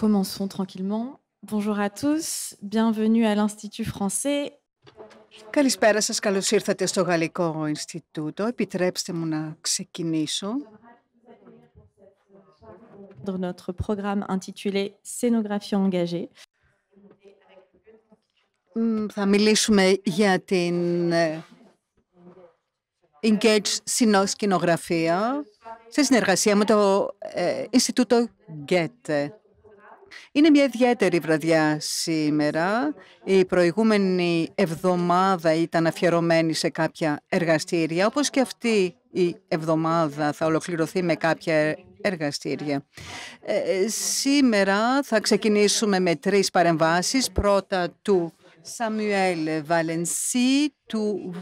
Commençons tranquillement. Bonjour à tous, bienvenue à l'Institut français. Καλησπέρα σας, καλώς ήρθατε στο Γαλλικό Ινστιτούτο. Επιτρέψτε μου να ξεκινήσω. Dans notre programme intitulé Scénographie engagée. Θα μιλήσουμε για την Engaged Scenography σε συνεργασία με το Ινστιτούτο GET. Είναι μια ιδιαίτερη βραδιά σήμερα. Η προηγούμενη εβδομάδα ήταν αφιερωμένη σε κάποια εργαστήρια, όπως και αυτή η εβδομάδα θα ολοκληρωθεί με κάποια εργαστήρια. Σήμερα θα ξεκινήσουμε με 3 παρεμβάσεις. Πρώτα του Samuel Valensí, του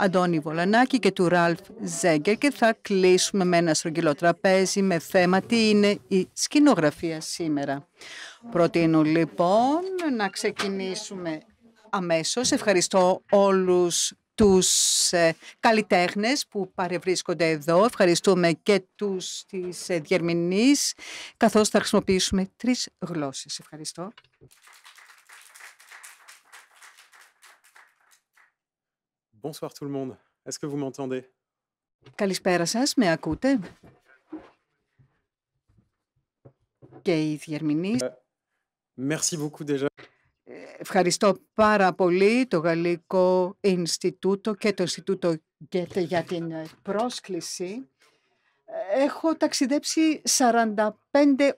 Αντώνη Βολανάκη και του Ραλφ Zegker, και θα κλείσουμε με ένα στρογγυλό τραπέζι με θέμα τι είναι η σκηνογραφία σήμερα. Προτείνω λοιπόν να ξεκινήσουμε αμέσως. Ευχαριστώ όλους τους καλλιτέχνες που παρευρίσκονται εδώ. Ευχαριστούμε και τις διερμηνείς, καθώς θα χρησιμοποιήσουμε 3 γλώσσες. Ευχαριστώ. Bonsoir tout le monde. Est-ce que vous m'entendez? Καλησπέρα σας, με ακούτε? Και οι διερμηνείς. Merci beaucoup déjà. Ευχαριστώ πάρα πολύ το Γαλλικό Ινστιτούτο και το Ινστιτούτο GET για την πρόσκληση. Έχω ταξιδέψει 45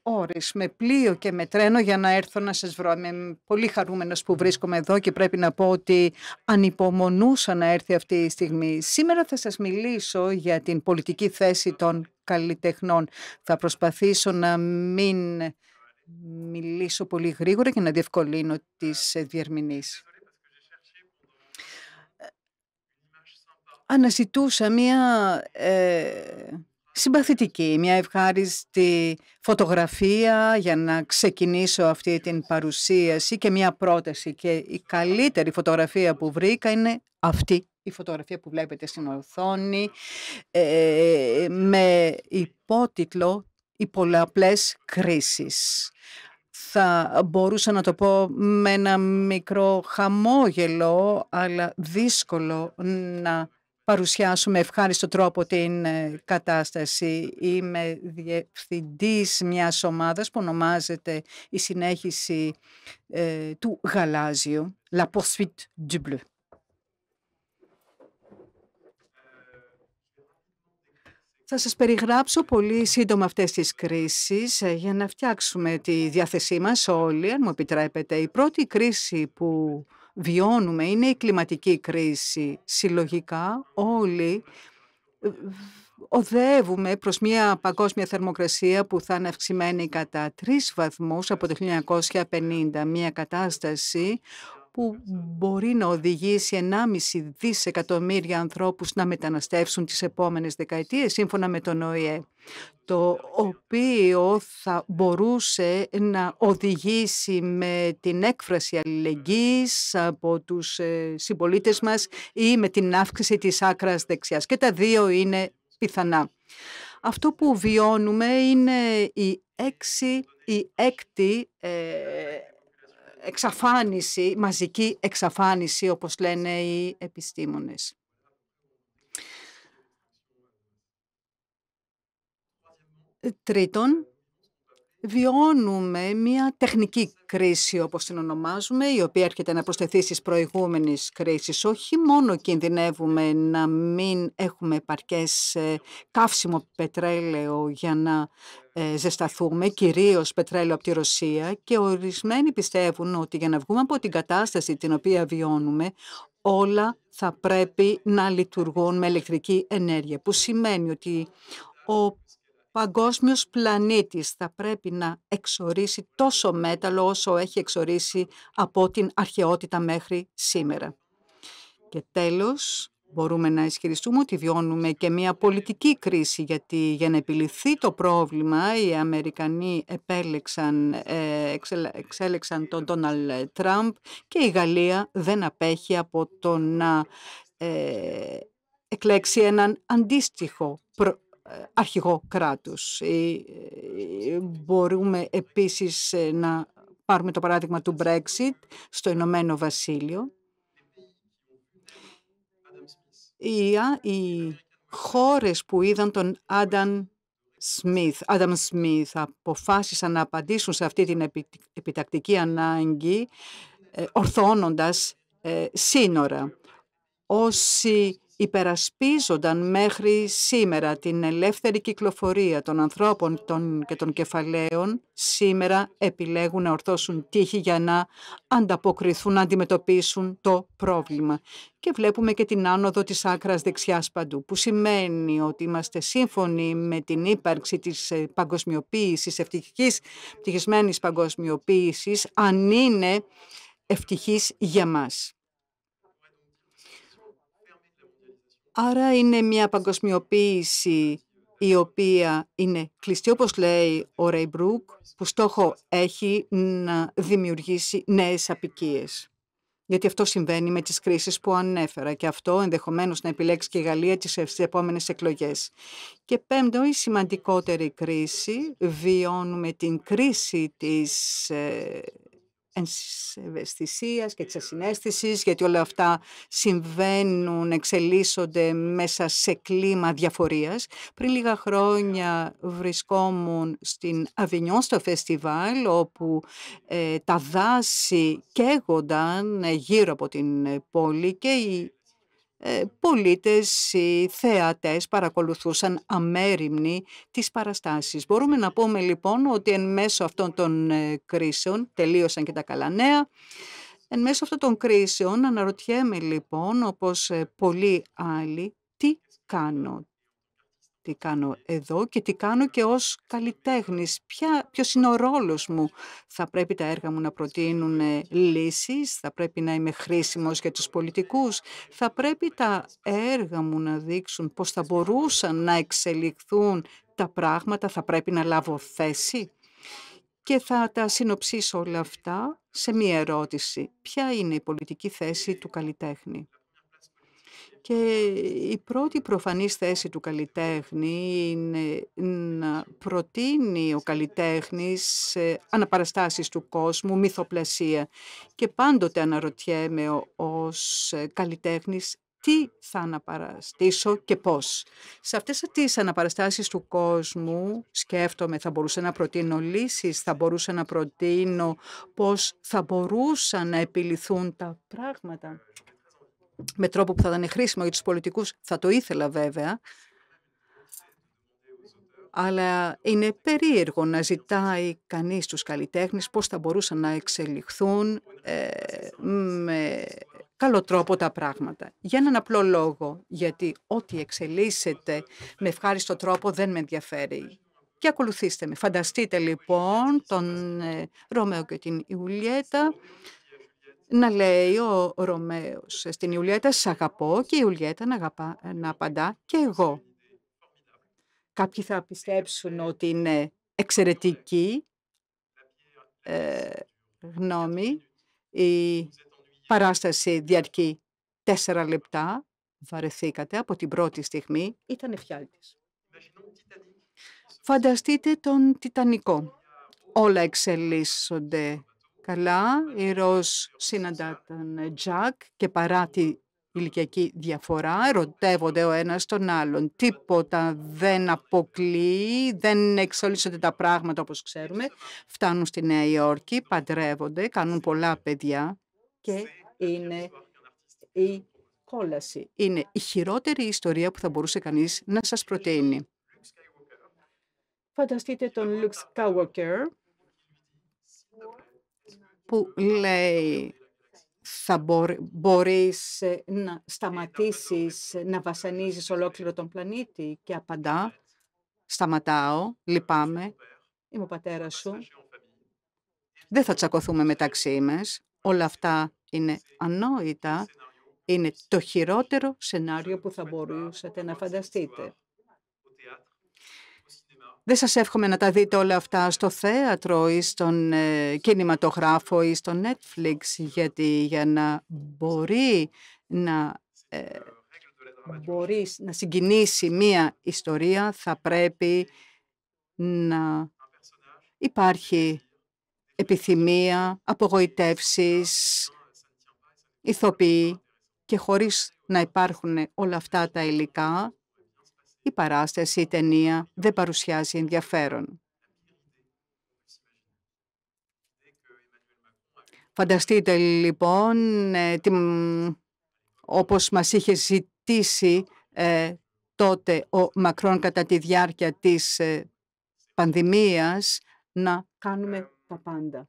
ώρες με πλοίο και με τρένο για να έρθω να σας βρω. Είμαι πολύ χαρούμενος που βρίσκομαι εδώ και πρέπει να πω ότι ανυπομονούσα να έρθει αυτή η στιγμή. Σήμερα θα σας μιλήσω για την πολιτική θέση των καλλιτεχνών. Θα προσπαθήσω να μην μιλήσω πολύ γρήγορα και να διευκολύνω τις διερμηνείς. Αναζητούσα μια συμπαθητική, μια ευχάριστη φωτογραφία για να ξεκινήσω αυτή την παρουσίαση και μια πρόταση. Και η καλύτερη φωτογραφία που βρήκα είναι αυτή η φωτογραφία που βλέπετε στην οθόνη με υπότιτλο «Οι πολλαπλές κρίσεις». Θα μπορούσα να το πω με ένα μικρό χαμόγελο, αλλά δύσκολο να παρουσιάσουμε ευχάριστο τρόπο την κατάσταση. Είμαι διευθυντής μιας ομάδας που ονομάζεται η συνέχιση του γαλάζιου, La Poursuite du Bleu. Θα σας περιγράψω πολύ σύντομα αυτές τις κρίσεις για να φτιάξουμε τη διάθεσή μας όλοι, αν μου επιτρέπετε. Η πρώτη κρίση που βιώνουμε είναι η κλιματική κρίση. Συλλογικά όλοι οδεύουμε προς μια παγκόσμια θερμοκρασία που θα είναι αυξημένη κατά 3 βαθμούς από το 1950. Μια κατάσταση που μπορεί να οδηγήσει 1,5 δισεκατομμύρια ανθρώπους να μεταναστεύσουν τις επόμενες δεκαετίες, σύμφωνα με τον ΟΗΕ, το οποίο θα μπορούσε να οδηγήσει με την έκφραση αλληλεγγύης από τους συμπολίτες μας ή με την αύξηση της άκρας δεξιάς. Και τα δύο είναι πιθανά. Αυτό που βιώνουμε είναι η έκτη εξαφάνιση, μαζική εξαφάνιση, όπως λένε οι επιστήμονες. Τρίτον, βιώνουμε μια τεχνική κρίση, όπως την ονομάζουμε, η οποία έρχεται να προσθεθεί στις προηγούμενες κρίσεις. Όχι μόνο κινδυνεύουμε να μην έχουμε επαρκές καύσιμο πετρέλαιο για να ζεσταθούμε, κυρίως πετρέλαιο από τη Ρωσία, και ορισμένοι πιστεύουν ότι για να βγούμε από την κατάσταση την οποία βιώνουμε, όλα θα πρέπει να λειτουργούν με ηλεκτρική ενέργεια, που σημαίνει ότι ο παγκόσμιος πλανήτης θα πρέπει να εξορίσει τόσο μέταλλο όσο έχει εξορίσει από την αρχαιότητα μέχρι σήμερα. Και τέλος, μπορούμε να ισχυριστούμε ότι βιώνουμε και μια πολιτική κρίση, γιατί για να επιληθεί το πρόβλημα οι Αμερικανοί εξέλεξαν τον Donald Trump και η Γαλλία δεν απέχει από το να εκλέξει έναν αντίστοιχο αρχηγό κράτους. Μπορούμε επίσης να πάρουμε το παράδειγμα του Brexit στο Ηνωμένο Βασίλειο. Οι χώρες που είδαν τον Adam Smith αποφάσισαν να απαντήσουν σε αυτή την επιτακτική ανάγκη ορθώνοντας σύνορα. Όσοι υπερασπίζονταν μέχρι σήμερα την ελεύθερη κυκλοφορία των ανθρώπων και των κεφαλαίων, σήμερα επιλέγουν να ορθώσουν τύχη για να ανταποκριθούν, να αντιμετωπίσουν το πρόβλημα. Και βλέπουμε και την άνοδο της άκρας δεξιάς παντού, που σημαίνει ότι είμαστε σύμφωνοι με την ύπαρξη της παγκοσμιοποίησης, ευτυχικής πτυχισμένης παγκοσμιοποίησης, αν είναι ευτυχής για μας. Άρα είναι μια παγκοσμιοποίηση η οποία είναι κλειστή, όπως λέει ο Ρέιμπρουκ, που στόχο έχει να δημιουργήσει νέες αποικίες. Γιατί αυτό συμβαίνει με τις κρίσεις που ανέφερα και αυτό ενδεχομένως να επιλέξει και η Γαλλία τις επόμενες εκλογές. Και πέμπτο, η σημαντικότερη κρίση, βιώνουμε την κρίση της ευαισθησίας και της ασυναίσθησης, γιατί όλα αυτά συμβαίνουν, εξελίσσονται μέσα σε κλίμα διαφορίας. Πριν λίγα χρόνια βρισκόμουν στην Avignon στο φεστιβάλ, όπου τα δάση καίγονταν γύρω από την πόλη και οι πολίτες, οι θεατές παρακολουθούσαν αμέριμνοι τις παραστάσεις. Μπορούμε να πούμε λοιπόν ότι εν μέσω αυτών των κρίσεων τελείωσαν και τα καλά νέα. Εν μέσω αυτών των κρίσεων αναρωτιέμαι λοιπόν, όπως πολλοί άλλοι, τι κάνω. Τι κάνω εδώ και τι κάνω και ως καλλιτέχνης. Ποιος είναι ο ρόλος μου. Θα πρέπει τα έργα μου να προτείνουν λύσεις, θα πρέπει να είμαι χρήσιμος για τους πολιτικούς, θα πρέπει τα έργα μου να δείξουν πώς θα μπορούσαν να εξελιχθούν τα πράγματα, θα πρέπει να λάβω θέση. Και θα τα συνοψίσω όλα αυτά σε μία ερώτηση. Ποια είναι η πολιτική θέση του καλλιτέχνη. Και η πρώτη προφανής θέση του καλλιτέχνη είναι να προτείνει ο καλλιτέχνης αναπαραστάσεις του κόσμου, μυθοπλασία. Και πάντοτε αναρωτιέμαι ως καλλιτέχνης τι θα αναπαραστήσω και πώς. Σε αυτές τις αναπαραστάσεις του κόσμου σκέφτομαι, θα μπορούσα να προτείνω λύσεις, θα μπορούσα να προτείνω πώς θα μπορούσαν να επιληθούν τα πράγματα. Με τρόπο που θα ήταν χρήσιμο για τους πολιτικούς, θα το ήθελα βέβαια, αλλά είναι περίεργο να ζητάει κανείς τους καλλιτέχνες πώς θα μπορούσαν να εξελιχθούν με καλό τρόπο τα πράγματα. Για έναν απλό λόγο, γιατί ό,τι εξελίσσεται με ευχάριστο τρόπο δεν με ενδιαφέρει. Και ακολουθήστε με. Φανταστείτε λοιπόν τον Ρωμαίο και την Ιουλιέτα, να λέει ο Ρωμαίος στην Ιουλιέτα, «Σ' αγαπώ» και η Ιουλιέτα να απαντά «Και εγώ». Κάποιοι θα πιστέψουν ότι είναι εξαιρετική γνώμη. Η παράσταση διαρκεί 4 λεπτά. Βαρεθήκατε από την πρώτη στιγμή. Ήταν εφιάλτης. Φανταστείτε τον Τιτανικό. Όλα εξελίσσονται καλά, η Ροζ συναντά τον Τζακ και παρά τη ηλικιακή διαφορά ερωτεύονται ο ένας τον άλλον. Τίποτα δεν αποκλείει, δεν εξελίσσονται τα πράγματα όπως ξέρουμε. Φτάνουν στη Νέα Υόρκη, παντρεύονται, κάνουν πολλά παιδιά και είναι η κόλαση. Είναι η χειρότερη ιστορία που θα μπορούσε κανείς να σας προτείνει. Φανταστείτε τον Λουκ Σκάιουόκερ, που λέει θα μπορείς να σταματήσεις να βασανίζεις ολόκληρο τον πλανήτη και απαντά σταματάω, λυπάμαι, είμαι ο πατέρας σου, δεν θα τσακωθούμε μεταξύ μας. Όλα αυτά είναι ανόητα, είναι το χειρότερο σενάριο που θα μπορούσατε να φανταστείτε. Δεν σας εύχομαι να τα δείτε όλα αυτά στο θέατρο ή στον κινηματογράφο ή στο Netflix, γιατί για να μπορεί να μπορείς να συγκινήσει μία ιστορία, θα πρέπει να υπάρχει επιθυμία, απογοητεύσεις, ηθοποιοί, και χωρίς να υπάρχουν όλα αυτά τα υλικά, η παράσταση, η ταινία δεν παρουσιάζει ενδιαφέρον. Φανταστείτε λοιπόν όπως μας είχε ζητήσει τότε ο Μακρόν κατά τη διάρκεια της πανδημίας να κάνουμε τα πάντα.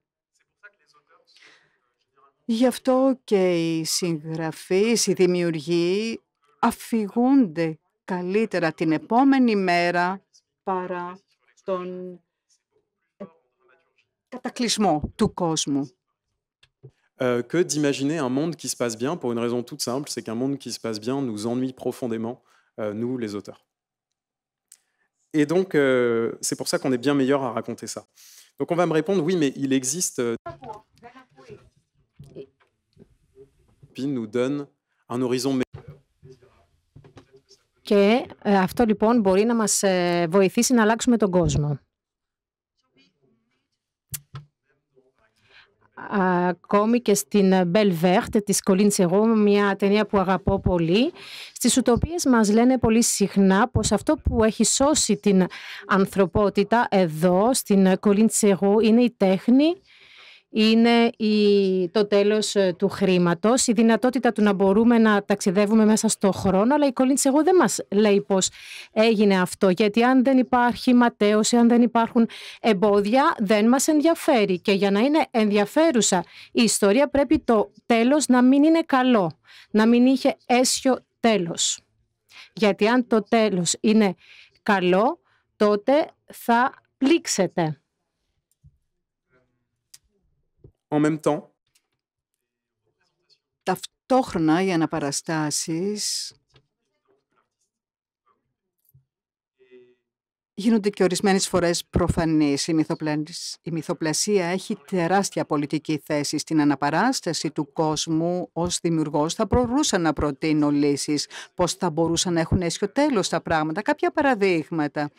Γι' αυτό και οι συγγραφείς, οι δημιουργοί αφηγούνται καλύτερα την επόμενη μέρα παρά τον κατακλυσμό του κόσμου. Que d'imaginer un monde qui se passe bien pour une raison toute simple, c'est qu'un monde qui se passe bien nous ennuie profondément, nous les auteurs. Et donc, c'est pour ça qu'on est bien meilleur à raconter ça. Donc on va me répondre, oui, mais il existe... Puis nous donne un horizon meilleur. Και αυτό λοιπόν μπορεί να μας βοηθήσει να αλλάξουμε τον κόσμο. Ακόμη και στην Belle-Verte της Colin-Sero, μια ταινία που αγαπώ πολύ, στις ουτοπίες μας λένε πολύ συχνά πως αυτό που έχει σώσει την ανθρωπότητα εδώ στην Colin-Sero είναι η τέχνη, είναι το τέλος του χρήματος, η δυνατότητα του να μπορούμε να ταξιδεύουμε μέσα στο χρόνο, αλλά η Colin-Sero δεν μας λέει πως έγινε αυτό, γιατί αν δεν υπάρχει ματέωση, αν δεν υπάρχουν εμπόδια, δεν μας ενδιαφέρει, και για να είναι ενδιαφέρουσα η ιστορία πρέπει το τέλος να μην είναι καλό, να μην είχε αίσιο τέλος, γιατί αν το τέλος είναι καλό τότε θα πλήξετε. Ταυτόχρονα οι αναπαραστάσεις γίνονται και ορισμένες φορές προφανείς. Η μυθοπλασία έχει τεράστια πολιτική θέση. Στην αναπαράσταση του κόσμου ως δημιουργός θα μπορούσα να προτείνω λύσεις, πώς θα μπορούσαν να έχουν αίσιο τέλος τα πράγματα. Κάποια παραδείγματα.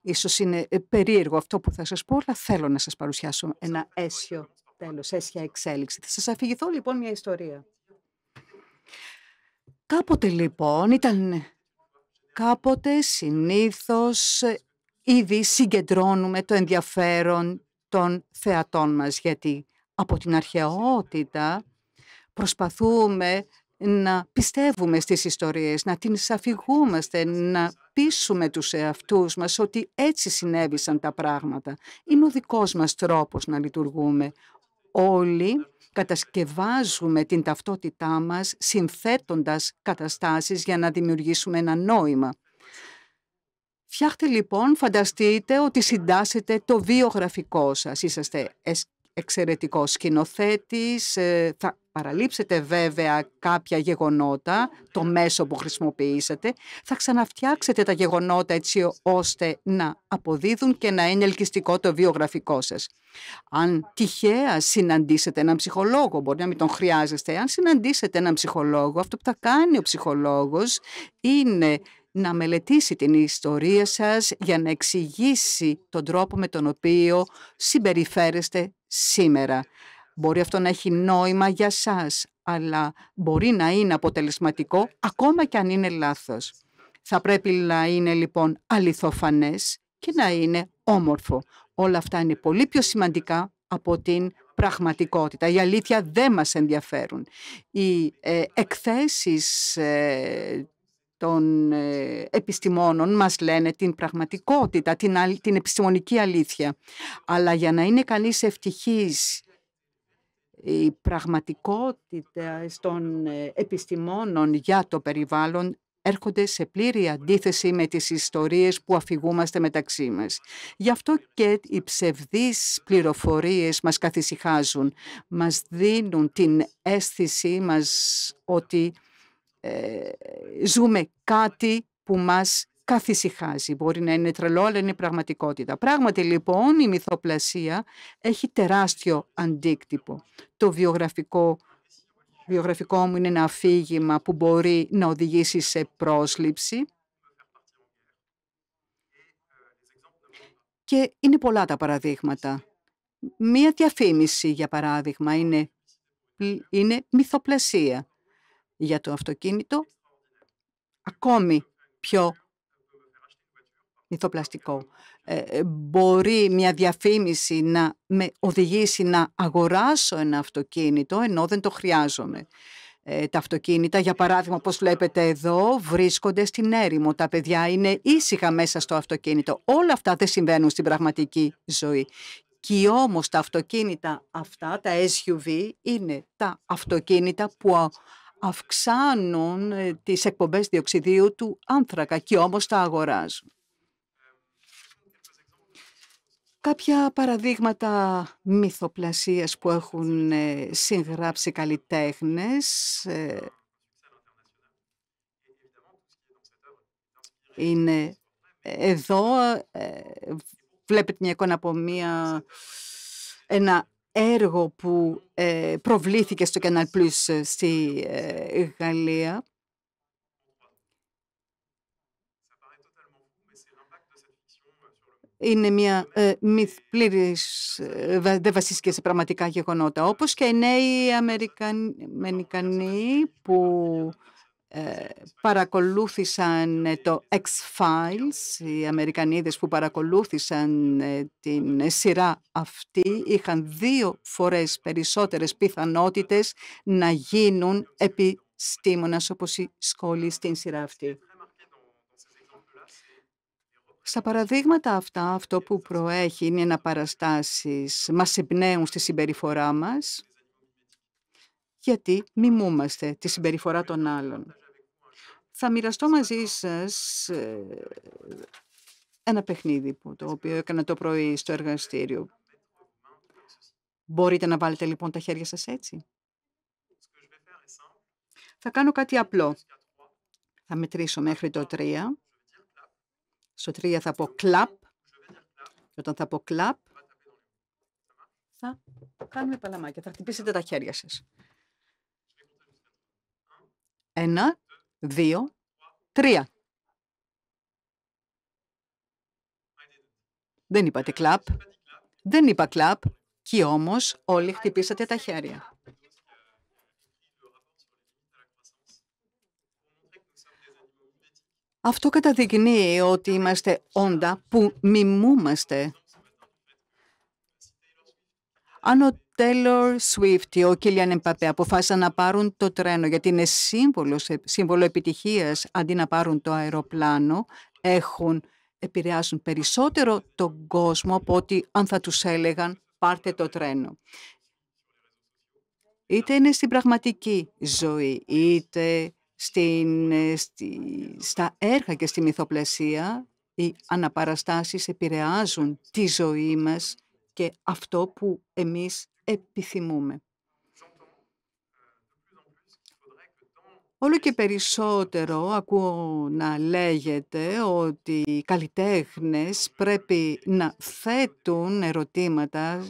Ίσως είναι περίεργο αυτό που θα σας πω, αλλά θέλω να σας παρουσιάσω ένα αίσιο τέλος, αίσια εξέλιξη. Θα σας αφηγηθώ λοιπόν μια ιστορία. Κάποτε λοιπόν συνήθως ήδη συγκεντρώνουμε το ενδιαφέρον των θεατών μας, γιατί από την αρχαιότητα προσπαθούμε να πιστεύουμε στις ιστορίες, να τις αφηγούμαστε, να πείσουμε τους εαυτούς μας ότι έτσι συνέβησαν τα πράγματα. Είναι ο δικός μας τρόπος να λειτουργούμε. Όλοι κατασκευάζουμε την ταυτότητά μας συνθέτοντας καταστάσεις για να δημιουργήσουμε ένα νόημα. Φτιάχτε λοιπόν, φανταστείτε ότι συντάσσετε το βιογραφικό σας. Είσαστε εξαιρετικός σκηνοθέτης, θα παραλείψετε βέβαια κάποια γεγονότα, το μέσο που χρησιμοποιήσατε, θα ξαναφτιάξετε τα γεγονότα έτσι ώστε να αποδίδουν και να είναι ελκυστικό το βιογραφικό σας. Αν τυχαία συναντήσετε έναν ψυχολόγο, μπορεί να μην τον χρειάζεστε, αν συναντήσετε έναν ψυχολόγο, αυτό που θα κάνει ο ψυχολόγος είναι να μελετήσει την ιστορία σας για να εξηγήσει τον τρόπο με τον οποίο συμπεριφέρεστε σήμερα. Μπορεί αυτό να έχει νόημα για σας, αλλά μπορεί να είναι αποτελεσματικό ακόμα και αν είναι λάθος. Θα πρέπει να είναι λοιπόν αληθοφανές και να είναι όμορφο. Όλα αυτά είναι πολύ πιο σημαντικά από την πραγματικότητα. Η αλήθεια δεν μας ενδιαφέρουν. Οι εκθέσεις των επιστημόνων μας λένε την πραγματικότητα, την επιστημονική αλήθεια. Αλλά για να είναι κανείς ευτυχής, η πραγματικότητα των επιστημόνων για το περιβάλλον έρχονται σε πλήρη αντίθεση με τις ιστορίες που αφηγούμαστε μεταξύ μας. Γι' αυτό και οι ψευδείς πληροφορίες μας καθησυχάζουν. Μας δίνουν την αίσθηση μας ότι ζούμε κάτι που μας καθησυχάζει. Μπορεί να είναι τρελό, αλλά είναι πραγματικότητα. Πράγματι λοιπόν η μυθοπλασία έχει τεράστιο αντίκτυπο. Το βιογραφικό βιογραφικό μου είναι ένα αφήγημα που μπορεί να οδηγήσει σε πρόσληψη. Και είναι πολλά τα παραδείγματα. Μία διαφήμιση, για παράδειγμα, είναι μυθοπλασία για το αυτοκίνητο, ακόμη πιο μυθοπλαστικό. Μπορεί μια διαφήμιση να με οδηγήσει να αγοράσω ένα αυτοκίνητο ενώ δεν το χρειάζομαι. Τα αυτοκίνητα, για παράδειγμα, όπως βλέπετε εδώ, βρίσκονται στην έρημο. Τα παιδιά είναι ήσυχα μέσα στο αυτοκίνητο. Όλα αυτά δεν συμβαίνουν στην πραγματική ζωή. Και όμως τα αυτοκίνητα αυτά, τα SUV, είναι τα αυτοκίνητα που αυξάνουν τις εκπομπές διοξιδίου του άνθρακα και όμως τα αγοράζουν. Κάποια παραδείγματα μυθοπλασίας που έχουν συγγράψει καλλιτέχνες είναι εδώ. Βλέπετε μια εικόνα από ένα έργο που προβλήθηκε στο Canal Plus στη Γαλλία. Είναι μια πλήρης, δεν βασίστηκε σε πραγματικά γεγονότα, όπως και οι νέοι Αμερικανοί που παρακολούθησαν το X-Files. Οι Αμερικανίδες που παρακολούθησαν την σειρά αυτή είχαν 2 φορές περισσότερες πιθανότητες να γίνουν επιστήμονας όπως οι Σκόλοι στην σειρά αυτή. Στα παραδείγματα αυτά, αυτό που προέχει είναι να παραστάσεις μας εμπνέουν στη συμπεριφορά μας, γιατί μιμούμαστε τη συμπεριφορά των άλλων. Θα μοιραστώ μαζί σας ένα παιχνίδι το οποίο έκανα το πρωί στο εργαστήριο. Μπορείτε να βάλετε λοιπόν τα χέρια σας έτσι. Θα κάνω κάτι απλό. Θα μετρήσω μέχρι το 3. Στο 3 θα πω κλαπ. Όταν θα πω κλαπ, θα κάνουμε παλαμάκια. Θα χτυπήσετε τα χέρια σας. 1, 2, 3. Δεν είπατε κλαπ. Δεν είπα κλαπ. Και όμως όλοι χτυπήσατε τα χέρια. Αυτό καταδεικνύει ότι είμαστε όντα που μιμούμαστε. Αν ο Taylor Swift ή ο Kylian Mbappé αποφάσισαν να πάρουν το τρένο γιατί είναι σύμβολο επιτυχίας αντί να πάρουν το αεροπλάνο, επηρεάζουν περισσότερο τον κόσμο από ότι αν θα τους έλεγαν πάρτε το τρένο. Είτε είναι στην πραγματική ζωή, είτε στα έργα και στη μυθοπλασία, οι αναπαραστάσεις επηρεάζουν τη ζωή μας και αυτό που εμείς επιθυμούμε. Όλο και περισσότερο ακούω να λέγεται ότι οι καλλιτέχνες πρέπει να θέτουν ερωτήματα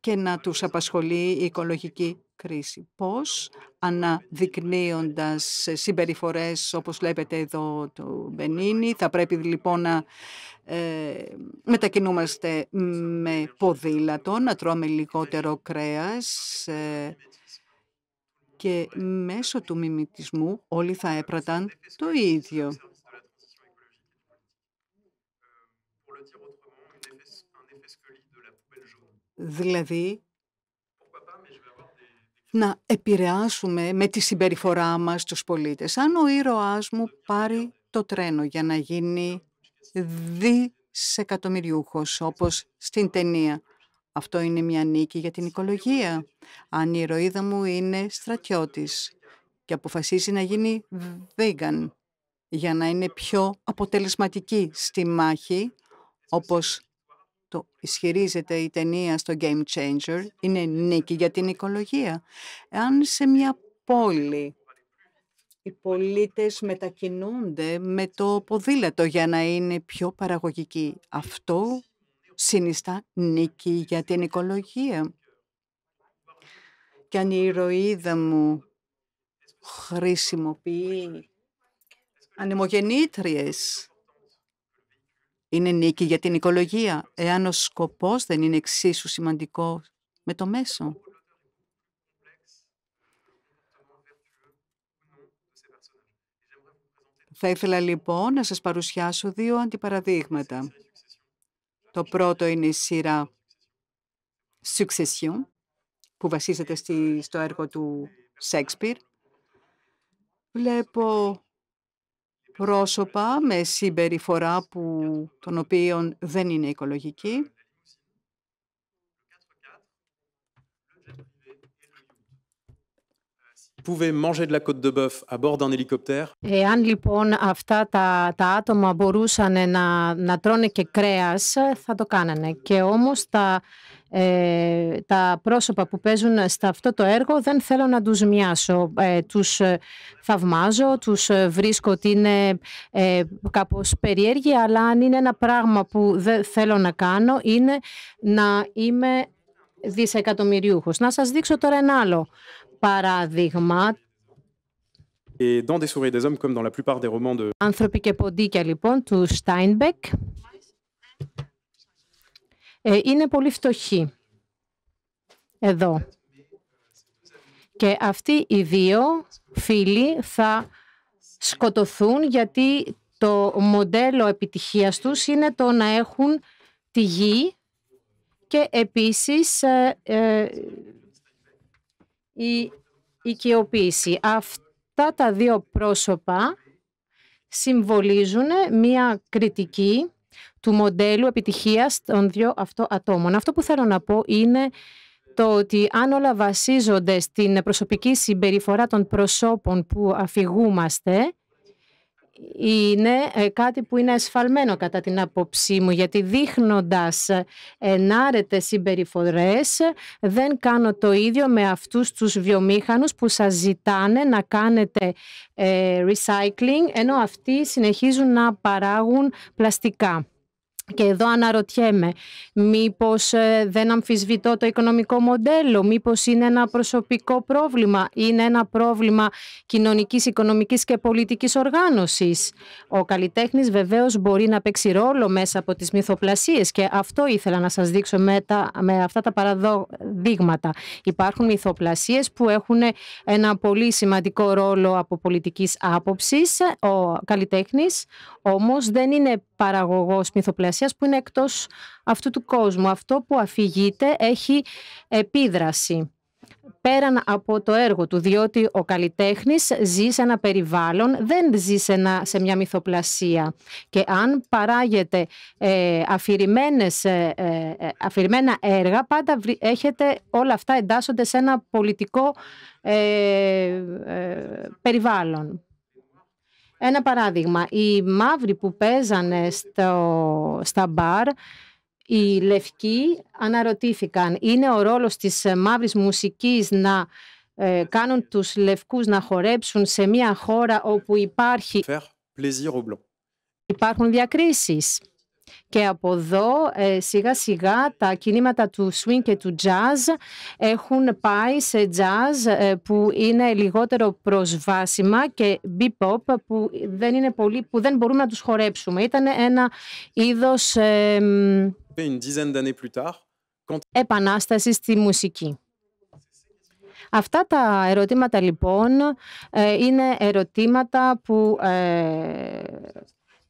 και να τους απασχολεί η οικολογική κρίση. Πώς? Αναδεικνύοντας συμπεριφορές όπως βλέπετε εδώ του Μπενίνι. Θα πρέπει λοιπόν να μετακινούμαστε με ποδήλατο, να τρώμε λιγότερο κρέας και μέσω του μιμητισμού όλοι θα έπραταν το ίδιο. Δηλαδή, να επηρεάσουμε με τη συμπεριφορά μας τους πολίτες. Αν ο ήρωάς μου πάρει το τρένο για να γίνει δισεκατομμυριούχος, όπως στην ταινία, αυτό είναι μια νίκη για την οικολογία. Αν η ηρωίδα μου είναι στρατιώτης και αποφασίσει να γίνει vegan για να είναι πιο αποτελεσματική στη μάχη, όπως το ισχυρίζεται η ταινία στο Game Changer, είναι νίκη για την οικολογία. Αν σε μια πόλη οι πολίτες μετακινούνται με το ποδήλατο για να είναι πιο παραγωγικοί, αυτό συνιστά νίκη για την οικολογία. κι αν η ηρωίδα μου χρησιμοποιεί ανεμογεννήτριες, είναι νίκη για την οικολογία, εάν ο σκοπός δεν είναι εξίσου σημαντικό με το μέσο. Θα ήθελα λοιπόν να σας παρουσιάσω δύο αντιπαραδείγματα. Το πρώτο είναι η σειρά Succession, που βασίζεται στο έργο του Shakespeare. Βλέπω πρόσωπα με συμπεριφορά των οποίων δεν είναι οικολογική. Εάν λοιπόν αυτά τα άτομα μπορούσαν να τρώνε και κρέας, θα το κάνανε. Και όμως τα πρόσωπα που παίζουν σε αυτό το έργο δεν θέλω να τους μοιάσω. Τους θαυμάζω, τους βρίσκω ότι είναι κάπως περίεργοι, αλλά αν είναι ένα πράγμα που δεν θέλω να κάνω, είναι να είμαι δισεκατομμυριούχος. Να σας δείξω τώρα ένα άλλο παράδειγμα. Άνθρωποι και ποντίκια λοιπόν του Στάινμπεκ είναι πολύ φτωχοί. Εδώ. Και αυτοί οι δύο φίλοι θα σκοτωθούν γιατί το μοντέλο επιτυχίας τους είναι το να έχουν τη γη και επίσης η οικειοποίηση. Αυτά τα δύο πρόσωπα συμβολίζουν μία κριτική του μοντέλου επιτυχίας των δύο ατόμων. Αυτό που θέλω να πω είναι το ότι αν όλα βασίζονται στην προσωπική συμπεριφορά των προσώπων που αφηγούμαστε, είναι κάτι που είναι εσφαλμένο κατά την άποψή μου, γιατί δείχνοντας ενάρετες συμπεριφορές δεν κάνω το ίδιο με αυτούς τους βιομήχανους που σας ζητάνε να κάνετε recycling, ενώ αυτοί συνεχίζουν να παράγουν πλαστικά. Και εδώ αναρωτιέμαι, μήπως δεν αμφισβητώ το οικονομικό μοντέλο, μήπως είναι ένα προσωπικό πρόβλημα, είναι ένα πρόβλημα κοινωνικής, οικονομικής και πολιτικής οργάνωσης. Ο καλλιτέχνης βεβαίως μπορεί να παίξει ρόλο μέσα από τις μυθοπλασίες και αυτό ήθελα να σας δείξω με αυτά τα παραδείγματα. Υπάρχουν μυθοπλασίες που έχουν ένα πολύ σημαντικό ρόλο από πολιτικής άποψης. Ο καλλιτέχνης όμως δεν είναι παραγωγός μυθοπλασίας που είναι εκτός αυτού του κόσμου. Αυτό που αφηγείται έχει επίδραση πέραν από το έργο του, διότι ο καλλιτέχνης ζει σε ένα περιβάλλον, δεν ζει σε μια μυθοπλασία. Και αν παράγεται αφηρημένα έργα, πάντα έχετε, όλα αυτά εντάσσονται σε ένα πολιτικό περιβάλλον. Ένα παράδειγμα, οι μαύροι που παίζανε στα μπαρ, οι λευκοί αναρωτήθηκαν, είναι ο ρόλος της μαύρης μουσικής να κάνουν τους λευκούς να χορέψουν σε μια χώρα όπου υπάρχουν διακρίσεις. Και από εδώ σιγά σιγά τα κινήματα του swing και του jazz έχουν πάει σε jazz που είναι λιγότερο προσβάσιμα και bebop που δεν είναι πολύ, που δεν μπορούμε να τους χορέψουμε. Ήταν ένα είδος επανάσταση στη μουσική. Αυτά τα ερωτήματα λοιπόν είναι ερωτήματα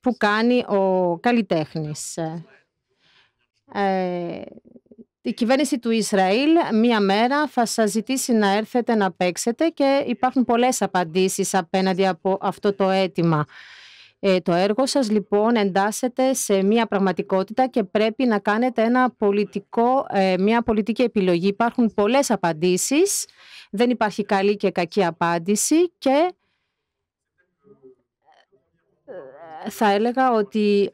που κάνει ο καλλιτέχνης. Η κυβέρνηση του Ισραήλ μία μέρα θα σας ζητήσει να έρθετε να παίξετε και υπάρχουν πολλές απαντήσεις απέναντι από αυτό το αίτημα. Το έργο σας λοιπόν εντάσσεται σε μία πραγματικότητα και πρέπει να κάνετε μία πολιτική επιλογή. Υπάρχουν πολλές απαντήσεις, δεν υπάρχει καλή και κακή απάντηση και θα έλεγα ότι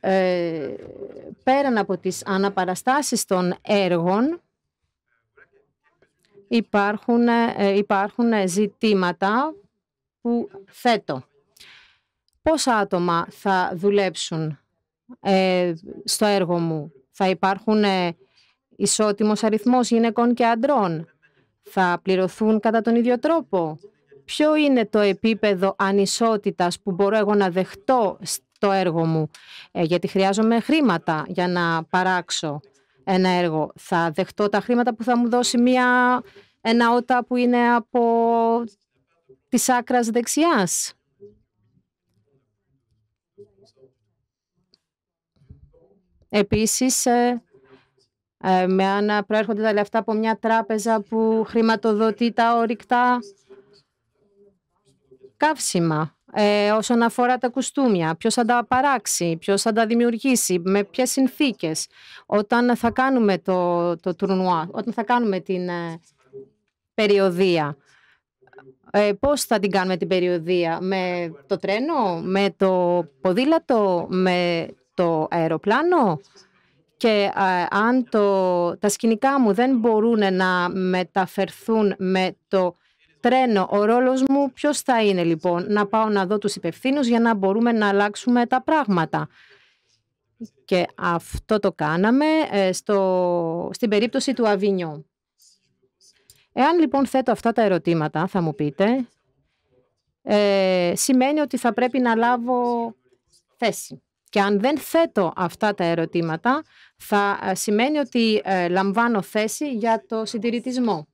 πέραν από τις αναπαραστάσεις των έργων υπάρχουν ζητήματα που θέτω. Πόσα άτομα θα δουλέψουν στο έργο μου? Θα υπάρχουν ισότιμος αριθμός γυναικών και αντρών? θα πληρωθούν κατά τον ίδιο τρόπο. Ποιο είναι το επίπεδο ανισότητας που μπορώ εγώ να δεχτώ στο έργο μου, γιατί χρειάζομαι χρήματα για να παράξω ένα έργο. Θα δεχτώ τα χρήματα που θα μου δώσει ένα ότα που είναι από της άκρας δεξιάς. Επίσης, με αν προέρχονται τα λεφτά από μια τράπεζα που χρηματοδοτεί τα ορυκτά καύσιμα, όσον αφορά τα κουστούμια, ποιος θα τα παράξει, ποιος θα τα δημιουργήσει, με ποιες συνθήκες, όταν θα κάνουμε το τουρνουά, όταν θα κάνουμε την περιοδεία. Πώς θα την κάνουμε την περιοδεία, με το τρένο, με το ποδήλατο, με το αεροπλάνο? Και αν τα σκηνικά μου δεν μπορούν να μεταφερθούν με το τρένο, ο ρόλος μου ποιος θα είναι λοιπόν? Να πάω να δω τους υπευθύνους για να μπορούμε να αλλάξουμε τα πράγματα. Και αυτό το κάναμε στην περίπτωση του Αβινιό. Εάν λοιπόν θέτω αυτά τα ερωτήματα, θα μου πείτε, σημαίνει ότι θα πρέπει να λάβω θέση. Και αν δεν θέτω αυτά τα ερωτήματα, θα σημαίνει ότι λαμβάνω θέση για το συντηρητισμό.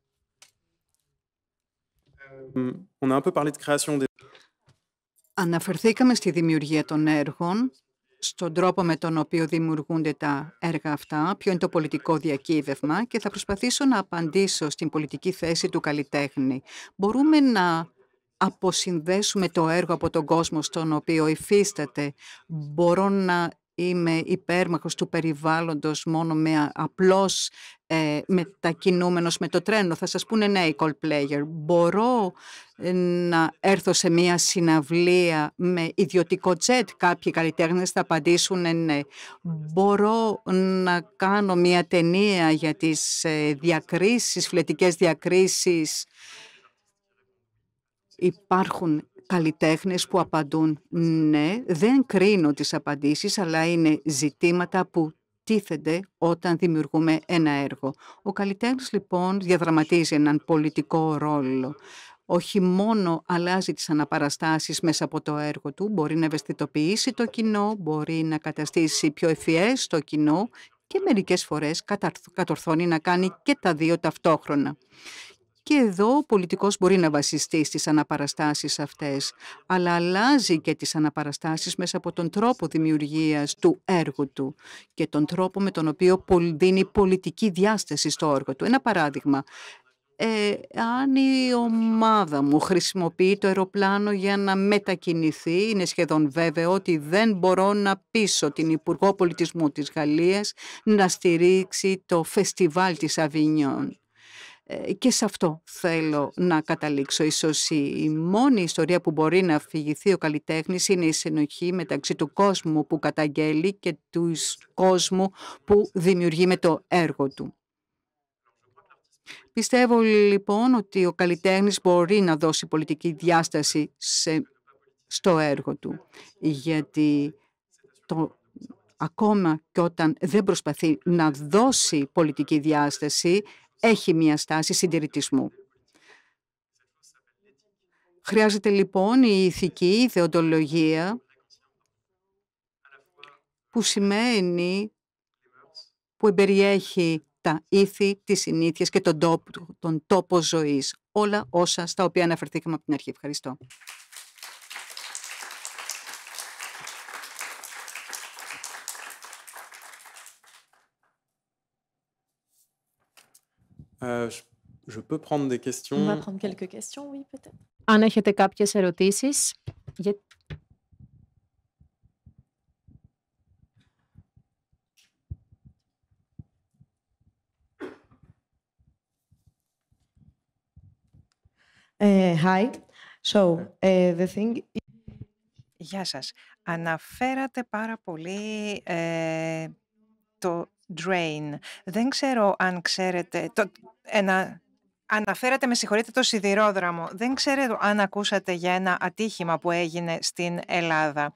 Αναφερθήκαμε στη δημιουργία των έργων, στον τρόπο με τον οποίο δημιουργούνται τα έργα αυτά, ποιο είναι το πολιτικό διακύβευμα, και θα προσπαθήσω να απαντήσω στην πολιτική θέση του καλλιτέχνη. Μπορούμε να αποσυνδέσουμε το έργο από τον κόσμο στον οποίο υφίσταται? Μπορώ να είμαι υπέρμαχος του περιβάλλοντος μόνο με απλώς μετακινούμενος με το τρένο? Θα σας πούνε ναι, Coldplayer. Μπορώ να έρθω σε μια συναυλία με ιδιωτικό τζετ? Κάποιοι καλλιτέχνες θα απαντήσουν ναι. Μπορώ να κάνω μια ταινία για τις διακρίσεις, φυλετικές διακρίσεις? Υπάρχουν καλλιτέχνες που απαντούν ναι. Δεν κρίνω τις απαντήσεις, αλλά είναι ζητήματα που τίθενται όταν δημιουργούμε ένα έργο. Ο καλλιτέχνης λοιπόν διαδραματίζει έναν πολιτικό ρόλο. Όχι μόνο αλλάζει τις αναπαραστάσεις μέσα από το έργο του, μπορεί να ευαισθητοποιήσει το κοινό, μπορεί να καταστήσει πιο ευφυές το κοινό και μερικές φορές κατορθώνει να κάνει και τα δύο ταυτόχρονα. Και εδώ ο πολιτικός μπορεί να βασιστεί στις αναπαραστάσεις αυτές, αλλά αλλάζει και τις αναπαραστάσεις μέσα από τον τρόπο δημιουργίας του έργου του και τον τρόπο με τον οποίο δίνει πολιτική διάσταση στο έργο του. Ένα παράδειγμα, αν η ομάδα μου χρησιμοποιεί το αεροπλάνο για να μετακινηθεί, είναι σχεδόν βέβαιο ότι δεν μπορώ να πείσω την Υπουργό Πολιτισμού της Γαλλίας να στηρίξει το φεστιβάλ της Αβινιόν. Και σε αυτό θέλω να καταλήξω. Ίσως η μόνη ιστορία που μπορεί να αφηγηθεί ο καλλιτέχνης είναι η συνοχή μεταξύ του κόσμου που καταγγέλει και του κόσμου που δημιουργεί με το έργο του. Πιστεύω λοιπόν ότι ο καλλιτέχνης μπορεί να δώσει πολιτική διάσταση στο έργο του, γιατί ακόμα και όταν δεν προσπαθεί να δώσει πολιτική διάσταση, έχει μια στάση συντηρητισμού. Χρειάζεται λοιπόν η ηθική δεοντολογία, που σημαίνει, που εμπεριέχει τα ήθη, τις συνήθειες και τον τόπο ζωής. Όλα όσα στα οποία αναφερθήκαμε από την αρχή. Ευχαριστώ. Αν έχετε κάποιες ερωτήσεις. Γεια σας. Αναφέρατε πάρα πολύ το drain. Δεν ξέρω αν ξέρετε ένα Αναφέρατε, με συγχωρείτε, το σιδηρόδρομο. Δεν ξέρω αν ακούσατε για ένα ατύχημα που έγινε στην Ελλάδα.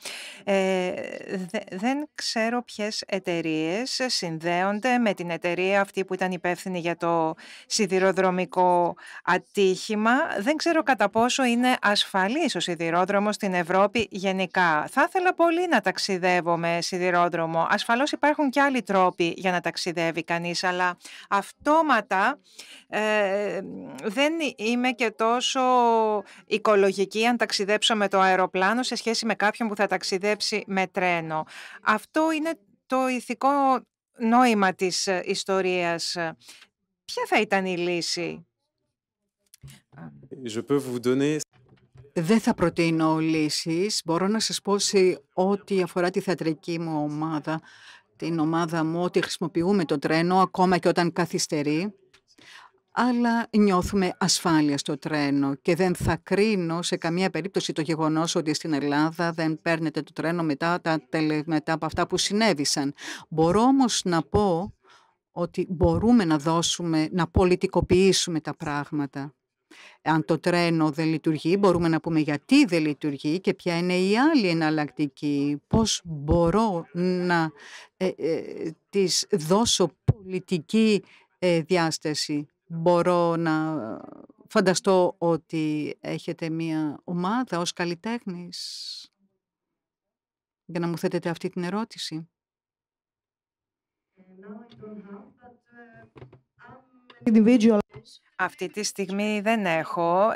Δεν ξέρω ποιες εταιρείες συνδέονται με την εταιρεία αυτή που ήταν υπεύθυνη για το σιδηροδρομικό ατύχημα. Δεν ξέρω κατά πόσο είναι ασφαλής ο σιδηρόδρομος στην Ευρώπη γενικά. Θα ήθελα πολύ να ταξιδεύω με σιδηρόδρομο. Ασφαλώς υπάρχουν και άλλοι τρόποι για να ταξιδεύει κανείς, αλλά αυτόματα... δεν είμαι και τόσο οικολογική αν ταξιδέψω με το αεροπλάνο σε σχέση με κάποιον που θα ταξιδέψει με τρένο. Αυτό είναι το ηθικό νόημα της ιστορίας. Ποια θα ήταν η λύση? Δεν θα προτείνω λύσεις. Μπορώ να σας πω σε ό,τι αφορά τη θεατρική μου ομάδα, την ομάδα μου, ότι χρησιμοποιούμε το τρένο ακόμα και όταν καθυστερεί. Αλλά νιώθουμε ασφάλεια στο τρένο και δεν θα κρίνω σε καμία περίπτωση το γεγονός ότι στην Ελλάδα δεν παίρνετε το τρένο μετά από αυτά που συνέβησαν. Μπορώ όμως να πω ότι μπορούμε να πολιτικοποιήσουμε τα πράγματα. Αν το τρένο δεν λειτουργεί, μπορούμε να πούμε γιατί δεν λειτουργεί και ποια είναι η άλλη εναλλακτική. Πώς μπορώ να της δώσω πολιτική διάσταση. Μπορώ να φανταστώ ότι έχετε μία ομάδα ως καλλιτέχνης για να μου θέτετε αυτή την ερώτηση. Αυτή τη στιγμή δεν έχω,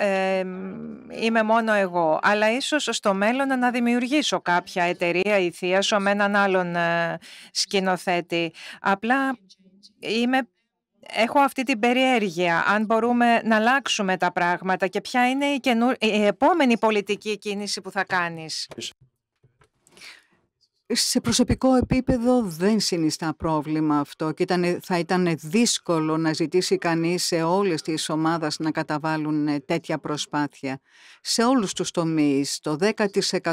είμαι μόνο εγώ, αλλά ίσως στο μέλλον να δημιουργήσω κάποια εταιρεία ή θίασο με έναν άλλον σκηνοθέτη. Απλά έχω αυτή την περιέργεια, αν μπορούμε να αλλάξουμε τα πράγματα και ποια είναι η επόμενη πολιτική κίνηση που θα κάνεις. Σε προσωπικό επίπεδο δεν συνιστά πρόβλημα αυτό και θα ήταν δύσκολο να ζητήσει κανείς σε όλες τις ομάδες να καταβάλουν τέτοια προσπάθεια. Σε όλους τους τομείς, το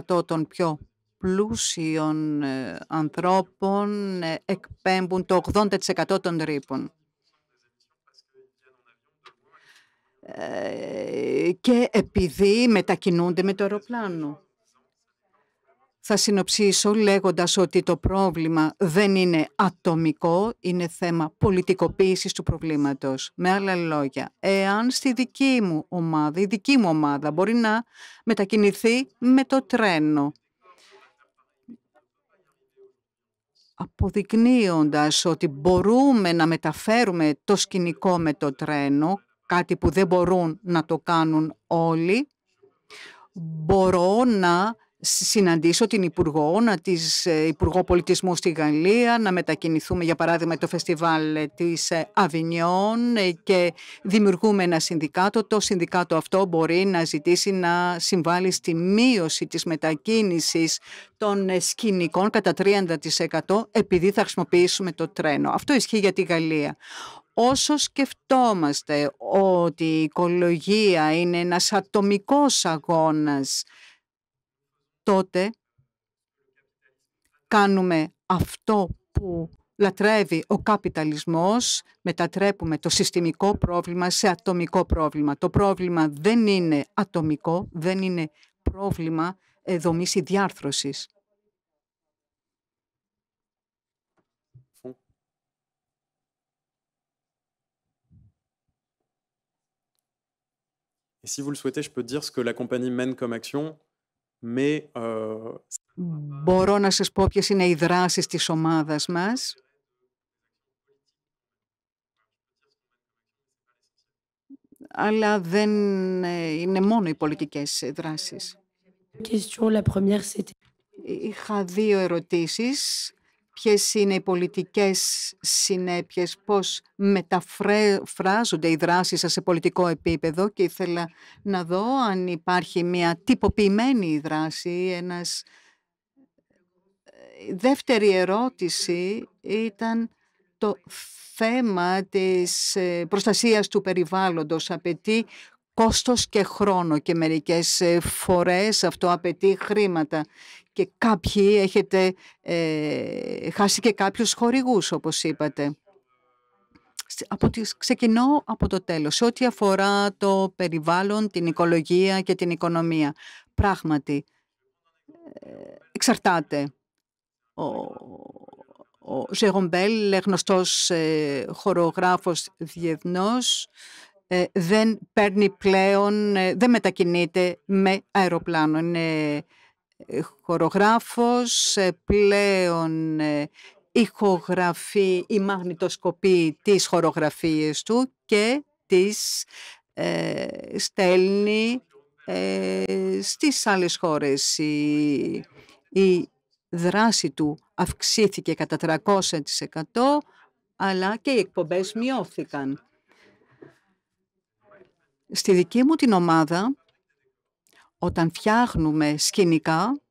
10% των πιο πλούσιων ανθρώπων εκπέμπουν το 80% των ρήπων. Και επειδή μετακινούνται με το αεροπλάνο. Θα συνοψίσω λέγοντας ότι το πρόβλημα δεν είναι ατομικό, είναι θέμα πολιτικοποίησης του προβλήματος. Με άλλα λόγια, εάν στη δική μου ομάδα, η δική μου ομάδα μπορεί να μετακινηθεί με το τρένο, αποδεικνύοντας ότι μπορούμε να μεταφέρουμε το σκηνικό με το τρένο, κάτι που δεν μπορούν να το κάνουν όλοι, μπορώ να συναντήσω την Υπουργό Πολιτισμού στη Γαλλία, να μετακινηθούμε για παράδειγμα το φεστιβάλ της Αβινιόν και δημιουργούμε ένα συνδικάτο. Το συνδικάτο αυτό μπορεί να ζητήσει να συμβάλλει στη μείωση της μετακίνησης των σκηνικών κατά 30% επειδή θα χρησιμοποιήσουμε το τρένο. Αυτό ισχύει για τη Γαλλία. Όσο σκεφτόμαστε ότι η οικολογία είναι ένας ατομικός αγώνας, τότε κάνουμε αυτό που λατρεύει ο καπιταλισμός, μετατρέπουμε το συστημικό πρόβλημα σε ατομικό πρόβλημα. Το πρόβλημα δεν είναι ατομικό, δεν είναι πρόβλημα δομής ή διάρθρωσης. Et si vous le souhaitez, je peux dire ce que la compagnie mène comme action, mais... Μπορώ να σας πω ποιες είναι οι δράσεις της ομάδας μας. Αλλά δεν είναι μόνο οι πολιτικές δράσεις. Είχα δύο ερωτήσεις. Ποιες είναι οι πολιτικές συνέπειες, πώς μεταφράζονται οι δράσεις σας σε πολιτικό επίπεδο και ήθελα να δω αν υπάρχει μια τυποποιημένη δράση. Η δεύτερη ερώτηση ήταν το θέμα της προστασίας του περιβάλλοντος. Απαιτεί κόστος και χρόνο και μερικές φορές αυτό απαιτεί χρήματα. Και κάποιοι έχετε χάσει και κάποιους χορηγούς, όπως είπατε. ξεκινώ από το τέλος, σε ό,τι αφορά το περιβάλλον, την οικολογία και την οικονομία. Πράγματι, εξαρτάται. Ο Ζεγομπέλ, γνωστός χορογράφος διεθνώς, δεν παίρνει πλέον, δεν μετακινείται με αεροπλάνο. Είναι χορογράφος, πλέον ηχογραφεί ή μαγνητοσκοπεί τις χορογραφίες του και τις στέλνει στις άλλες χώρες. Η δράση του αυξήθηκε κατά 300%, αλλά και οι εκπομπές μειώθηκαν. Στη δική μου την ομάδα, όταν φτιάχνουμε σκηνικά,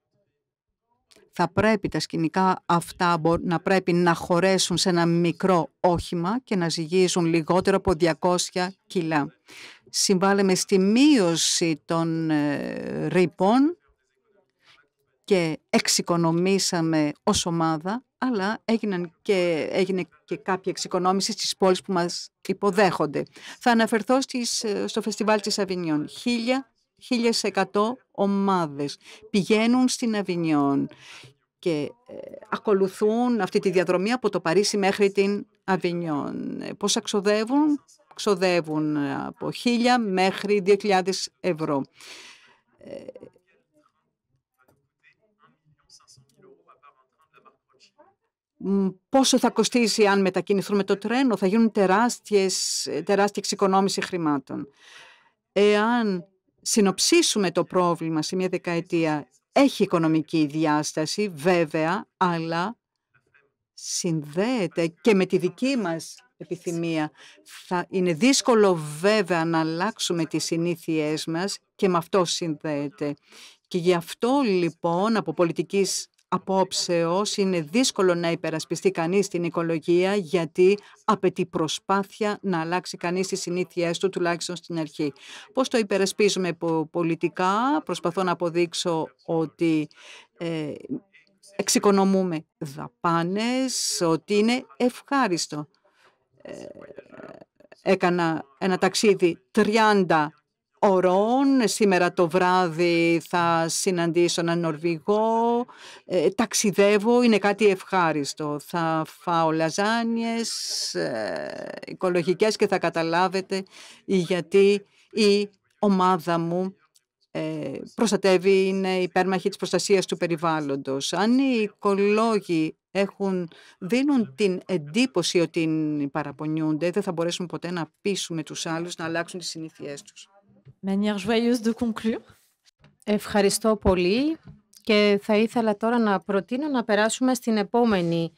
θα πρέπει τα σκηνικά αυτά να πρέπει να χωρέσουν σε ένα μικρό όχημα και να ζυγίζουν λιγότερο από 200 κιλά. Συμβάλαμε στη μείωση των ρήπων και εξοικονομήσαμε ως ομάδα, αλλά έγινε και κάποια εξοικονόμηση στις πόλεις που μας υποδέχονται. Θα αναφερθώ στο φεστιβάλ της Αβινιών. 1.100 ομάδες πηγαίνουν στην Αβινιόν και ακολουθούν αυτή τη διαδρομή από το Παρίσι μέχρι την Αβινιόν. Πόσα ξοδεύουν? Ξοδεύουν από 1.000 μέχρι 2.000 ευρώ. Πόσο θα κοστίσει αν μετακινηθούν με το τρένο? Θα γίνουν τεράστια εξοικονόμηση χρημάτων. Εάν συνοψίσουμε το πρόβλημα σε μια δεκαετία, έχει οικονομική διάσταση βέβαια, αλλά συνδέεται και με τη δική μας επιθυμία. Θα είναι δύσκολο βέβαια να αλλάξουμε τις συνήθειές μας και με αυτό συνδέεται. Και γι' αυτό λοιπόν από πολιτικής απόψεως είναι δύσκολο να υπερασπιστεί κανείς την οικολογία, γιατί απαιτεί προσπάθεια να αλλάξει κανείς τις συνήθειές του, τουλάχιστον στην αρχή. Πώς το υπερασπίζουμε πολιτικά? Προσπαθώ να αποδείξω ότι εξοικονομούμε δαπάνες, ότι είναι ευχάριστο. Έκανα ένα ταξίδι 30 ωρών. Σήμερα το βράδυ θα συναντήσω έναν Νορβηγό. Ταξιδεύω, είναι κάτι ευχάριστο. Θα φάω λαζάνιες οικολογικές και θα καταλάβετε γιατί η ομάδα μου προστατεύει, είναι υπέρμαχη της προστασίας του περιβάλλοντος. Αν οι οικολόγοι δίνουν την εντύπωση ότι παραπονιούνται, δεν θα μπορέσουμε ποτέ να πείσουμε τους άλλους να αλλάξουν τις συνήθειές τους. Manière joyeuse de conclure. Ευχαριστώ πολύ και θα ήθελα τώρα να προτείνω να περάσουμε στην επόμενη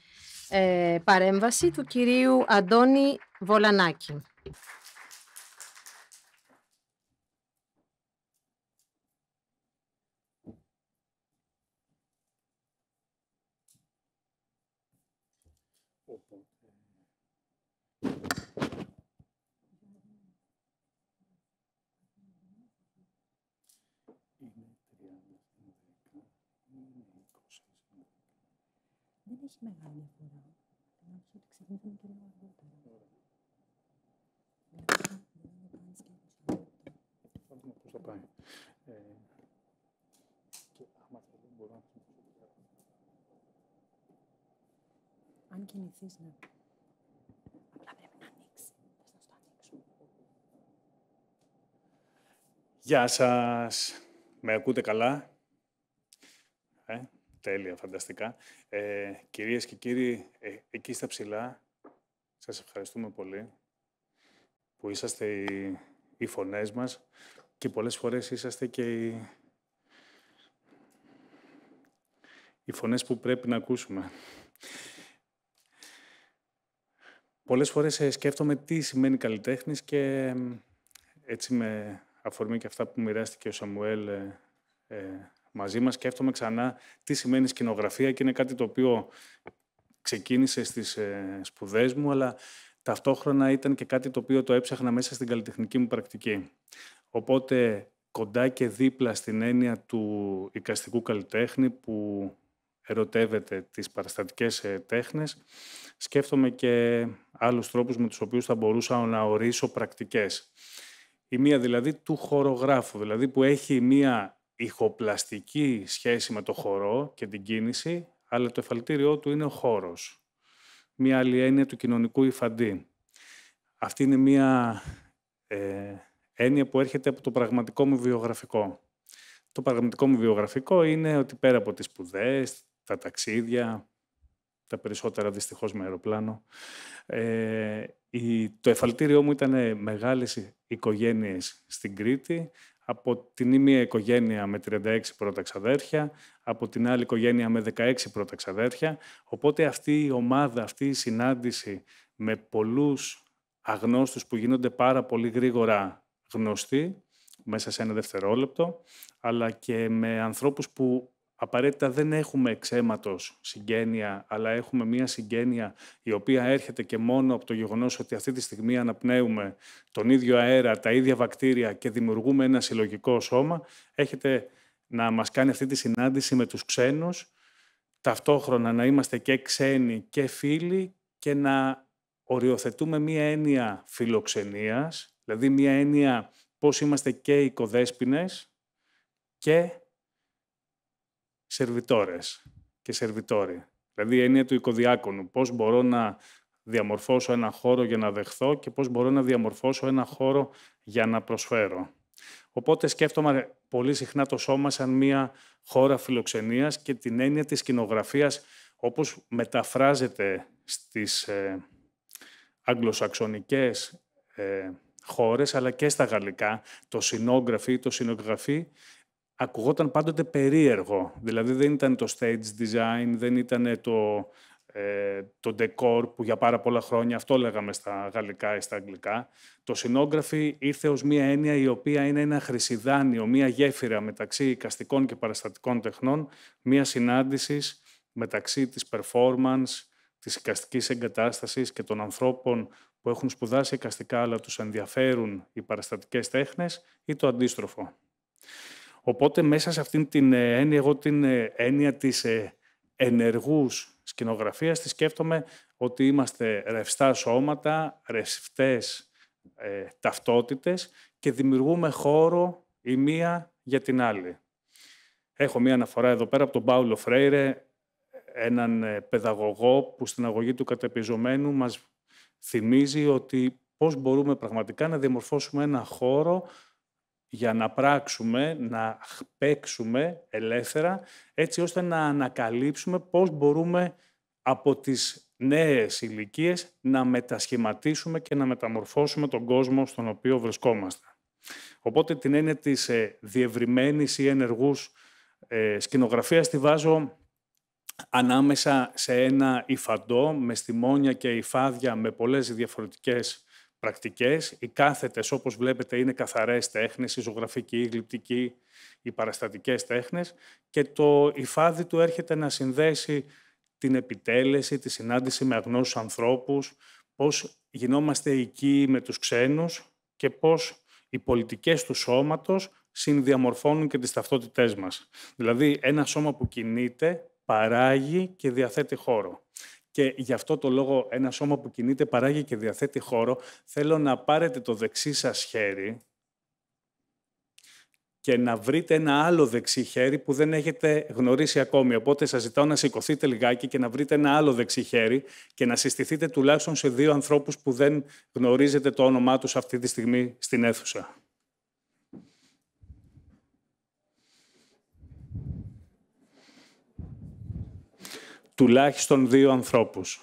παρέμβαση του κυρίου Αντώνη Βολανάκη. Δεν έχει μεγάλη αφορά. Νομίζω ότι ξεκινήσαμε και λίγο αργότερα. Θα δούμε πώς θα πάει. Και άμα θέλει μπορώ να κινηθώ. Αν κινηθείς, ναι. Απλά πρέπει να ανοίξει. Πες να στο ανοίξω. Γεια σας. Με ακούτε καλά? Τέλεια, φανταστικά. Κυρίες και κύριοι, εκεί στα ψηλά, σας ευχαριστούμε πολύ που είσαστε οι φωνές μας και πολλές φορές είσαστε και οι φωνές που πρέπει να ακούσουμε. Πολλές φορές σκέφτομαι τι σημαίνει καλλιτέχνης και έτσι με αφορμή και αυτά που μοιράστηκε ο Σαμουέλ μαζί μας, σκέφτομαι ξανά τι σημαίνει σκηνογραφία και είναι κάτι το οποίο ξεκίνησε στις σπουδές μου, αλλά ταυτόχρονα ήταν και κάτι το οποίο το έψαχνα μέσα στην καλλιτεχνική μου πρακτική. Οπότε κοντά και δίπλα στην έννοια του εικαστικού καλλιτέχνη που ερωτεύεται τις παραστατικές τέχνες, σκέφτομαι και άλλους τρόπους με τους οποίους θα μπορούσα να ορίσω πρακτικές. Η μία δηλαδή του χορογράφου, δηλαδή που έχει μία ηχοπλαστική σχέση με το χορό και την κίνηση, αλλά το εφαλτήριό του είναι ο χώρος. Μία άλλη έννοια του κοινωνικού υφαντή. Αυτή είναι μία έννοια που έρχεται από το πραγματικό μου βιογραφικό. Το πραγματικό μου βιογραφικό είναι ότι πέρα από τις σπουδές, τα ταξίδια, τα περισσότερα δυστυχώς με αεροπλάνο, το εφαλτήριό μου ήταν μεγάλες οικογένειες στην Κρήτη, από την μία οικογένεια με 36 πρώτα ξαδέρφια, από την άλλη οικογένεια με 16 πρώτα ξαδέρφια. Οπότε αυτή η ομάδα, αυτή η συνάντηση με πολλούς αγνώστους που γίνονται πάρα πολύ γρήγορα γνωστοί, μέσα σε ένα δευτερόλεπτο, αλλά και με ανθρώπους που απαραίτητα δεν έχουμε εξαίματος συγγένεια, αλλά έχουμε μία συγγένεια η οποία έρχεται και μόνο από το γεγονός ότι αυτή τη στιγμή αναπνέουμε τον ίδιο αέρα, τα ίδια βακτήρια και δημιουργούμε ένα συλλογικό σώμα, έχετε να μας κάνει αυτή τη συνάντηση με τους ξένους, ταυτόχρονα να είμαστε και ξένοι και φίλοι και να οριοθετούμε μία έννοια φιλοξενίας, δηλαδή μία έννοια πώς είμαστε και οικοδέσποινες και σερβιτόρες και σερβιτόροι. Δηλαδή η έννοια του οικοδιάκονου. Πώς μπορώ να διαμορφώσω ένα χώρο για να δεχθώ και πώς μπορώ να διαμορφώσω ένα χώρο για να προσφέρω. Οπότε σκέφτομαι πολύ συχνά το σώμα σαν μία χώρα φιλοξενίας και την έννοια της σκηνογραφίας όπως μεταφράζεται στις αγγλοσαξονικές χώρες, αλλά και στα γαλλικά, το scenography ή το scenography ακουγόταν πάντοτε περίεργο. Δηλαδή δεν ήταν το stage design, δεν ήταν το decor που για πάρα πολλά χρόνια αυτό λέγαμε στα γαλλικά ή στα αγγλικά. Το scenography ήρθε ως μία έννοια η οποία είναι ένα χρυσιδάνιο, μία γέφυρα μεταξύ εικαστικών και παραστατικών τεχνών, μία συνάντηση μεταξύ της performance, της εικαστικής εγκατάστασης και των ανθρώπων που έχουν σπουδάσει εικαστικά, αλλά τους ενδιαφέρουν οι παραστατικές τέχνες ή το αντίστροφο. Οπότε μέσα σε αυτήν την έννοια, εγώ την έννοια της ενεργούς σκηνογραφίας, τη σκέφτομαι ότι είμαστε ρευστά σώματα, ρευστές ταυτότητες και δημιουργούμε χώρο η μία για την άλλη. Έχω μία αναφορά εδώ πέρα από τον Πάουλο Φρέιρε, έναν παιδαγωγό που στην αγωγή του κατεπιζωμένου μας θυμίζει ότι πώς μπορούμε πραγματικά να διαμορφώσουμε ένα χώρο για να πράξουμε, να παίξουμε ελεύθερα, έτσι ώστε να ανακαλύψουμε πώς μπορούμε από τις νέες ηλικίες να μετασχηματίσουμε και να μεταμορφώσουμε τον κόσμο στον οποίο βρισκόμαστε. Οπότε την έννοια της διευρυμένης ή ενεργούς σκηνογραφίας τη βάζω ανάμεσα σε ένα υφαντό, με στιμόνια και υφάδια, με πολλές διαφορετικές πρακτικές. Οι κάθετες, όπως βλέπετε, είναι καθαρές τέχνες, η ζωγραφική, η γλυπτική, οι παραστατικές τέχνες. Και το υφάδι του έρχεται να συνδέσει την επιτέλεση, τη συνάντηση με αγνώστους ανθρώπους, πώς γινόμαστε οικοί με τους ξένους και πώς οι πολιτικές του σώματος συνδιαμορφώνουν και τις ταυτότητές μας. Δηλαδή, ένα σώμα που κινείται παράγει και διαθέτει χώρο. Και γι' αυτό το λόγο ένα σώμα που κινείται παράγει και διαθέτει χώρο, θέλω να πάρετε το δεξί σας χέρι και να βρείτε ένα άλλο δεξί χέρι που δεν έχετε γνωρίσει ακόμη. Οπότε σας ζητάω να σηκωθείτε λιγάκι και να βρείτε ένα άλλο δεξί χέρι και να συστηθείτε τουλάχιστον σε δύο ανθρώπους που δεν γνωρίζετε το όνομά τους αυτή τη στιγμή στην αίθουσα. Τουλάχιστον δύο ανθρώπους.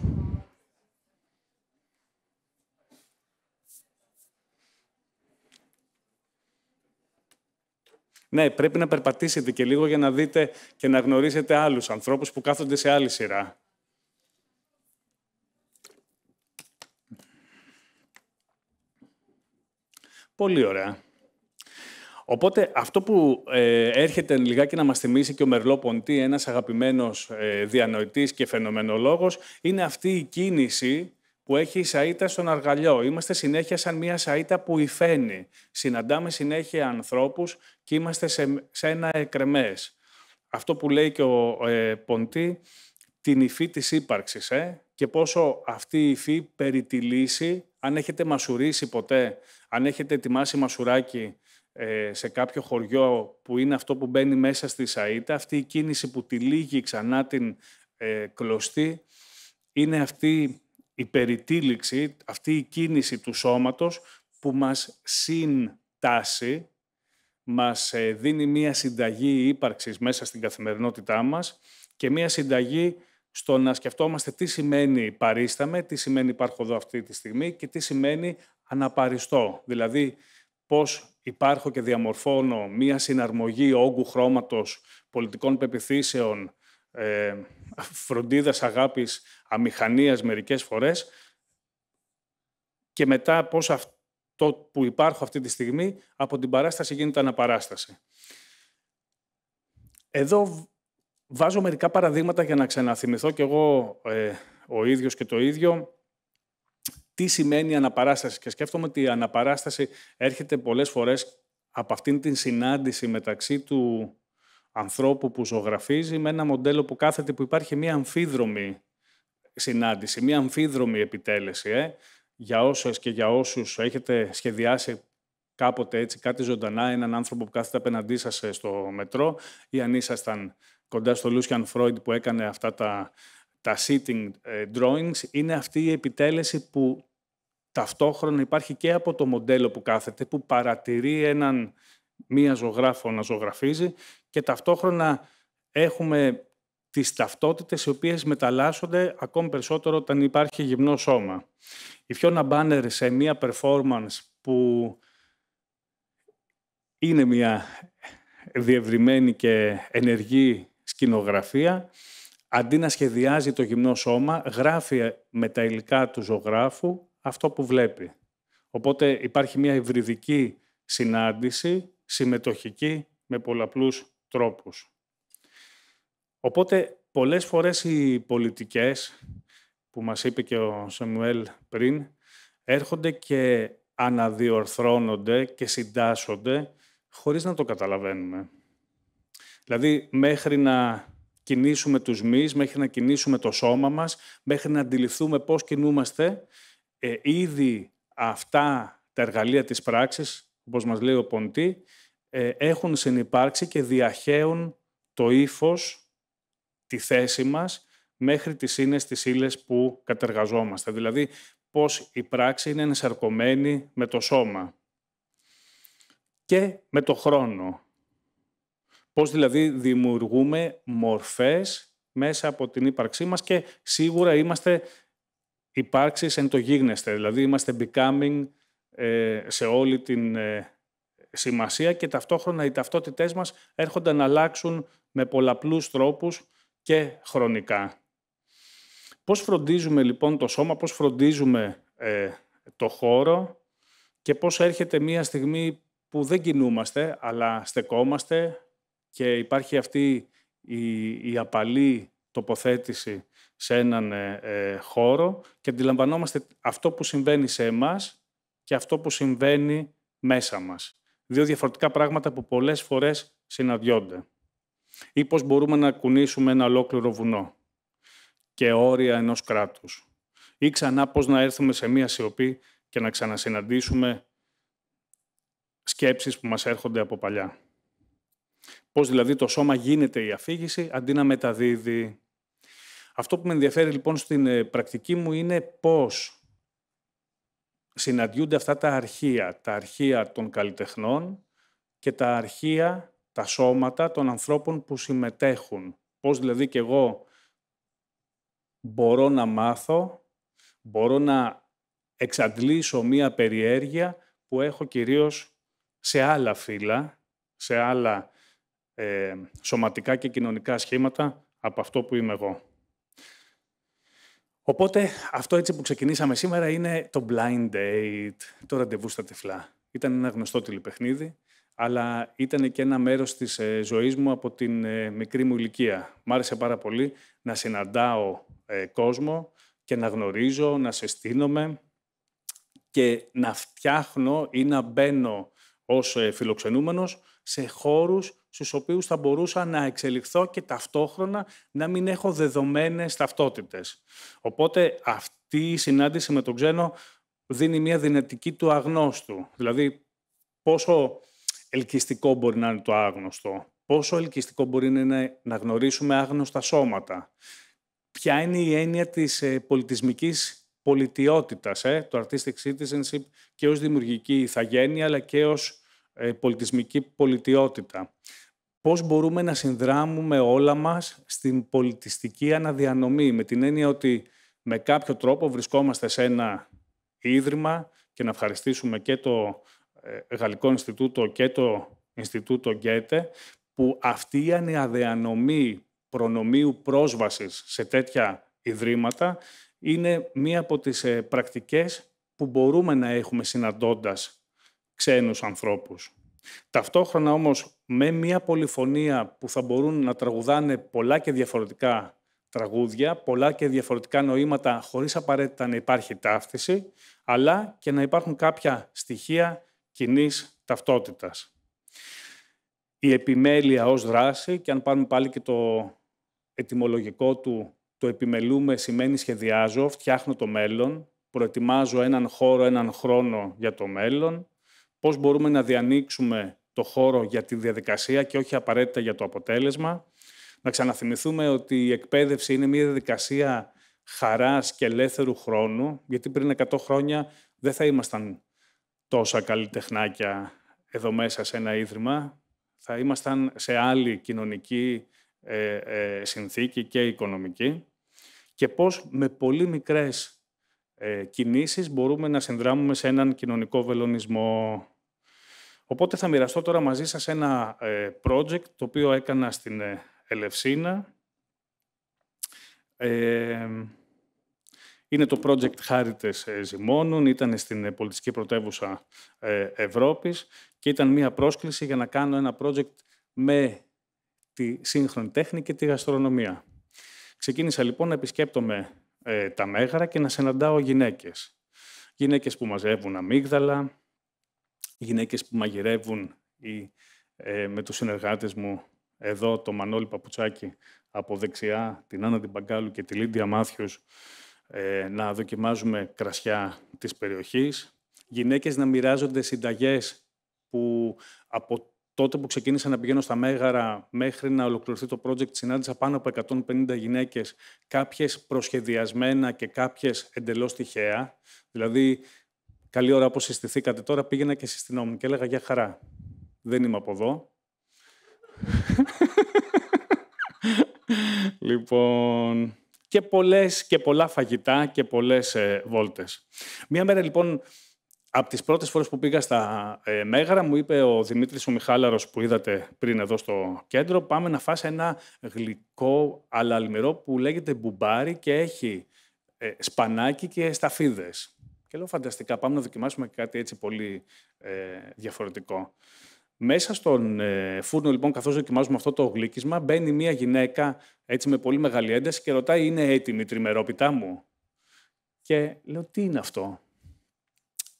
Ναι, πρέπει να περπατήσετε και λίγο για να δείτε και να γνωρίσετε άλλους ανθρώπους που κάθονται σε άλλη σειρά. Πολύ ωραία. Οπότε αυτό που έρχεται λιγάκι να μας θυμίσει και ο Μερλό-Ποντί, ένας αγαπημένος διανοητής και φαινομενολόγος, είναι αυτή η κίνηση που έχει η σαΐτα στον αργαλιό. Είμαστε συνέχεια σαν μια σαΐτα που υφαίνει. Συναντάμε συνέχεια ανθρώπους και είμαστε σε ένα εκρεμές. Αυτό που λέει και ο Ποντί, την υφή της ύπαρξης. και πόσο αυτή η υφή περιτυλίσει, αν έχετε μασουρίσει ποτέ, αν έχετε ετοιμάσει μασουράκι σε κάποιο χωριό που είναι αυτό που μπαίνει μέσα στη σαΐτα, αυτή η κίνηση που τυλίγει ξανά την κλωστή, είναι αυτή η περιτύλιξη, αυτή η κίνηση του σώματος που μας συντάσσει, μας δίνει μία συνταγή ύπαρξης μέσα στην καθημερινότητά μας και μία συνταγή στο να σκεφτόμαστε τι σημαίνει παρίσταμε, τι σημαίνει υπάρχω εδώ αυτή τη στιγμή και τι σημαίνει αναπαριστώ. Δηλαδή, πώς υπάρχω και διαμορφώνω μία συναρμογή όγκου χρώματος, πολιτικών πεπιθήσεων, φροντίδας, αγάπης, αμηχανίας μερικές φορές και μετά πώς αυτό που υπάρχω αυτή τη στιγμή από την παράσταση γίνεται αναπαράσταση. Εδώ βάζω μερικά παραδείγματα για να ξαναθυμηθώ κι εγώ ο ίδιος και το ίδιο τι σημαίνει αναπαράσταση και σκέφτομαι ότι η αναπαράσταση έρχεται πολλές φορές από αυτήν την συνάντηση μεταξύ του ανθρώπου που ζωγραφίζει με ένα μοντέλο που κάθεται, που υπάρχει μία αμφίδρομη συνάντηση, μία αμφίδρομη επιτέλεση. Για όσες και για όσους έχετε σχεδιάσει κάποτε έτσι κάτι ζωντανά, έναν άνθρωπο που κάθεται απέναντί σας στο μετρό ή αν ήσασταν κοντά στο Lucian Freud που έκανε αυτά τα sitting drawings, είναι αυτή η επιτέλεση που ταυτόχρονα υπάρχει και από το μοντέλο που κάθεται, που παρατηρεί μία ζωγράφο να ζωγραφίζει και ταυτόχρονα έχουμε τις ταυτότητες οι οποίες μεταλλάσσονται ακόμη περισσότερο όταν υπάρχει γυμνό σώμα. Η Fiona Banner σε μία performance που είναι μία διευρυμένη και ενεργή σκηνογραφία, αντί να σχεδιάζει το γυμνό σώμα, γράφει με τα υλικά του ζωγράφου αυτό που βλέπει. Οπότε υπάρχει μία υβριδική συνάντηση, συμμετοχική, με πολλαπλούς τρόπους. Οπότε, πολλές φορές οι πολιτικές, που μας είπε και ο Σαμουέλ πριν, έρχονται και αναδιορθώνονται και συντάσσονται χωρίς να το καταλαβαίνουμε. Δηλαδή, μέχρι να κινήσουμε τους μυς, μέχρι να κινήσουμε το σώμα μας, μέχρι να αντιληφθούμε πώς κινούμαστε, ήδη αυτά τα εργαλεία της πράξης, όπως μας λέει ο Ποντή, έχουν συνυπάρξει και διαχέουν το ύφος, τη θέση μας, μέχρι τις ίνες, τις ύλες που κατεργαζόμαστε. Δηλαδή, πώς η πράξη είναι ενσαρκωμένη με το σώμα και με το χρόνο. Πώς δηλαδή δημιουργούμε μορφές μέσα από την ύπαρξή μας και σίγουρα είμαστε υπάρξεις εν το γίγνεσθε, δηλαδή είμαστε becoming σε όλη την σημασία και ταυτόχρονα οι ταυτότητές μας έρχονται να αλλάξουν με πολλαπλούς τρόπους και χρονικά. Πώς φροντίζουμε λοιπόν το σώμα, πώς φροντίζουμε το χώρο και πώς έρχεται μία στιγμή που δεν κινούμαστε αλλά στεκόμαστε και υπάρχει αυτή η απαλή τοποθέτηση σε έναν χώρο και αντιλαμβανόμαστε αυτό που συμβαίνει σε εμάς και αυτό που συμβαίνει μέσα μας. Δύο διαφορετικά πράγματα που πολλές φορές συναντιόνται. Ή πώς μπορούμε να κουνήσουμε ένα ολόκληρο βουνό και όρια ενός κράτους. Ή ξανά πώς να έρθουμε σε μία σιωπή και να ξανασυναντήσουμε σκέψεις που μας έρχονται από παλιά. Πώς δηλαδή το σώμα γίνεται η αφήγηση αντί να μεταδίδει. Αυτό που με ενδιαφέρει λοιπόν στην πρακτική μου είναι πώς συναντιούνται αυτά τα αρχεία των καλλιτεχνών και τα αρχεία, τα σώματα των ανθρώπων που συμμετέχουν. Πώς δηλαδή και εγώ μπορώ να μάθω, μπορώ να εξαντλήσω μία περιέργεια που έχω κυρίως σε άλλα φύλλα, σε άλλα σωματικά και κοινωνικά σχήματα από αυτό που είμαι εγώ. Οπότε, αυτό έτσι που ξεκινήσαμε σήμερα είναι το blind date, το ραντεβού στα τυφλά. Ήταν ένα γνωστό τηλεπαιχνίδι, αλλά ήταν και ένα μέρος της ζωής μου από την μικρή μου ηλικία. Μ' άρεσε πάρα πολύ να συναντάω κόσμο και να γνωρίζω, να συστήνομαι και να φτιάχνω ή να μπαίνω ως φιλοξενούμενος σε χώρους στους οποίους θα μπορούσα να εξελιχθώ και ταυτόχρονα να μην έχω δεδομένες ταυτότητες. Οπότε αυτή η συνάντηση με τον ξένο δίνει μια δυνατική του αγνώστου. Δηλαδή, πόσο ελκυστικό μπορεί να είναι το άγνωστο, πόσο ελκυστικό μπορεί να είναι να γνωρίσουμε άγνωστα σώματα, ποια είναι η έννοια της πολιτισμικής πολιτιότητας, το artistic citizenship και ως δημιουργική ηθαγένεια, αλλά και ως πολιτισμική πολιτιότητα. Πώς μπορούμε να συνδράμουμε όλα μας στην πολιτιστική αναδιανομή, με την έννοια ότι με κάποιο τρόπο βρισκόμαστε σε ένα ίδρυμα, και να ευχαριστήσουμε και το Γαλλικό Ινστιτούτο και το Ινστιτούτο GET, που αυτή η αναδιανομή προνομίου πρόσβασης σε τέτοια ιδρύματα είναι μία από τις πρακτικές που μπορούμε να έχουμε συναντώντας ξένους ανθρώπους. Ταυτόχρονα όμως με μία πολυφωνία που θα μπορούν να τραγουδάνε πολλά και διαφορετικά τραγούδια, πολλά και διαφορετικά νοήματα, χωρίς απαραίτητα να υπάρχει ταύτιση, αλλά και να υπάρχουν κάποια στοιχεία κοινής ταυτότητας. Η επιμέλεια ως δράση, και αν πάρουμε πάλι και το ετυμολογικό του, το επιμελούμε σημαίνει σχεδιάζω, φτιάχνω το μέλλον, προετοιμάζω έναν χώρο, έναν χρόνο για το μέλλον, πώς μπορούμε να διανοίξουμε το χώρο για τη διαδικασία και όχι απαραίτητα για το αποτέλεσμα. Να ξαναθυμηθούμε ότι η εκπαίδευση είναι μια διαδικασία χαράς και ελεύθερου χρόνου, γιατί πριν 100 χρόνια δεν θα ήμασταν τόσα καλλιτεχνάκια εδώ μέσα σε ένα ίδρυμα. Θα ήμασταν σε άλλη κοινωνική συνθήκη και οικονομική. Και πώς με πολύ μικρές κινήσεις μπορούμε να συνδράμουμε σε έναν κοινωνικό βελονισμό. Οπότε θα μοιραστώ τώρα μαζί σας ένα project το οποίο έκανα στην Ελευσίνα. Είναι το project Χάριτες Ζυμώνων, ήταν στην πολιτιστική πρωτεύουσα Ευρώπης και ήταν μία πρόσκληση για να κάνω ένα project με τη σύγχρονη τέχνη και τη γαστρονομία. Ξεκίνησα λοιπόν να επισκέπτομαι τα Μέγαρα και να συναντάω γυναίκες. Γυναίκες που μαζεύουν αμύγδαλα, γυναίκες που μαγειρεύουν με τους συνεργάτες μου εδώ το Μανώλη Παπουτσάκη από δεξιά, την Άννα Τιμπαγκάλου και τη Λίντια Μάθιους, να δοκιμάζουμε κρασιά της περιοχής. Γυναίκες να μοιράζονται συνταγές που από τότε που ξεκίνησα να πηγαίνω στα Μέγαρα μέχρι να ολοκληρωθεί το project συνάντησα πάνω από 150 γυναίκες, κάποιες προσχεδιασμένα και κάποιες εντελώς τυχαία. Δηλαδή, καλή ώρα όπως συστηθήκατε τώρα, πήγαινα και συστηνόμουν και έλεγα «Για χαρά, δεν είμαι από εδώ». Λοιπόν, και πολλά φαγητά και πολλές βόλτες. Μία μέρα λοιπόν, από τις πρώτες φορές που πήγα στα Μέγαρα, μου είπε ο Δημήτρης ο Μιχάλαρος που είδατε πριν εδώ στο κέντρο, πάμε να φας ένα γλυκό αλλά αλμυρό που λέγεται μπουμπάρι και έχει σπανάκι και σταφίδες. Και λέω φανταστικά, πάμε να δοκιμάσουμε και κάτι έτσι πολύ διαφορετικό. Μέσα στον φούρνο, λοιπόν, καθώς δοκιμάζουμε αυτό το γλύκισμα, μπαίνει μία γυναίκα έτσι με πολύ μεγάλη ένταση και ρωτάει «Είναι έτοιμη η τριμερόπιτά μου?» Και λέω «Τι είναι αυτό?»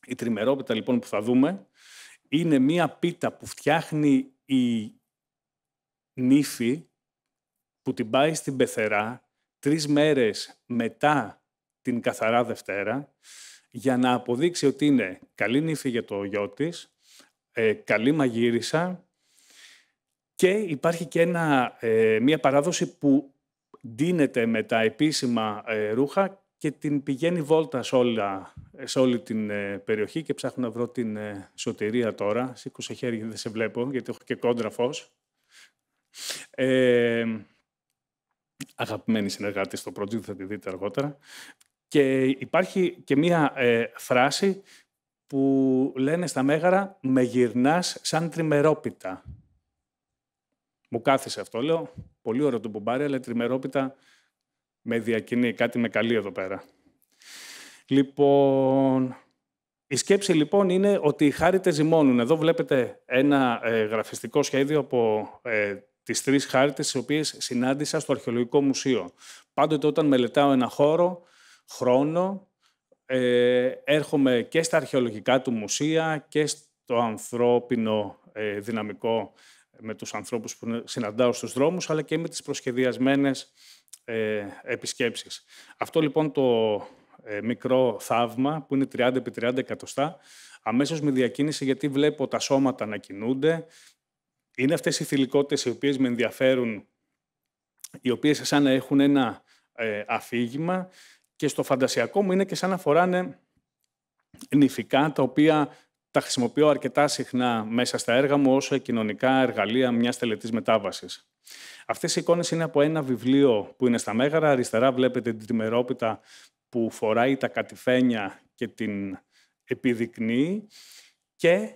Η τριμερόπιτα, λοιπόν, που θα δούμε, είναι μία πίτα που φτιάχνει η νύφη που την πάει στην πεθερά 3 μέρες μετά την καθαρά Δευτέρα για να αποδείξει ότι είναι καλή νύφη για το γιο της, καλή μαγείρισα και υπάρχει και μία παράδοση που ντύνεται με τα επίσημα ρούχα και την πηγαίνει βόλτα σε όλη την περιοχή και ψάχνω να βρω την σωτηρία τώρα. Σήκωσε χέρι γιατί δεν σε βλέπω, γιατί έχω και κόντρα φως. Αγαπημένη συνεργάτη στο project, θα τη δείτε αργότερα. Και υπάρχει και μία φράση που λένε στα Μέγαρα «Με γυρνάς σαν τριμερόπιτα». Μου κάθισε αυτό, λέω. Πολύ ωραίο το μπουμπάρι, αλλά τριμερόπιτα με διακινεί. Κάτι με καλεί εδώ πέρα. Λοιπόν, η σκέψη λοιπόν είναι ότι οι χάριτες ζυμώνουν. Εδώ βλέπετε ένα γραφιστικό σχέδιο από τις 3 χάριτες, τις οποίες συνάντησα στο Αρχαιολογικό Μουσείο. Πάντοτε όταν μελετάω ένα χώρο, χρόνο, έρχομαι και στα αρχαιολογικά του μουσεία και στο ανθρώπινο δυναμικό με τους ανθρώπους που συναντάω στους δρόμους, αλλά και με τις προσχεδιασμένες επισκέψεις. Αυτό λοιπόν το μικρό θαύμα, που είναι 30x30 εκατοστά, αμέσως με διακίνησε, γιατί βλέπω τα σώματα να κινούνται. Είναι αυτές οι θηλυκότητες οι οποίες με ενδιαφέρουν, οι οποίες σαν να έχουν ένα αφήγημα, και στο φαντασιακό μου είναι και σαν να φοράνε νυφικά, τα οποία τα χρησιμοποιώ αρκετά συχνά μέσα στα έργα μου ως κοινωνικά εργαλεία μιας τελετής μετάβασης. Αυτές οι εικόνες είναι από ένα βιβλίο που είναι στα Μέγαρα. Αριστερά βλέπετε την τριμερόπιτα που φοράει τα κατηφένια και την επιδεικνύει, και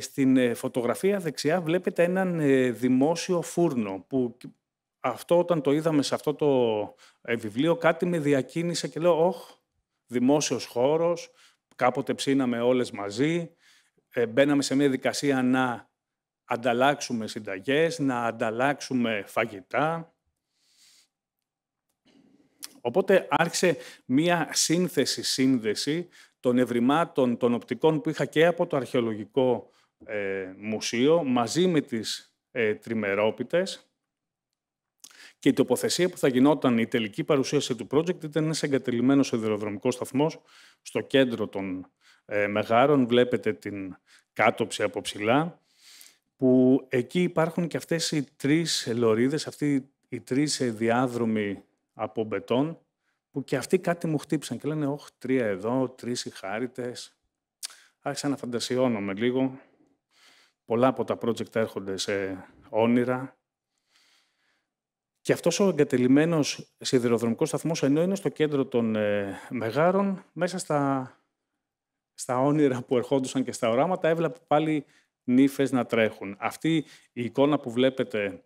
στην φωτογραφία δεξιά βλέπετε έναν δημόσιο φούρνο, που αυτό, όταν το είδαμε σε αυτό το βιβλίο, κάτι με διακίνησε και λέω «Ωχ, δημόσιος χώρος, κάποτε ψήναμε όλες μαζί, μπαίναμε σε μια δικασία να ανταλλάξουμε συνταγές, να ανταλλάξουμε φαγητά». Οπότε άρχισε μια σύνθεση-σύνδεση των ευρημάτων, των οπτικών που είχα και από το Αρχαιολογικό Μουσείο, μαζί με τις τριμερόπιτες, και η τοποθεσία που θα γινόταν η τελική παρουσίαση του project ήταν ένας εγκατελειμμένος σιδηροδρομικός σταθμός στο κέντρο των Μεγάρων. Βλέπετε την κάτοψη από ψηλά, που εκεί υπάρχουν και αυτές οι τρεις λωρίδες, αυτοί οι τρεις διάδρομοι από μπετόν, που και αυτοί κάτι μου χτύπησαν και λένε «Ωχ, τρία εδώ, τρεις ηχάριτες». Άρχισα να φαντασιώνομαι λίγο. Πολλά από τα project έρχονται σε όνειρα. Και αυτός ο εγκατελειμμένος σιδηροδρομικός σταθμός, ενώ είναι στο κέντρο των Μεγάρων, μέσα στα όνειρα που ερχόντουσαν και στα οράματα, έβλεπα πάλι νύφες να τρέχουν. Αυτή η εικόνα που βλέπετε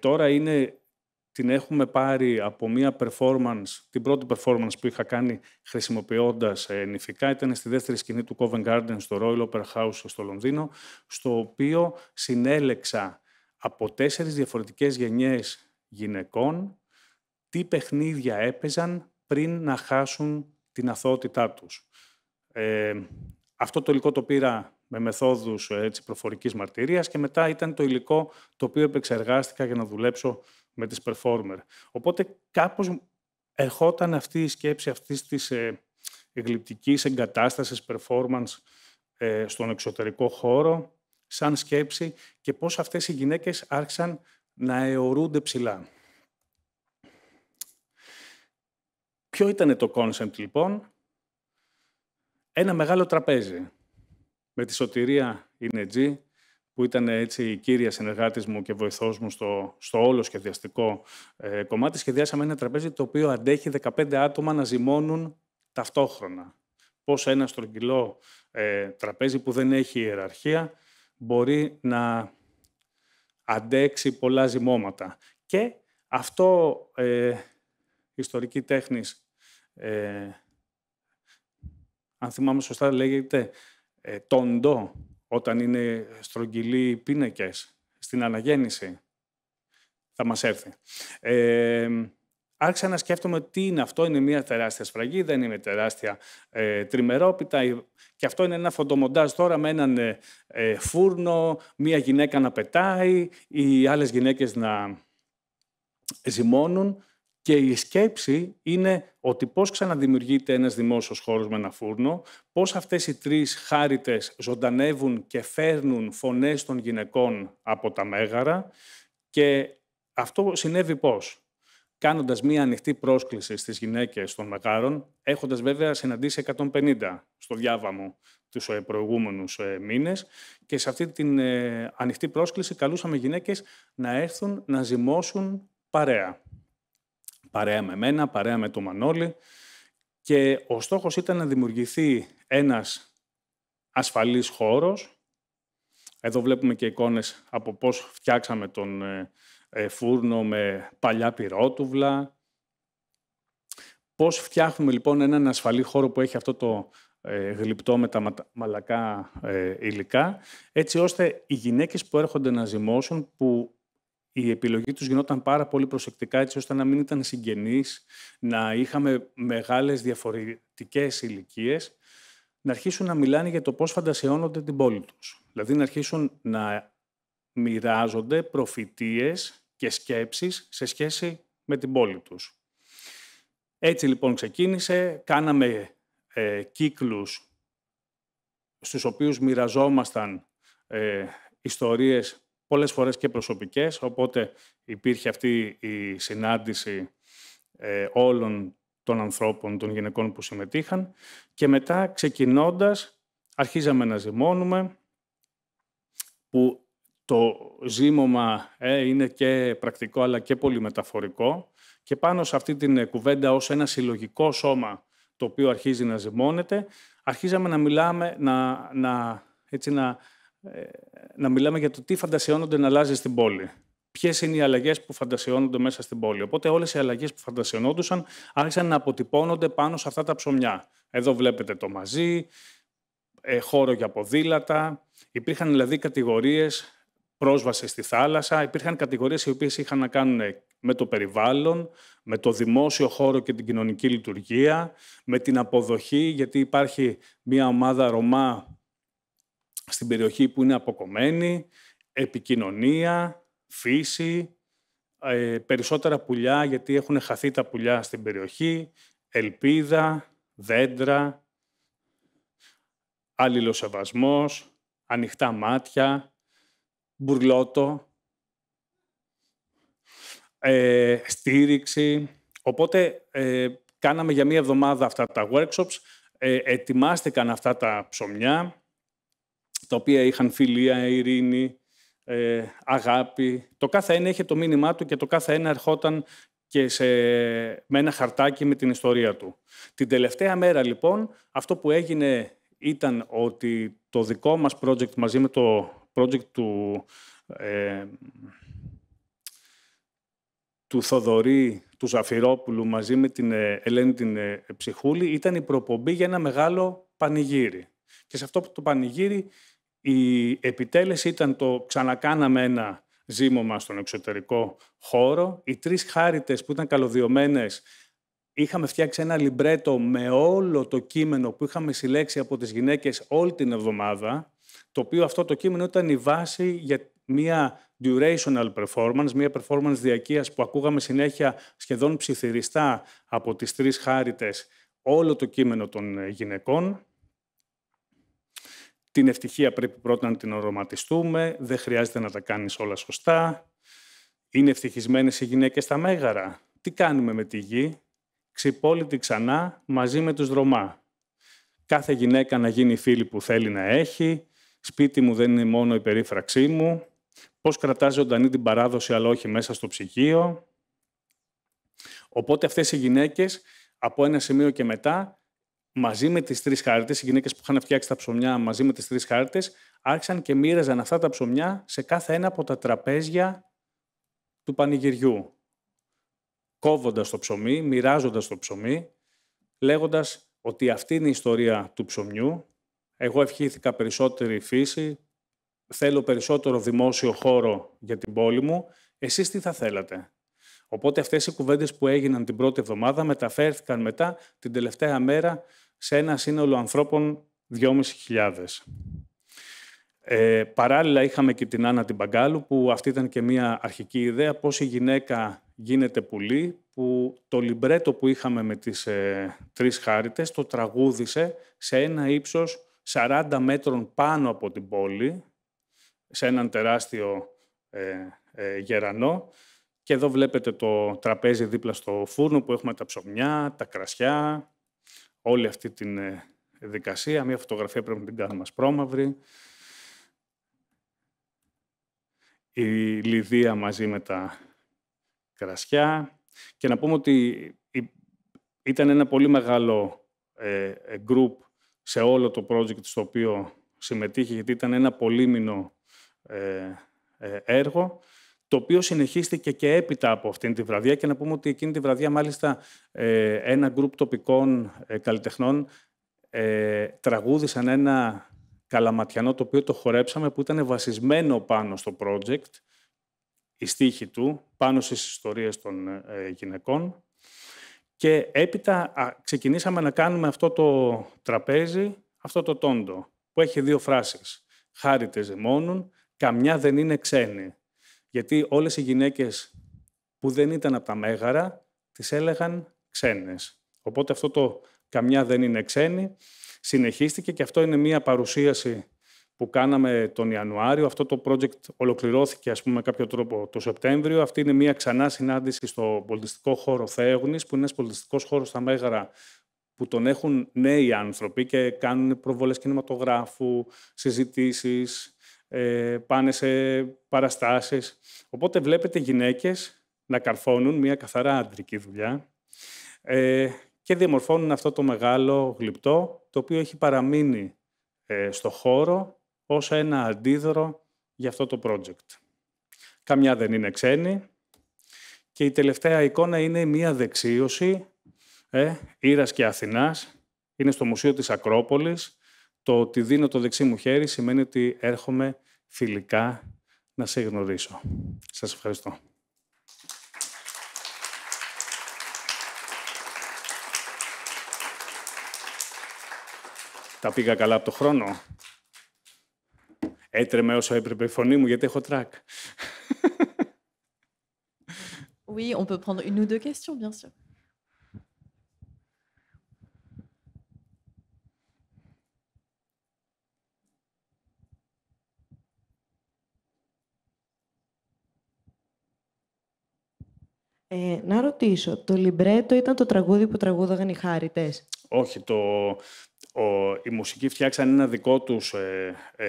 τώρα είναι... Την έχουμε πάρει από μια performance, την πρώτη performance που είχα κάνει χρησιμοποιώντας νηφικά. Ήταν στη δεύτερη σκηνή του Covent Garden στο Royal Opera House στο Λονδίνο, στο οποίο συνέλεξα από 4 διαφορετικές γενιές γυναικών τι παιχνίδια έπαιζαν πριν να χάσουν την αθωότητά τους. Αυτό το υλικό το πήρα με μεθόδους προφορικής μαρτυρίας, και μετά ήταν το υλικό το οποίο επεξεργάστηκα για να δουλέψω με τις performer. Οπότε κάπως ερχόταν αυτή η σκέψη αυτής της εγκληπτικής εγκατάστασης performance στον εξωτερικό χώρο, σαν σκέψη, και πώς αυτές οι γυναίκες άρχισαν να αιωρούνται ψηλά. Ποιο ήταν το κόνσεπτ λοιπόν? Ένα μεγάλο τραπέζι. Με τη Σωτηρία Ινετζή, που ήταν έτσι η κύρια συνεργάτης μου και βοηθός μου στο όλο σχεδιαστικό κομμάτι, σχεδιάσαμε ένα τραπέζι το οποίο αντέχει 15 άτομα να ζυμώνουν ταυτόχρονα. Πώς ένα στρογγυλό τραπέζι που δεν έχει ιεραρχία μπορεί να αντέξει πολλά ζυμώματα. Και αυτό ιστορική τέχνης, αν θυμάμαι σωστά λέγεται τοντό, όταν είναι στρογγυλοί πίνακες στην αναγέννηση, θα μας έρθει. Άρχισα να σκέφτομαι τι είναι αυτό. Είναι μια τεράστια σφραγίδα, είναι μια τεράστια τριμερόπιτα, και αυτό είναι ένα φωτομοντάζ τώρα με έναν φούρνο, μια γυναίκα να πετάει, οι άλλες γυναίκες να ζυμώνουν. Και η σκέψη είναι ότι πώς ξαναδημιουργείται ένας δημόσιος χώρος με ένα φούρνο, πώς αυτές οι τρεις χάριτες ζωντανεύουν και φέρνουν φωνές των γυναικών από τα Μέγαρα, και αυτό συνέβη πώς? Κάνοντας μία ανοιχτή πρόσκληση στις γυναίκες των Μεγάρων, έχοντας βέβαια συναντήσει 150 στο διάβα μου τους προηγούμενους μήνες, και σε αυτή την ανοιχτή πρόσκληση καλούσαμε γυναίκες να έρθουν να ζυμώσουν παρέα. Παρέα με μένα, παρέα με τον Μανώλη, και ο στόχος ήταν να δημιουργηθεί ένας ασφαλής χώρος. Εδώ βλέπουμε και εικόνες από πώς φτιάξαμε τον φούρνο με παλιά πυρότουβλα. Πώς φτιάχνουμε λοιπόν έναν ασφαλή χώρο που έχει αυτό το γλυπτό με τα μαλακά υλικά, έτσι ώστε οι γυναίκες που έρχονται να ζυμώσουν, που η επιλογή τους γινόταν πάρα πολύ προσεκτικά, έτσι ώστε να μην ήταν συγγενείς, να είχαμε μεγάλες διαφορετικές ηλικίες, να αρχίσουν να μιλάνε για το πώς φαντασιώνονται την πόλη τους. Δηλαδή να αρχίσουν να μοιράζονται προφητείες και σκέψεις σε σχέση με την πόλη τους. Έτσι λοιπόν ξεκίνησε, κάναμε κύκλους στους οποίους μοιραζόμασταν ιστορίες πολλές φορές και προσωπικές, οπότε υπήρχε αυτή η συνάντηση όλων των ανθρώπων, των γυναικών που συμμετείχαν και μετά ξεκινώντας αρχίζαμε να ζυμώνουμε, που το ζύμωμα είναι και πρακτικό αλλά και πολύ μεταφορικό και πάνω σε αυτή την κουβέντα ως ένα συλλογικό σώμα το οποίο αρχίζει να ζυμώνεται, αρχίζαμε να μιλάμε, να μιλάμε για το τι φαντασιώνονται να αλλάζει στην πόλη. Ποιες είναι οι αλλαγές που φαντασιώνονται μέσα στην πόλη. Οπότε όλες οι αλλαγές που φαντασιωνόντουσαν άρχισαν να αποτυπώνονται πάνω σε αυτά τα ψωμιά. Εδώ βλέπετε το μαζί, χώρο για ποδήλατα. Υπήρχαν δηλαδή κατηγορίες πρόσβαση στη θάλασσα. Υπήρχαν κατηγορίες οι οποίες είχαν να κάνουν με το περιβάλλον, με το δημόσιο χώρο και την κοινωνική λειτουργία, με την αποδοχή, γιατί υπάρχει μια ομάδα Ρωμά στην περιοχή που είναι αποκομμένη, επικοινωνία, φύση, περισσότερα πουλιά, γιατί έχουν χαθεί τα πουλιά στην περιοχή, ελπίδα, δέντρα, αλληλοσεβασμός, ανοιχτά μάτια, μπουρλότο, στήριξη. Οπότε κάναμε για μία εβδομάδα αυτά τα workshops, ετοιμάστηκαν αυτά τα ψωμιά, τα οποία είχαν φιλία, ειρήνη, αγάπη. Το κάθε ένα είχε το μήνυμά του και το κάθε ένα ερχόταν και με ένα χαρτάκι με την ιστορία του. Την τελευταία μέρα, λοιπόν, αυτό που έγινε ήταν ότι το δικό μας project μαζί με το project του Θοδωρή, του Ζαφυρόπουλου, μαζί με την Ελένη την Ψυχούλη, ήταν η προπομπή για ένα μεγάλο πανηγύρι. Και σε αυτό το πανηγύρι η επιτέλεση ήταν το ξανακάναμε ένα ζύμωμα στον εξωτερικό χώρο. Οι τρεις χάριτες που ήταν καλωδιωμένες είχαμε φτιάξει ένα λιμπρέτο με όλο το κείμενο που είχαμε συλλέξει από τις γυναίκες όλη την εβδομάδα, το οποίο αυτό το κείμενο ήταν η βάση για μια durational performance, μια performance διακείας που ακούγαμε συνέχεια σχεδόν ψιθυριστά από τις τρεις χάριτες όλο το κείμενο των γυναικών. Την ευτυχία πρέπει πρώτα να την οραματιστούμε, δεν χρειάζεται να τα κάνεις όλα σωστά. Είναι ευτυχισμένες οι γυναίκες στα Μέγαρα. Τι κάνουμε με τη γη? Ξυπόλυτη ξανά μαζί με τους Ρωμά. Κάθε γυναίκα να γίνει η φίλη που θέλει να έχει. Σπίτι μου δεν είναι μόνο η περίφραξή μου. Πώς κρατάς ζωντανή την παράδοση αλλά όχι μέσα στο ψυγείο. Οπότε αυτές οι γυναίκες από ένα σημείο και μετά, μαζί με τις τρεις χάρτες, οι γυναίκες που είχαν φτιάξει τα ψωμιά μαζί με τις τρεις χάρτες, άρχισαν και μοίραζαν αυτά τα ψωμιά σε κάθε ένα από τα τραπέζια του πανηγυριού. Κόβοντας το ψωμί, μοιράζοντας το ψωμί, λέγοντας ότι αυτή είναι η ιστορία του ψωμιού. Εγώ ευχήθηκα περισσότερη φύση, θέλω περισσότερο δημόσιο χώρο για την πόλη μου. Εσείς τι θα θέλατε? Οπότε αυτές οι κουβέντες που έγιναν την πρώτη εβδομάδα μεταφέρθηκαν μετά την τελευταία μέρα σε ένα σύνολο ανθρώπων 2.500. Παράλληλα είχαμε και την Άννα την Μπαγκάλου, που αυτή ήταν και μια αρχική ιδέα, πώς η γυναίκα γίνεται πουλή, που το λιμπρέτο που είχαμε με τις τρεις χάριτες το τραγούδισε σε ένα ύψος 40 μέτρων πάνω από την πόλη, σε έναν τεράστιο γερανό. Και εδώ βλέπετε το τραπέζι δίπλα στο φούρνο που έχουμε τα ψωμιά, τα κρασιά, όλη αυτή τη δικασία. Μια φωτογραφία πρέπει να την κάνουμε ασπρόμαυρη. Η Λιδία μαζί με τα κρασιά. Και να πούμε ότι ήταν ένα πολύ μεγάλο group σε όλο το project στο οποίο συμμετείχε, γιατί ήταν ένα πολύμηνο έργο, το οποίο συνεχίστηκε και έπειτα από αυτήν τη βραδιά. Και να πούμε ότι εκείνη τη βραδιά, μάλιστα, ένα γκρουπ τοπικών καλλιτεχνών τραγούδησαν ένα καλαματιανό, το οποίο το χορέψαμε, που ήταν βασισμένο πάνω στο project, η στίχη του, πάνω στις ιστορίες των γυναικών. Και έπειτα ξεκινήσαμε να κάνουμε αυτό το τραπέζι αυτό το τόντο που έχει δύο φράσεις. Χάρητε ζεμόνουν, καμιά δεν είναι ξένη. Γιατί όλες οι γυναίκες που δεν ήταν από τα Μέγαρα τις έλεγαν ξένες. Οπότε αυτό το «καμιά δεν είναι ξένη» συνεχίστηκε και αυτό είναι μία παρουσίαση που κάναμε τον Ιανουάριο. Αυτό το project ολοκληρώθηκε, ας πούμε, με κάποιο τρόπο το Σεπτέμβριο. Αυτή είναι μία ξανά συνάντηση στο πολιτιστικό χώρο Θέογνης, που είναι ένας πολιτιστικός χώρος στα Μέγαρα που τον έχουν νέοι άνθρωποι και κάνουν προβολές κινηματογράφου, συζητήσεις, πάνε σε παραστάσεις. Οπότε βλέπετε γυναίκες να καρφώνουν μία καθαρά αντρική δουλειά και διαμορφώνουν αυτό το μεγάλο γλυπτό, το οποίο έχει παραμείνει στο χώρο ως ένα αντίδωρο για αυτό το project. Καμιά δεν είναι ξένη. Και η τελευταία εικόνα είναι μία δεξίωση Ήρας και Αθηνάς. Είναι στο Μουσείο της Ακρόπολης. Το ότι δίνω το δεξί μου χέρι σημαίνει ότι έρχομαι φιλικά να σε γνωρίσω. Σας ευχαριστώ. Τα πήγα καλά από το χρόνο. Έτρεμε όσο έπρεπε η φωνή μου, γιατί έχω τρακ. Oui, on peut prendre une ou deux questions, bien sûr. Να ρωτήσω, το λιμπρέτο ήταν το τραγούδι που τραγούδαγαν οι χάριτες? Όχι, η μουσική φτιάξαν ένα δικό τους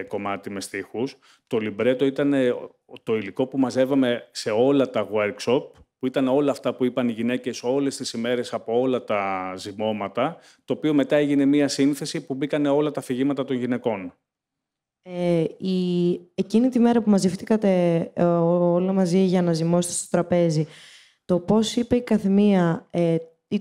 κομμάτι με στίχους. Το λιμπρέτο ήταν το υλικό που μαζεύαμε σε όλα τα workshop, που ήταν όλα αυτά που είπαν οι γυναίκες όλες τις ημέρες από όλα τα ζυμώματα, το οποίο μετά έγινε μία σύνθεση που μπήκαν όλα τα αφηγήματα των γυναικών. Εκείνη τη μέρα που μαζευτήκατε όλα μαζί για να ζυμώσετε στο τραπέζι, το πώς είπε η καθεμία ή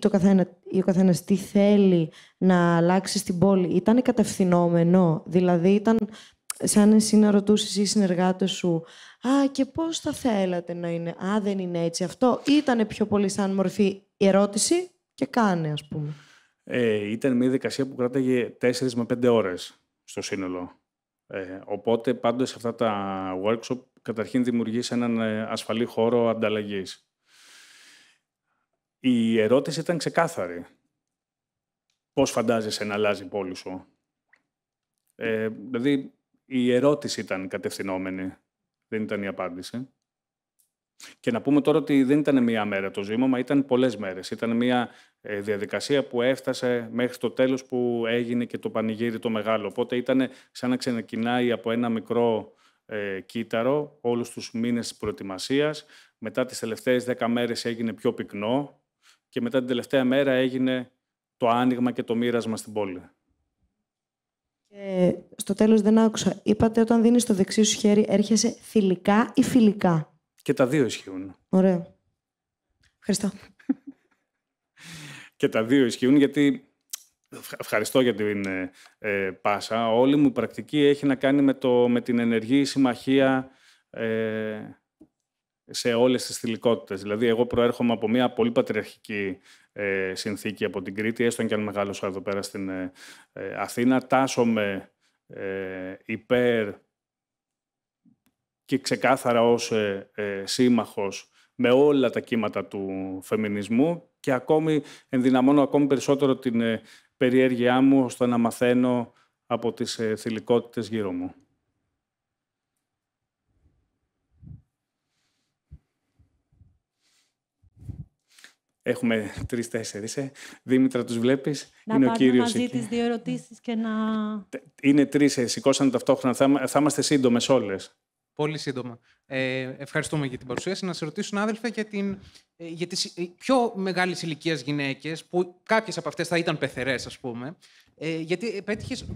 ο καθένας τι θέλει να αλλάξει στην πόλη, ήταν κατευθυνόμενο? Δηλαδή, ήταν σαν εσύ να ρωτούσες ή οι συνεργάτες σου «Α, και πώς θα θέλατε να είναι, α, δεν είναι έτσι αυτό», ήταν πιο πολύ σαν μορφή η ερώτηση και κάνε, ας πούμε? Ήταν μια δικασία που κράταγε 4 με 5 ώρες στο σύνολο. Οπότε, πάντως, αυτά τα workshop καταρχήν δημιουργείς έναν ασφαλή χώρο ανταλλαγής. Η ερώτηση ήταν ξεκάθαρη. Πώς φαντάζεσαι να αλλάζει η πόλη σου? Δηλαδή, η ερώτηση ήταν κατευθυνόμενη. Δεν ήταν η απάντηση. Και να πούμε τώρα ότι δεν ήταν μία μέρα το ζύμωμα, ήταν πολλές μέρες. Ήταν μία διαδικασία που έφτασε μέχρι το τέλος που έγινε και το πανηγύρι το μεγάλο. Οπότε ήταν σαν να ξεκινάει από ένα μικρό κύτταρο όλους τους μήνες της προετοιμασίας. Μετά τις τελευταίες 10 μέρες έγινε πιο πυκνό. Και μετά την τελευταία μέρα έγινε το άνοιγμα και το μοίρασμα στην πόλη. Στο τέλος δεν άκουσα. Είπατε όταν δίνεις το δεξί σου χέρι έρχεσαι θηλυκά ή φιλικά? Και τα δύο ισχύουν. Ωραία. Ευχαριστώ. Και τα δύο ισχύουν γιατί... Ευχαριστώ για την πάσα. Όλη μου η πρακτική έχει να κάνει με την ενεργή συμμαχία σε όλες τις θηλυκότητες. Δηλαδή, εγώ προέρχομαι από μια πολύ πατριαρχική συνθήκη από την Κρήτη, έστω και αν μεγάλωσα εδώ πέρα στην Αθήνα. Τάσσομαι υπέρ και ξεκάθαρα ως σύμμαχος με όλα τα κύματα του φεμινισμού και ακόμη ενδυναμώνω ακόμη περισσότερο την περιέργειά μου ώστε να μαθαίνω από τις θηλυκότητες γύρω μου. Έχουμε 3-4. Δήμητρα, τους βλέπεις. Είναι ο κύριος εκεί. Να πάρουμε μαζί τις δύο ερωτήσεις και να... Είναι 3, σηκώσαν ταυτόχρονα. Θα είμαστε σύντομες όλες. Πολύ σύντομα. Ευχαριστούμε για την παρουσίαση. Να σε ρωτήσω, συνάδελφε, για τις πιο μεγάλης ηλικίας γυναίκες, που κάποιες από αυτές θα ήταν πεθερές, ας πούμε. Γιατί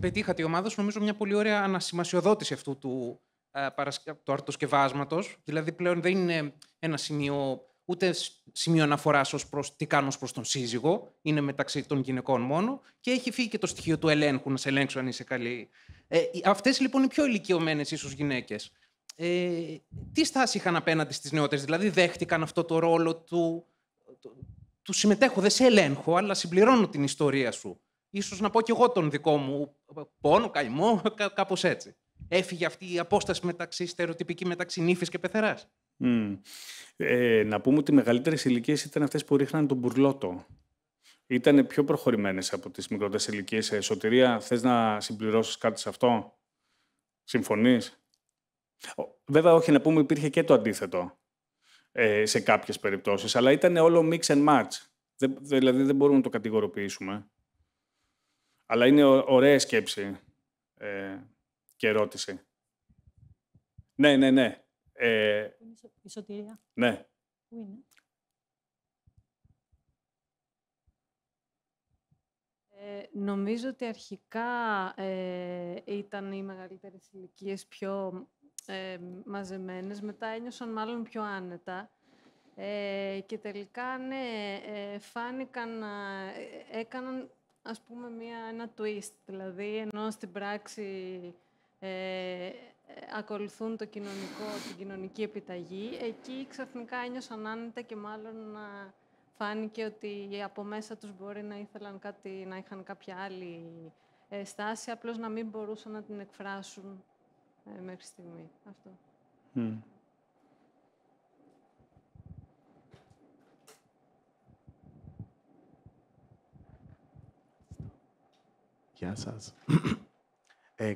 πετύχατε η ομάδα σου, νομίζω, μια πολύ ωραία ανασημασιοδότηση αυτού του αρτοσκευάσματος. Δηλαδή, πλέον δεν είναι ένα σημείο, ούτε σημείο αναφοράς ως προς τι κάνουμε ως προς τον σύζυγο. Είναι μεταξύ των γυναικών μόνο. Και έχει φύγει και το στοιχείο του ελέγχου, να σε ελέγξω αν είσαι καλή. Αυτές λοιπόν οι πιο ηλικιωμένες ίσως γυναίκες. Τι στάση είχαν απέναντι στις νεότερες? Δηλαδή δέχτηκαν αυτό το ρόλο του συμμετέχω, δεν σε ελέγχω, αλλά συμπληρώνω την ιστορία σου. ίσως να πω κι εγώ τον δικό μου πόνο, καημό, κάπως έτσι. Έφυγε αυτή η απόσταση στερεοτυπική μεταξύ νύφης και πεθεράς. Να πούμε ότι οι μεγαλύτερες ηλικίες ήταν αυτές που ρίχναν τον μπουρλότο. Ήταν πιο προχωρημένες από τις μικρότερες ηλικίες. Σωτηρία, θες να συμπληρώσεις κάτι σε αυτό? Συμφωνείς? Βέβαια, όχι, να πούμε υπήρχε και το αντίθετο σε κάποιες περιπτώσεις, αλλά ήταν όλο mix and match. Δηλαδή δεν μπορούμε να το κατηγοροποιήσουμε. Αλλά είναι ωραία σκέψη και ερώτηση. Ναι. Η Σωτηρία. Ναι. Πού είναι? Νομίζω ότι αρχικά ήταν οι μεγαλύτερες ηλικίες πιο μαζεμένες. Μετά ένιωσαν μάλλον πιο άνετα. Και τελικά, ναι, φάνηκαν, έκαναν, ας πούμε, ένα twist. Δηλαδή, ενώ στην πράξη ακολουθούν την κοινωνική επιταγή, εκεί ξαφνικά ένιωσαν άνετα και μάλλον φάνηκε ότι από μέσα τους μπορεί να ήθελαν κάτι, να είχαν κάποια άλλη στάση, απλώς να μην μπορούσαν να την εκφράσουν μέχρι στιγμή. Αυτό. Γεια σας.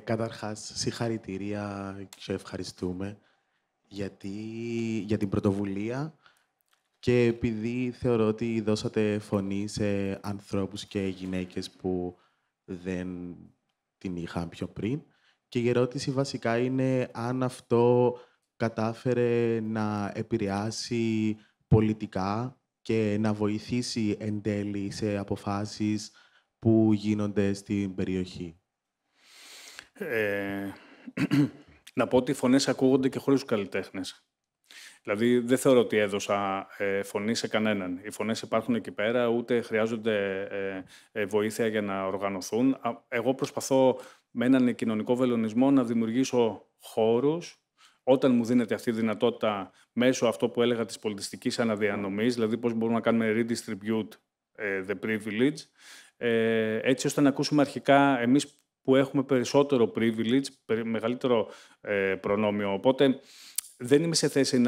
Καταρχάς, συγχαρητήρια και ευχαριστούμε για την πρωτοβουλία και επειδή θεωρώ ότι δώσατε φωνή σε ανθρώπους και γυναίκες που δεν την είχαν πιο πριν. Και η ερώτηση βασικά είναι αν αυτό κατάφερε να επηρεάσει πολιτικά και να βοηθήσει εν τέλει σε αποφάσεις που γίνονται στην περιοχή. Να πω ότι οι φωνές ακούγονται και χωρίς τους καλλιτέχνες. Δηλαδή, δεν θεωρώ ότι έδωσα φωνή σε κανέναν. Οι φωνές υπάρχουν εκεί πέρα, ούτε χρειάζονται βοήθεια για να οργανωθούν. Εγώ προσπαθώ με έναν κοινωνικό βελονισμό να δημιουργήσω χώρους όταν μου δίνεται αυτή η δυνατότητα μέσω αυτό που έλεγα της πολιτιστικής αναδιανομής, δηλαδή πώς μπορούμε να κάνουμε redistribute the privilege, έτσι ώστε να ακούσουμε αρχικά εμείς που έχουμε περισσότερο privilege, μεγαλύτερο προνόμιο. Οπότε δεν είμαι σε θέση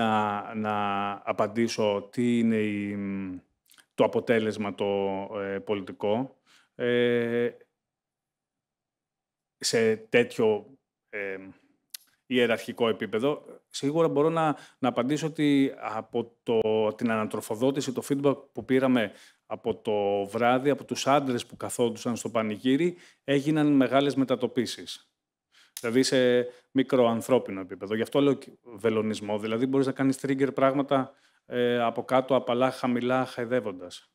να απαντήσω τι είναι το αποτέλεσμα το πολιτικό. Σε τέτοιο ιεραρχικό επίπεδο, σίγουρα μπορώ να απαντήσω ότι από την ανατροφοδότηση, το feedback που πήραμε από το βράδυ, από τους άντρες που καθόντουσαν στο πανηγύρι, έγιναν μεγάλες μετατοπίσεις. Δηλαδή σε μικροανθρώπινο επίπεδο. Γι' αυτό λέω βελονισμό. Δηλαδή μπορείς να κάνεις trigger πράγματα από κάτω, απαλά, χαμηλά, χαϊδεύοντας.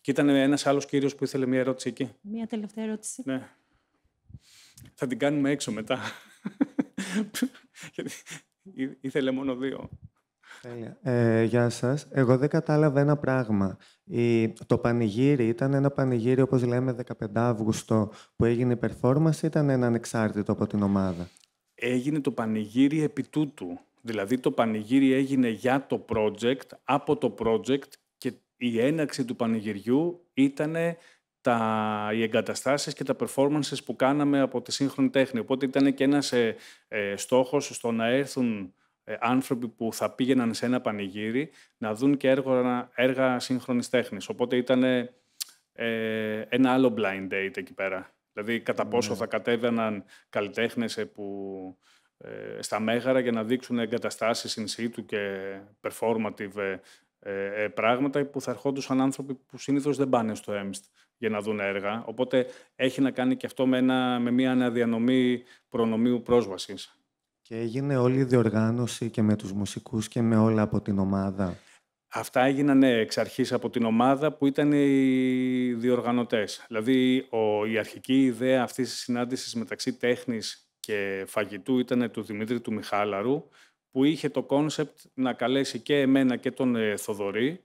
Και ήταν ένας άλλος κύριος που ήθελε μία ερώτηση εκεί. Μία τελευταία ερώτηση. Ναι. Θα την κάνουμε έξω μετά. Γιατί ήθελε μόνο δύο. Τέλεια. Γεια σας. Εγώ δεν κατάλαβα ένα πράγμα. Το πανηγύρι ήταν ένα πανηγύρι, όπως λέμε, 15 Αυγούστου, που έγινε η performance, ήταν ένα ανεξάρτητο από την ομάδα. Έγινε το πανηγύρι επί τούτου. Δηλαδή το πανηγύρι έγινε για το project, από το project, και η έναρξη του πανηγυριού ήταν οι εγκαταστάσεις και τα performances που κάναμε από τη σύγχρονη τέχνη. Οπότε ήταν και ένας στόχος στο να έρθουν άνθρωποι που θα πήγαιναν σε ένα πανηγύρι να δουν και έργα σύγχρονης τέχνης. Οπότε ήταν ένα άλλο blind date εκεί πέρα. Δηλαδή κατά πόσο θα κατέβαιναν καλλιτέχνες στα Μέγαρα για να δείξουν εγκαταστάσεις in situ και performative πράγματα που θα ερχόντουσαν άνθρωποι που συνήθως δεν πάνε στο ΕΜΣΤ για να δουν έργα. Οπότε έχει να κάνει και αυτό με μια αναδιανομή προνομίου πρόσβασης. Και έγινε όλη η διοργάνωση και με τους μουσικούς και με όλα από την ομάδα. Αυτά έγιναν εξ αρχής από την ομάδα που ήταν οι διοργανωτές. Δηλαδή η αρχική ιδέα αυτής της συνάντησης μεταξύ τέχνης και φαγητού ήταν του Δημήτρη του Μιχάλαρου, που είχε το κόνσεπτ να καλέσει και εμένα και τον Θοδωρή.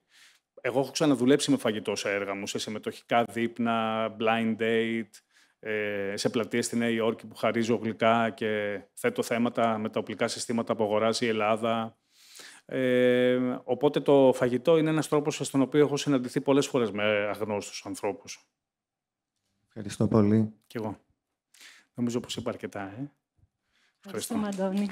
Εγώ έχω ξαναδουλέψει με φαγητό σε έργα μου, σε συμμετοχικά δείπνα, blind date, σε πλατείες στη Νέα Υόρκη που χαρίζω γλυκά και θέτω θέματα με τα οπλικά συστήματα που αγοράζει η Ελλάδα. Οπότε το φαγητό είναι ένας τρόπος στον οποίο έχω συναντηθεί πολλές φορές με αγνώστους ανθρώπους. Ευχαριστώ πολύ. Κι εγώ. Νομίζω πως είπα αρκετά. Ευχαριστούμε, Αντώνη.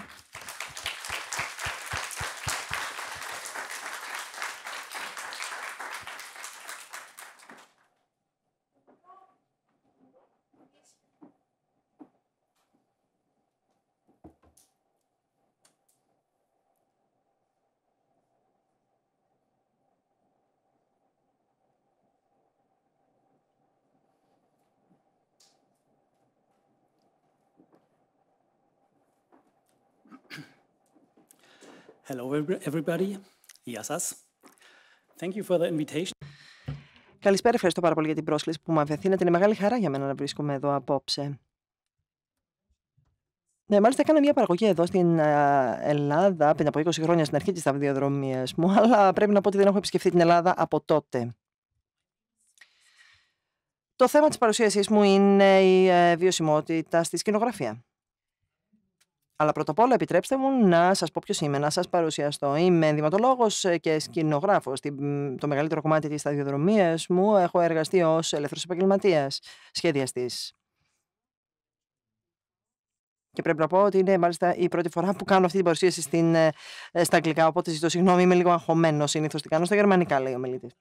Hello everybody. Γεια σας. Thank you for the invitation. Καλησπέρα, ευχαριστώ πάρα πολύ για την πρόσκληση που μου απευθύνεται. Είναι μεγάλη χαρά για μένα να βρίσκομαι εδώ απόψε. Ναι, μάλιστα έκανα μια παραγωγή εδώ στην Ελλάδα πριν από 20 χρόνια στην αρχή της σταδιοδρομίας μου, αλλά πρέπει να πω ότι δεν έχω επισκεφθεί την Ελλάδα από τότε. Το θέμα της παρουσίασής μου είναι η βιωσιμότητα στη σκηνογραφία. Αλλά πρώτα απ' όλα επιτρέψτε μου να σας πω ποιος είμαι, να σας παρουσιαστώ. Είμαι ενδυματολόγος και σκηνογράφος. Το μεγαλύτερο κομμάτι της σταδιοδρομίας μου έχω εργαστεί ως ελεύθερος επαγγελματίας, σχεδιαστής. Και πρέπει να πω ότι είναι μάλιστα η πρώτη φορά που κάνω αυτή την παρουσίαση στα αγγλικά, οπότε ζητώ συγγνώμη, είμαι λίγο αγχωμένος. Συνήθως την κάνω στα γερμανικά, λέει ο μιλητής.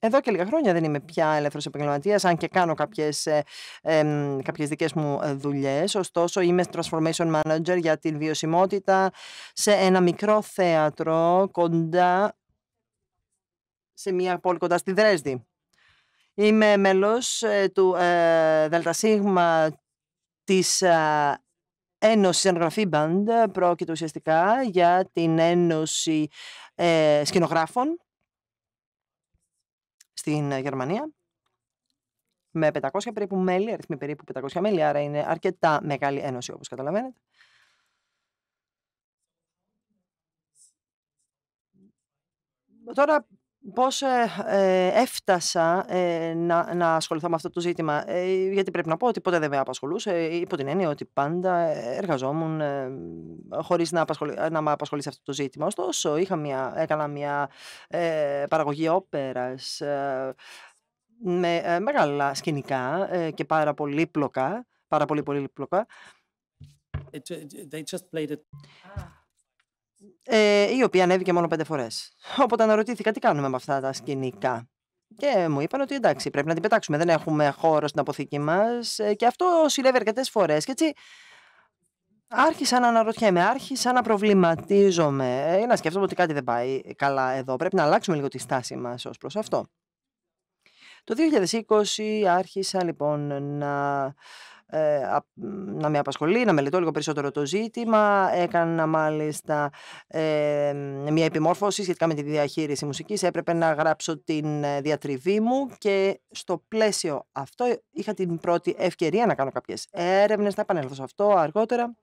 Εδώ και λίγα χρόνια δεν είμαι πια ελεύθερος επαγγελματίας, αν και κάνω κάποιες δικές μου δουλειές. Ωστόσο, είμαι Transformation Manager για την βιωσιμότητα σε ένα μικρό θέατρο κοντά σε μια πόλη κοντά στη Δρέσδη. Είμαι μέλος του ΔΣ της Ένωσης Σcenography Band. Πρόκειται ουσιαστικά για την Ένωση Σκηνογράφων στην Γερμανία, με 500 περίπου μέλη, αριθμοί περίπου 500 μέλη, άρα είναι αρκετά μεγάλη ένωση, όπως καταλαβαίνετε. Τώρα, πώς έφτασα να ασχοληθώ με αυτό το ζήτημα, γιατί πρέπει να πω ότι ποτέ δεν με απασχολούσε, υπό την έννοια ότι πάντα εργαζόμουν χωρίς να με απασχολεί σε αυτό το ζήτημα. Ωστόσο, έκανα μια παραγωγή όπερας με μεγάλα σκηνικά και πάρα πολύπλοκα, η οποία ανέβηκε μόνο 5 φορές. Οπότε αναρωτήθηκα τι κάνουμε με αυτά τα σκηνικά. Και μου είπαν ότι εντάξει, πρέπει να την πετάξουμε. Δεν έχουμε χώρο στην αποθήκη μας. Και αυτό συνέβη αρκετές φορές. Και έτσι άρχισα να αναρωτιέμαι, άρχισα να προβληματίζομαι. Να σκέφτομαι ότι κάτι δεν πάει καλά εδώ. Πρέπει να αλλάξουμε λίγο τη στάση μας ως προς αυτό. Το 2020 άρχισα λοιπόν να με απασχολεί, να μελετώ λίγο περισσότερο το ζήτημα. Έκανα μάλιστα μια επιμόρφωση σχετικά με τη διαχείριση μουσικής. Έπρεπε να γράψω την διατριβή μου και στο πλαίσιο αυτό είχα την πρώτη ευκαιρία να κάνω κάποιες έρευνες. Θα επανέλθω σε αυτό αργότερα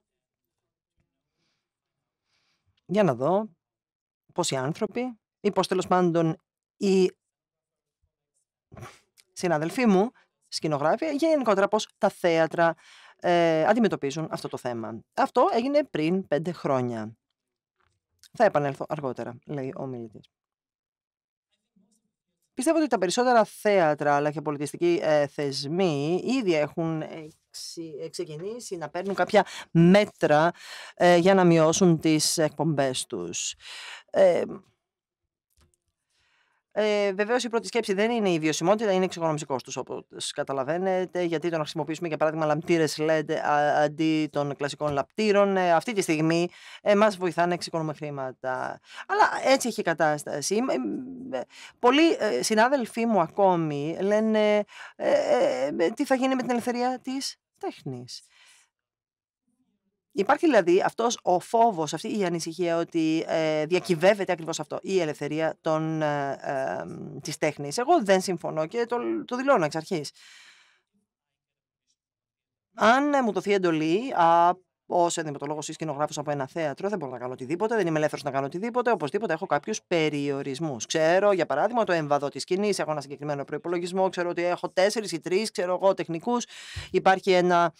για να δω πώς οι άνθρωποι ή πώς τέλος πάντων οι συναδελφοί μου σκηνογράφια, γενικότερα πώς τα θέατρα αντιμετωπίζουν αυτό το θέμα. Αυτό έγινε πριν 5 χρόνια. Θα επανέλθω αργότερα, λέει ο μιλητής. Πιστεύω ότι τα περισσότερα θέατρα αλλά και πολιτιστικοί θεσμοί ήδη έχουν ξεκινήσει να παίρνουν κάποια μέτρα για να μειώσουν τις εκπομπές τους. Βεβαίως η πρώτη σκέψη δεν είναι η βιωσιμότητα, είναι εξοικονομικός κόστος, όπως καταλαβαίνετε, γιατί το να χρησιμοποιήσουμε για παράδειγμα λαμπτήρες LED αντί των κλασικών λαμπτήρων, αυτή τη στιγμή μας βοηθά να εξοικονομούμε χρήματα. Αλλά έτσι έχει η κατάσταση. Πολλοί συνάδελφοί μου ακόμη λένε τι θα γίνει με την ελευθερία της τέχνης. Υπάρχει δηλαδή αυτός ο φόβος, αυτή η ανησυχία ότι διακυβεύεται ακριβώς αυτό, η ελευθερία της τέχνης. Εγώ δεν συμφωνώ και το δηλώνω εξ αρχής. Αν μου δοθεί εντολή ως ενδυματολόγος ή σκηνογράφος από ένα θέατρο, δεν μπορώ να κάνω οτιδήποτε, δεν είμαι ελεύθερος να κάνω οτιδήποτε. Οπωσδήποτε έχω κάποιους περιορισμούς. Ξέρω, για παράδειγμα, το εμβαδό της σκηνής, έχω ένα συγκεκριμένο προϋπολογισμό, ξέρω ότι έχω 4 ή 3, ξέρω εγώ, τεχνικούς. Υπάρχει ένα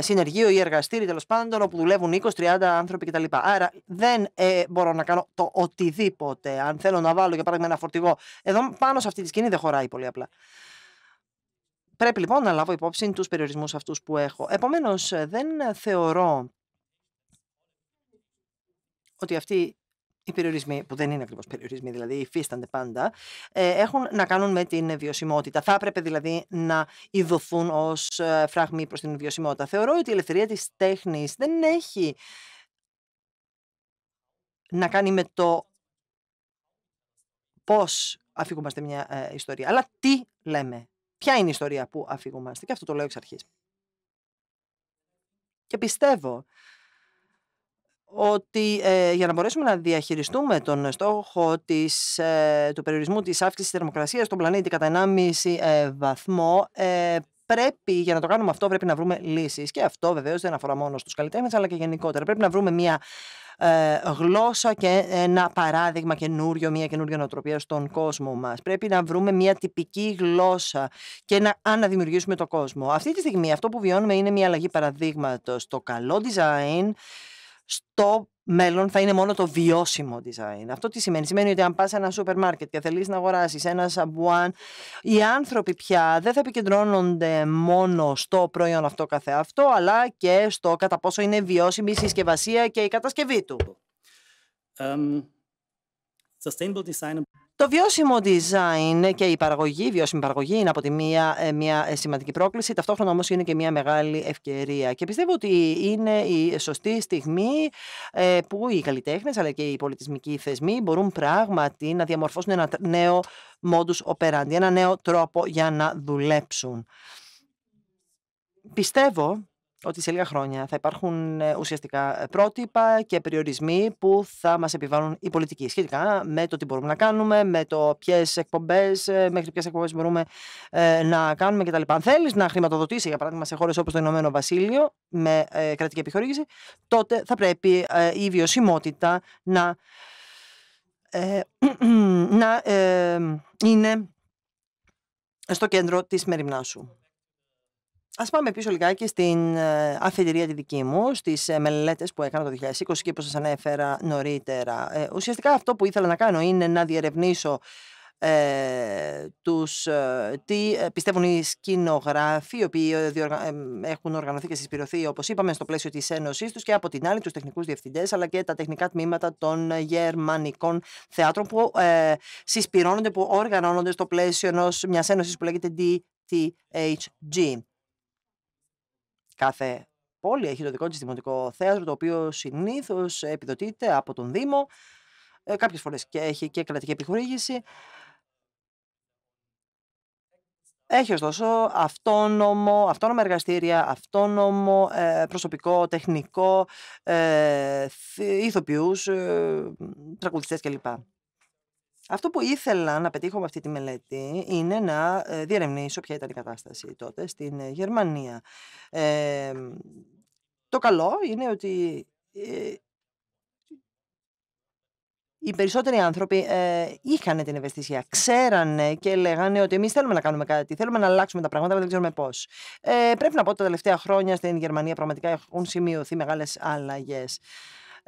συνεργείο ή εργαστήρι, τέλος πάντων, όπου δουλεύουν 20-30 άνθρωποι κτλ. Άρα δεν μπορώ να κάνω το οτιδήποτε. Αν θέλω να βάλω, για παράδειγμα, ένα φορτηγό, εδώ πάνω σε αυτή τη σκηνή δεν χωράει πολύ απλά. Πρέπει λοιπόν να λάβω υπόψη τους περιορισμούς αυτούς που έχω. Επομένως, δεν θεωρώ ότι αυτοί οι περιορισμοί, που δεν είναι ακριβώς περιορισμοί, δηλαδή υφίστανται πάντα, έχουν να κάνουν με την βιωσιμότητα. Θα έπρεπε δηλαδή να ειδωθούν ως φράγμοι προς την βιωσιμότητα. Θεωρώ ότι η ελευθερία της τέχνης δεν έχει να κάνει με το πώς αφηγούμαστε μια ιστορία, αλλά τι λέμε. Ποια είναι η ιστορία που αφηγούμαστε, και αυτό το λέω εξ αρχής. Και πιστεύω ότι για να μπορέσουμε να διαχειριστούμε τον στόχο του περιορισμού της αύξησης της θερμοκρασίας στον πλανήτη κατά 1,5 βαθμό, πρέπει, για να το κάνουμε αυτό, πρέπει να βρούμε λύσεις. Και αυτό βεβαίως δεν αφορά μόνο στους καλλιτέχνες, αλλά και γενικότερα. Πρέπει να βρούμε μια γλώσσα και ένα παράδειγμα καινούριο, μια καινούργια νοοτροπία στον κόσμο μας. Πρέπει να βρούμε μια τυπική γλώσσα και να αναδημιουργήσουμε τον κόσμο. Αυτή τη στιγμή αυτό που βιώνουμε είναι μια αλλαγή παραδείγματος. Το καλό design στο μέλλον θα είναι μόνο το βιώσιμο design. Αυτό τι σημαίνει? Σημαίνει ότι αν πας σε ένα σούπερ μάρκετ και θέλεις να αγοράσεις ένα σαμπουάν, οι άνθρωποι πια δεν θα επικεντρώνονται μόνο στο προϊόν αυτό καθεαυτό, αλλά και στο κατά πόσο είναι βιώσιμη η συσκευασία και η κατασκευή του. Sustainable design. Το βιώσιμο design και η βιώσιμη παραγωγή είναι από τη μία μια σημαντική πρόκληση, ταυτόχρονα όμως είναι και μια μεγάλη ευκαιρία. Και πιστεύω ότι είναι η σωστή στιγμή που οι καλλιτέχνες αλλά και οι πολιτισμικοί θεσμοί μπορούν πράγματι να διαμορφώσουν ένα νέο modus operandi, ένα νέο τρόπο για να δουλέψουν. Πιστεύω ότι σε λίγα χρόνια θα υπάρχουν ουσιαστικά πρότυπα και περιορισμοί που θα μας επιβάλλουν οι πολιτικοί σχετικά με το τι μπορούμε να κάνουμε, με το μέχρι ποιες εκπομπές μπορούμε να κάνουμε κτλ. Αν θέλεις να χρηματοδοτήσει, για παράδειγμα, σε χώρες όπως το Ηνωμένο Βασίλειο με κρατική επιχορήγηση, τότε θα πρέπει η βιωσιμότητα να είναι στο κέντρο της μεριμνάς σου. Ας πάμε πίσω λιγάκι στην αφετηρία τη δική μου, στις μελέτες που έκανα το 2020 και που σας ανέφερα νωρίτερα. Ουσιαστικά αυτό που ήθελα να κάνω είναι να διερευνήσω τι πιστεύουν οι σκηνογράφοι, οι οποίοι έχουν οργανωθεί και συσπηρωθεί, όπως είπαμε, στο πλαίσιο της Ένωσης τους, και από την άλλη τους τεχνικούς διευθυντές αλλά και τα τεχνικά τμήματα των γερμανικών θεάτρων που συσπηρώνονται, που οργανώνονται στο πλαίσιο μιας ένωσης που λέγεται DTHG. Κάθε πόλη έχει το δικό της δημοτικό θέατρο, το οποίο συνήθως επιδοτείται από τον Δήμο. Κάποιες φορές και έχει και κρατική επιχορήγηση. Έχει ωστόσο αυτόνομα εργαστήρια, αυτόνομο προσωπικό, τεχνικό, ηθοποιούς, τραγουδιστές κλπ. Αυτό που ήθελα να πετύχω με αυτή τη μελέτη είναι να διερευνήσω ποια ήταν η κατάσταση τότε στην Γερμανία. Το καλό είναι ότι οι περισσότεροι άνθρωποι είχαν την ευαισθησία, ξέρανε και λέγανε ότι εμείς θέλουμε να κάνουμε κάτι, θέλουμε να αλλάξουμε τα πράγματα, αλλά δεν ξέρουμε πώς. Πρέπει να πω ότι τα τελευταία χρόνια στην Γερμανία πραγματικά έχουν σημειωθεί μεγάλες αλλαγές.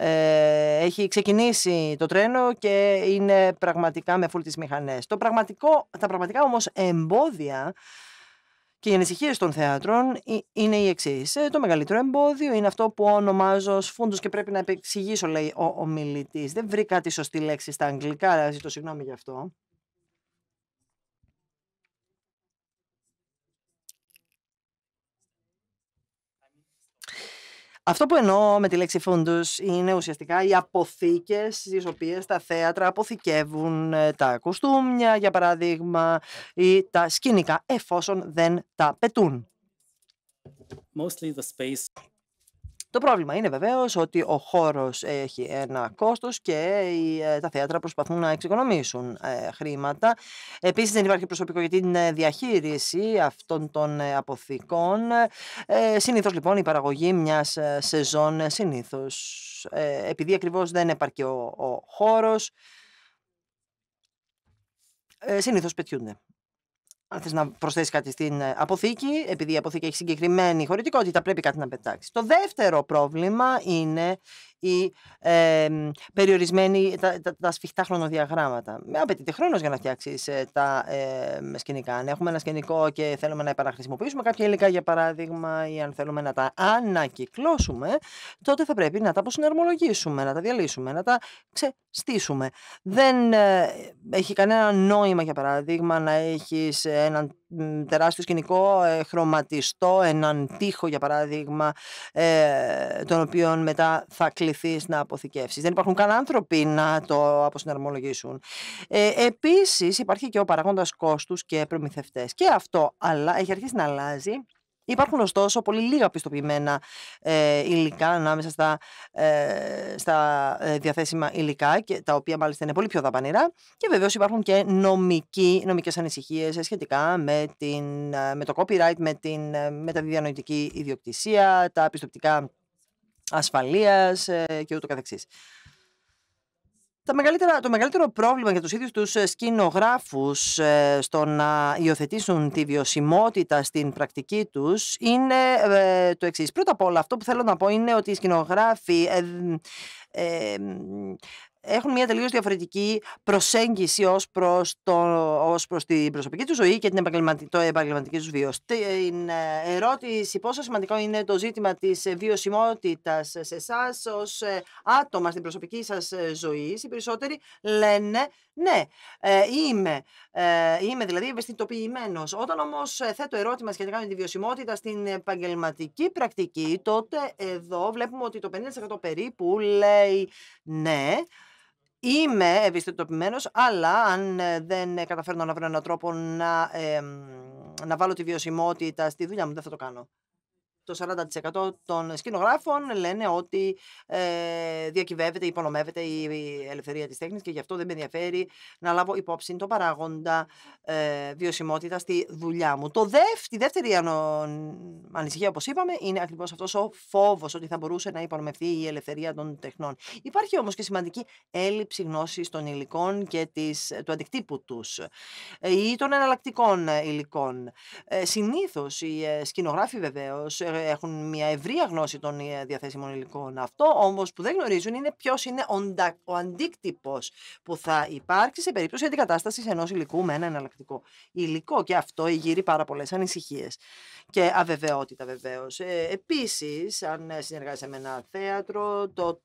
Έχει ξεκινήσει το τρένο και είναι πραγματικά με φουλ τις μηχανές. Τα πραγματικά όμως εμπόδια και οι ανησυχίες των θεάτρων είναι οι εξής. Το μεγαλύτερο εμπόδιο είναι αυτό που ονομάζω σφούντος, και πρέπει να επεξηγήσω, λέει ο ομιλητής. Δεν βρήκα τη σωστή λέξη στα αγγλικά, αλλά ζητώ συγγνώμη γι' αυτό. Αυτό που εννοώ με τη λέξη φούντους είναι ουσιαστικά οι αποθήκες στις οποίες τα θέατρα αποθηκεύουν τα κουστούμια, για παράδειγμα, ή τα σκηνικά, εφόσον δεν τα πετούν. Mostly the space. Το πρόβλημα είναι βεβαίως ότι ο χώρος έχει ένα κόστος και τα θέατρα προσπαθούν να εξοικονομήσουν χρήματα. Επίσης δεν υπάρχει προσωπικό για την διαχείριση αυτών των αποθηκών. Συνήθως λοιπόν η παραγωγή μιας σεζόν, συνήθως επειδή ακριβώς δεν επαρκεί ο χώρος, συνήθως πετιούνται. Αν θες να προσθέσεις κάτι στην αποθήκη, επειδή η αποθήκη έχει συγκεκριμένη χωρητικότητα, πρέπει κάτι να πετάξεις. Το δεύτερο πρόβλημα είναι η περιορισμένη, τα σφιχτά χρονοδιαγράμματα. Απαιτείται χρόνος για να φτιάξεις τα σκηνικά. Αν έχουμε ένα σκηνικό και θέλουμε να επαναχρησιμοποιήσουμε κάποια υλικά, για παράδειγμα, ή αν θέλουμε να τα ανακυκλώσουμε, τότε θα πρέπει να τα αποσυναρμολογήσουμε, να τα διαλύσουμε, να τα ξεστήσουμε. Δεν έχει κανένα νόημα, για παράδειγμα, να έχεις έναν τεράστιο σκηνικό χρωματιστό, έναν τοίχο, για παράδειγμα, τον οποίο μετά θα κληθείς να αποθηκεύσεις. Δεν υπάρχουν καν άνθρωποι να το αποσυναρμολογήσουν. Επίσης υπάρχει και ο παράγοντας κόστους και προμηθευτές. Και αυτό έχει αρχίσει να αλλάζει. Υπάρχουν ωστόσο πολύ λίγα πιστοποιημένα υλικά ανάμεσα στα διαθέσιμα υλικά, και τα οποία μάλιστα είναι πολύ πιο δαπανηρά, και βεβαίως υπάρχουν και νομικές ανησυχίες σχετικά με το copyright, με τα διανοητική ιδιοκτησία, τα πιστοποιητικά ασφαλείας και ούτω καθεξής. Το μεγαλύτερο πρόβλημα για τους ίδιους τους σκηνογράφους στο να υιοθετήσουν τη βιωσιμότητα στην πρακτική τους είναι το εξής. Πρώτα απ' όλα, αυτό που θέλω να πω είναι ότι οι σκηνογράφοι έχουν μια τελείως διαφορετική προσέγγιση ως προς την προσωπική του ζωή και την επαγγελματική του βίωση. Την ερώτηση πόσο σημαντικό είναι το ζήτημα της βιωσιμότητας σε εσάς ως άτομα στην προσωπική σας ζωή, οι περισσότεροι λένε ναι, είμαι δηλαδή ευαισθητοποιημένος. Όταν όμως θέτω ερώτημα σχετικά με τη βιωσιμότητα στην επαγγελματική πρακτική, τότε εδώ βλέπουμε ότι το 50% περίπου λέει ναι, είμαι ευαισθητοποιημένος, αλλά αν δεν καταφέρνω να βρω έναν τρόπο να βάλω τη βιωσιμότητα στη δουλειά μου, δεν θα το κάνω. Το 40% των σκηνογράφων λένε ότι διακυβεύεται, υπονομεύεται η ελευθερία της τέχνης και γι' αυτό δεν με ενδιαφέρει να λάβω υπόψη το παράγοντα βιωσιμότητα στη δουλειά μου. Η δεύτερη ανησυχία, όπως είπαμε, είναι ακριβώς αυτός ο φόβος ότι θα μπορούσε να υπονομευθεί η ελευθερία των τεχνών. Υπάρχει όμως και σημαντική έλλειψη γνώσης των υλικών και του αντικτύπου τους ή των εναλλακτικών υλικών. Συνήθως οι σκηνογράφοι βεβαίως έχουν μια ευρία γνώση των διαθέσιμων υλικών. Αυτό όμως που δεν γνωρίζουν είναι ποιος είναι ο αντίκτυπος που θα υπάρξει σε περίπτωση αντικατάστασης ενός υλικού με ένα εναλλακτικό υλικό. Και αυτό γύρει πάρα πολλές ανησυχίες και αβεβαιότητα βεβαίως. Επίσης, αν συνεργάζεσαι με ένα θέατρο, τότε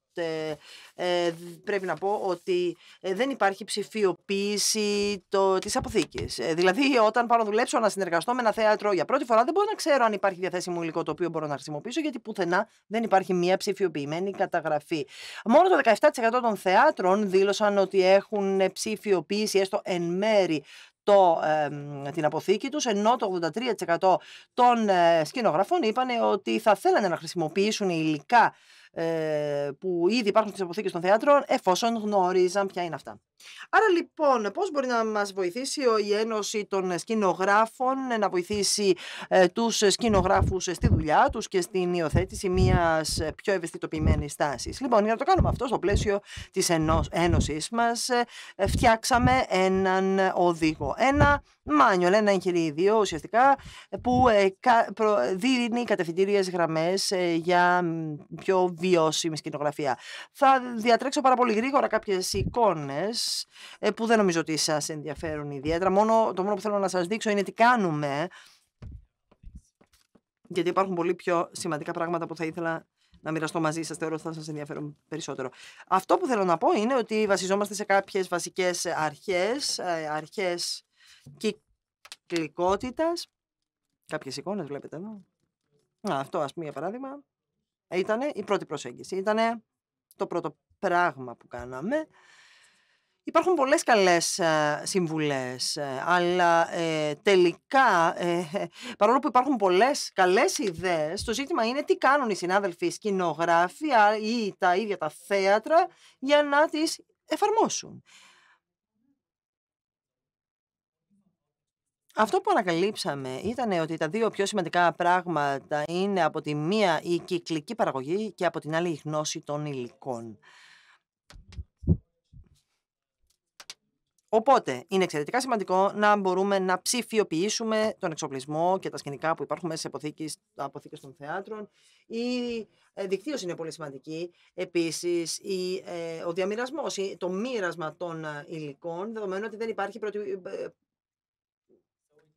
πρέπει να πω ότι δεν υπάρχει ψηφιοποίηση της αποθήκης. Δηλαδή, όταν πάω να δουλέψω, να συνεργαστώ με ένα θέατρο για πρώτη φορά, δεν μπορώ να ξέρω αν υπάρχει διαθέσιμο υλικό το οποίο μπορώ να χρησιμοποιήσω, γιατί πουθενά δεν υπάρχει μια ψηφιοποιημένη καταγραφή. Μόνο το 17% των θεάτρων δήλωσαν ότι έχουν ψηφιοποίηση έστω εν μέρη την αποθήκη τους, ενώ το 83% των σκηνογραφών είπαν ότι θα θέλανε να χρησιμοποιήσουν υλικά που ήδη υπάρχουν στις αποθήκες των θεάτρων, εφόσον γνωρίζαν ποια είναι αυτά. Άρα λοιπόν, πώς μπορεί να μας βοηθήσει η Ένωση των Σκηνογράφων να βοηθήσει τους σκηνογράφους στη δουλειά τους και στην υιοθέτηση μιας πιο ευαισθητοποιημένης στάσης? Λοιπόν, για να το κάνουμε αυτό, στο πλαίσιο της Ένωσης μας φτιάξαμε έναν οδηγό, ένα μάνιολ, ένα εγχειρίδιο ουσιαστικά που δίνει κατευθυντήριες γραμμές για πιο βιώσιμη σκηνογραφία. Θα διατρέξω πάρα πολύ γρήγορα κάποιες εικόνες που δεν νομίζω ότι σας ενδιαφέρουν ιδιαίτερα. Το μόνο που θέλω να σας δείξω είναι τι κάνουμε, γιατί υπάρχουν πολύ πιο σημαντικά πράγματα που θα ήθελα να μοιραστώ μαζί σας, θεωρώ ότι θα σας ενδιαφέρουν περισσότερο. Αυτό που θέλω να πω είναι ότι βασιζόμαστε σε κάποιες βασικές αρχές κυκλικότητας. Κάποιες εικόνες βλέπετε εδώ. Αυτό, ας πούμε, για παράδειγμα, ήταν η πρώτη προσέγγιση. Ήταν το πρώτο πράγμα που κάναμε. Υπάρχουν πολλές καλές συμβουλές, αλλά τελικά, παρόλο που υπάρχουν πολλές καλές ιδέες, το ζήτημα είναι τι κάνουν οι συνάδελφοι σκηνογράφοι ή τα ίδια τα θέατρα για να τις εφαρμόσουν. Αυτό που ανακαλύψαμε ήταν ότι τα δύο πιο σημαντικά πράγματα είναι από τη μία η κυκλική παραγωγή και από την άλλη η γνώση των υλικών. Οπότε, είναι εξαιρετικά σημαντικό να μπορούμε να ψηφιοποιήσουμε τον εξοπλισμό και τα σκηνικά που υπάρχουν μέσα σε αποθήκες των θεάτρων. Η δικτύωση είναι πολύ σημαντική. Επίσης, ο διαμοιρασμός, το μοίρασμα των υλικών, δεδομένου ότι δεν υπάρχει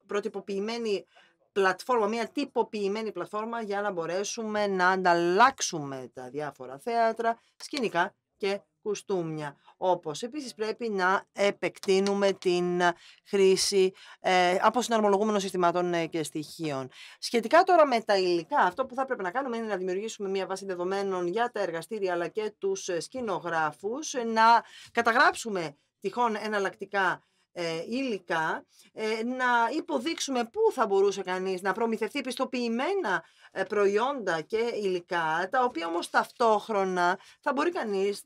προτυποποιημένη πλατφόρμα, μια τυποποιημένη πλατφόρμα για να μπορέσουμε να ανταλλάξουμε τα διάφορα θέατρα, σκηνικά και κουστούμια. Όπως επίσης πρέπει να επεκτείνουμε την χρήση από συναρμολογούμενων συστημάτων και στοιχείων. Σχετικά τώρα με τα υλικά, αυτό που θα πρέπει να κάνουμε είναι να δημιουργήσουμε μια βάση δεδομένων για τα εργαστήρια αλλά και τους σκηνογράφους, να καταγράψουμε τυχόν εναλλακτικά υλικά, να υποδείξουμε πού θα μπορούσε κανείς να προμηθευτεί πιστοποιημένα προϊόντα και υλικά, τα οποία όμως ταυτόχρονα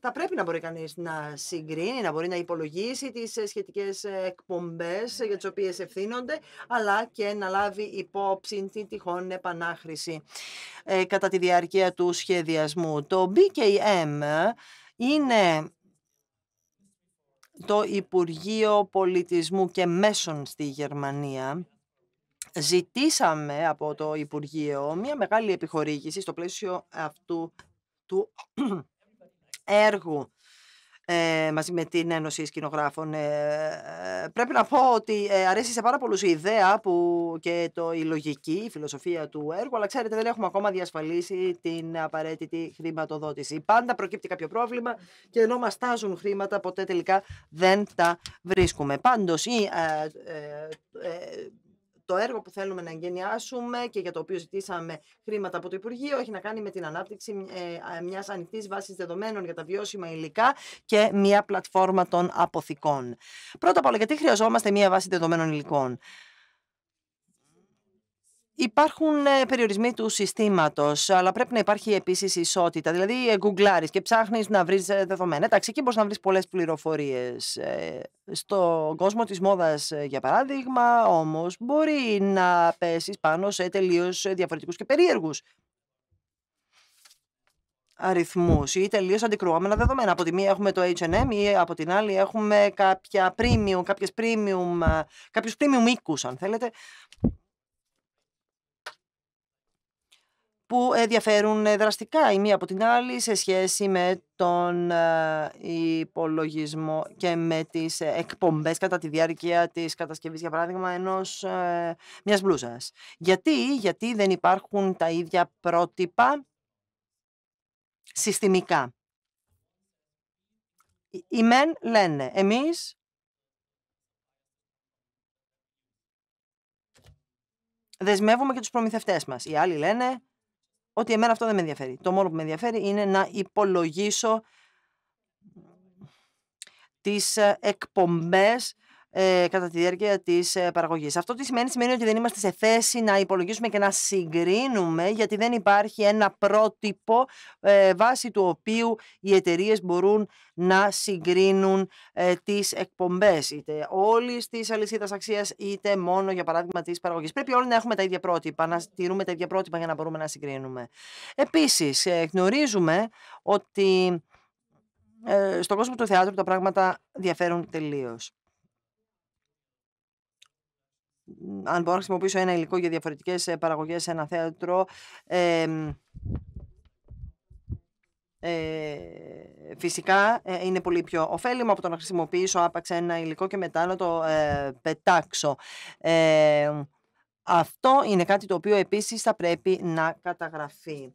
θα πρέπει να μπορεί κανείς να συγκρίνει, να μπορεί να υπολογίσει τις σχετικές εκπομπές για τις οποίες ευθύνονται, αλλά και να λάβει υπόψη την τυχόν επανάχρηση κατά τη διάρκεια του σχεδιασμού. Το BKM είναι το Υπουργείο Πολιτισμού και Μέσων στη Γερμανία. Ζητήσαμε από το Υπουργείο μια μεγάλη επιχορήγηση στο πλαίσιο αυτού του έργου μαζί με την Ένωση Σκηνογράφων. Πρέπει να πω ότι αρέσει σε πάρα πολλούς η ιδέα και η λογική, η φιλοσοφία του έργου, αλλά ξέρετε δεν έχουμε ακόμα διασφαλίσει την απαραίτητη χρηματοδότηση. Πάντα προκύπτει κάποιο πρόβλημα και ενώ μας τάζουν χρήματα ποτέ τελικά δεν τα βρίσκουμε. Πάντως το έργο που θέλουμε να εγκαινιάσουμε και για το οποίο ζητήσαμε χρήματα από το Υπουργείο έχει να κάνει με την ανάπτυξη μιας ανοιχτής βάσης δεδομένων για τα βιώσιμα υλικά και μια πλατφόρμα των αποθηκών. Πρώτα απ' όλα, γιατί χρειαζόμαστε μια βάση δεδομένων υλικών? Υπάρχουν περιορισμοί του συστήματος, αλλά πρέπει να υπάρχει επίσης ισότητα. Δηλαδή, γκουγκλάρεις και ψάχνεις να βρεις δεδομένα. Εντάξει, εκεί μπορείς να βρεις πολλές πληροφορίες. Στον κόσμο της μόδας, για παράδειγμα, όμως, μπορεί να πέσεις πάνω σε τελείως διαφορετικούς και περίεργους αριθμούς ή τελείως αντικρουόμενα δεδομένα. Από τη μία έχουμε το H&M ή από την άλλη έχουμε κάποιους premium οίκους, αν θέλετε, που διαφέρουν δραστικά η μία από την άλλη σε σχέση με τον υπολογισμό και με τις εκπομπές κατά τη διάρκεια της κατασκευής, για παράδειγμα, μιας μπλούζας. Γιατί δεν υπάρχουν τα ίδια πρότυπα συστημικά. Οι μεν λένε, εμείς δεσμεύουμε και τους προμηθευτές μας. Οι άλλοι λένε ότι εμένα αυτό δεν με ενδιαφέρει. Το μόνο που με ενδιαφέρει είναι να υπολογίσω τις εκπομπές κατά τη διάρκεια της παραγωγής. Αυτό τι σημαίνει? Σημαίνει ότι δεν είμαστε σε θέση να υπολογίσουμε και να συγκρίνουμε, γιατί δεν υπάρχει ένα πρότυπο βάσει του οποίου οι εταιρείες μπορούν να συγκρίνουν τις εκπομπές, είτε όλης της αλυσίδας αξίας, είτε μόνο, για παράδειγμα, της παραγωγής. Πρέπει όλοι να έχουμε τα ίδια πρότυπα, να τηρούμε τα ίδια πρότυπα για να μπορούμε να συγκρίνουμε. Επίσης, γνωρίζουμε ότι στον κόσμο του θεάτρου τα πράγματα διαφέρουν τελείως. Αν μπορώ να χρησιμοποιήσω ένα υλικό για διαφορετικές παραγωγές σε ένα θέατρο, φυσικά είναι πολύ πιο ωφέλιμο από το να χρησιμοποιήσω άπαξ ένα υλικό και μετά να το πετάξω. Αυτό είναι κάτι το οποίο επίσης θα πρέπει να καταγραφεί.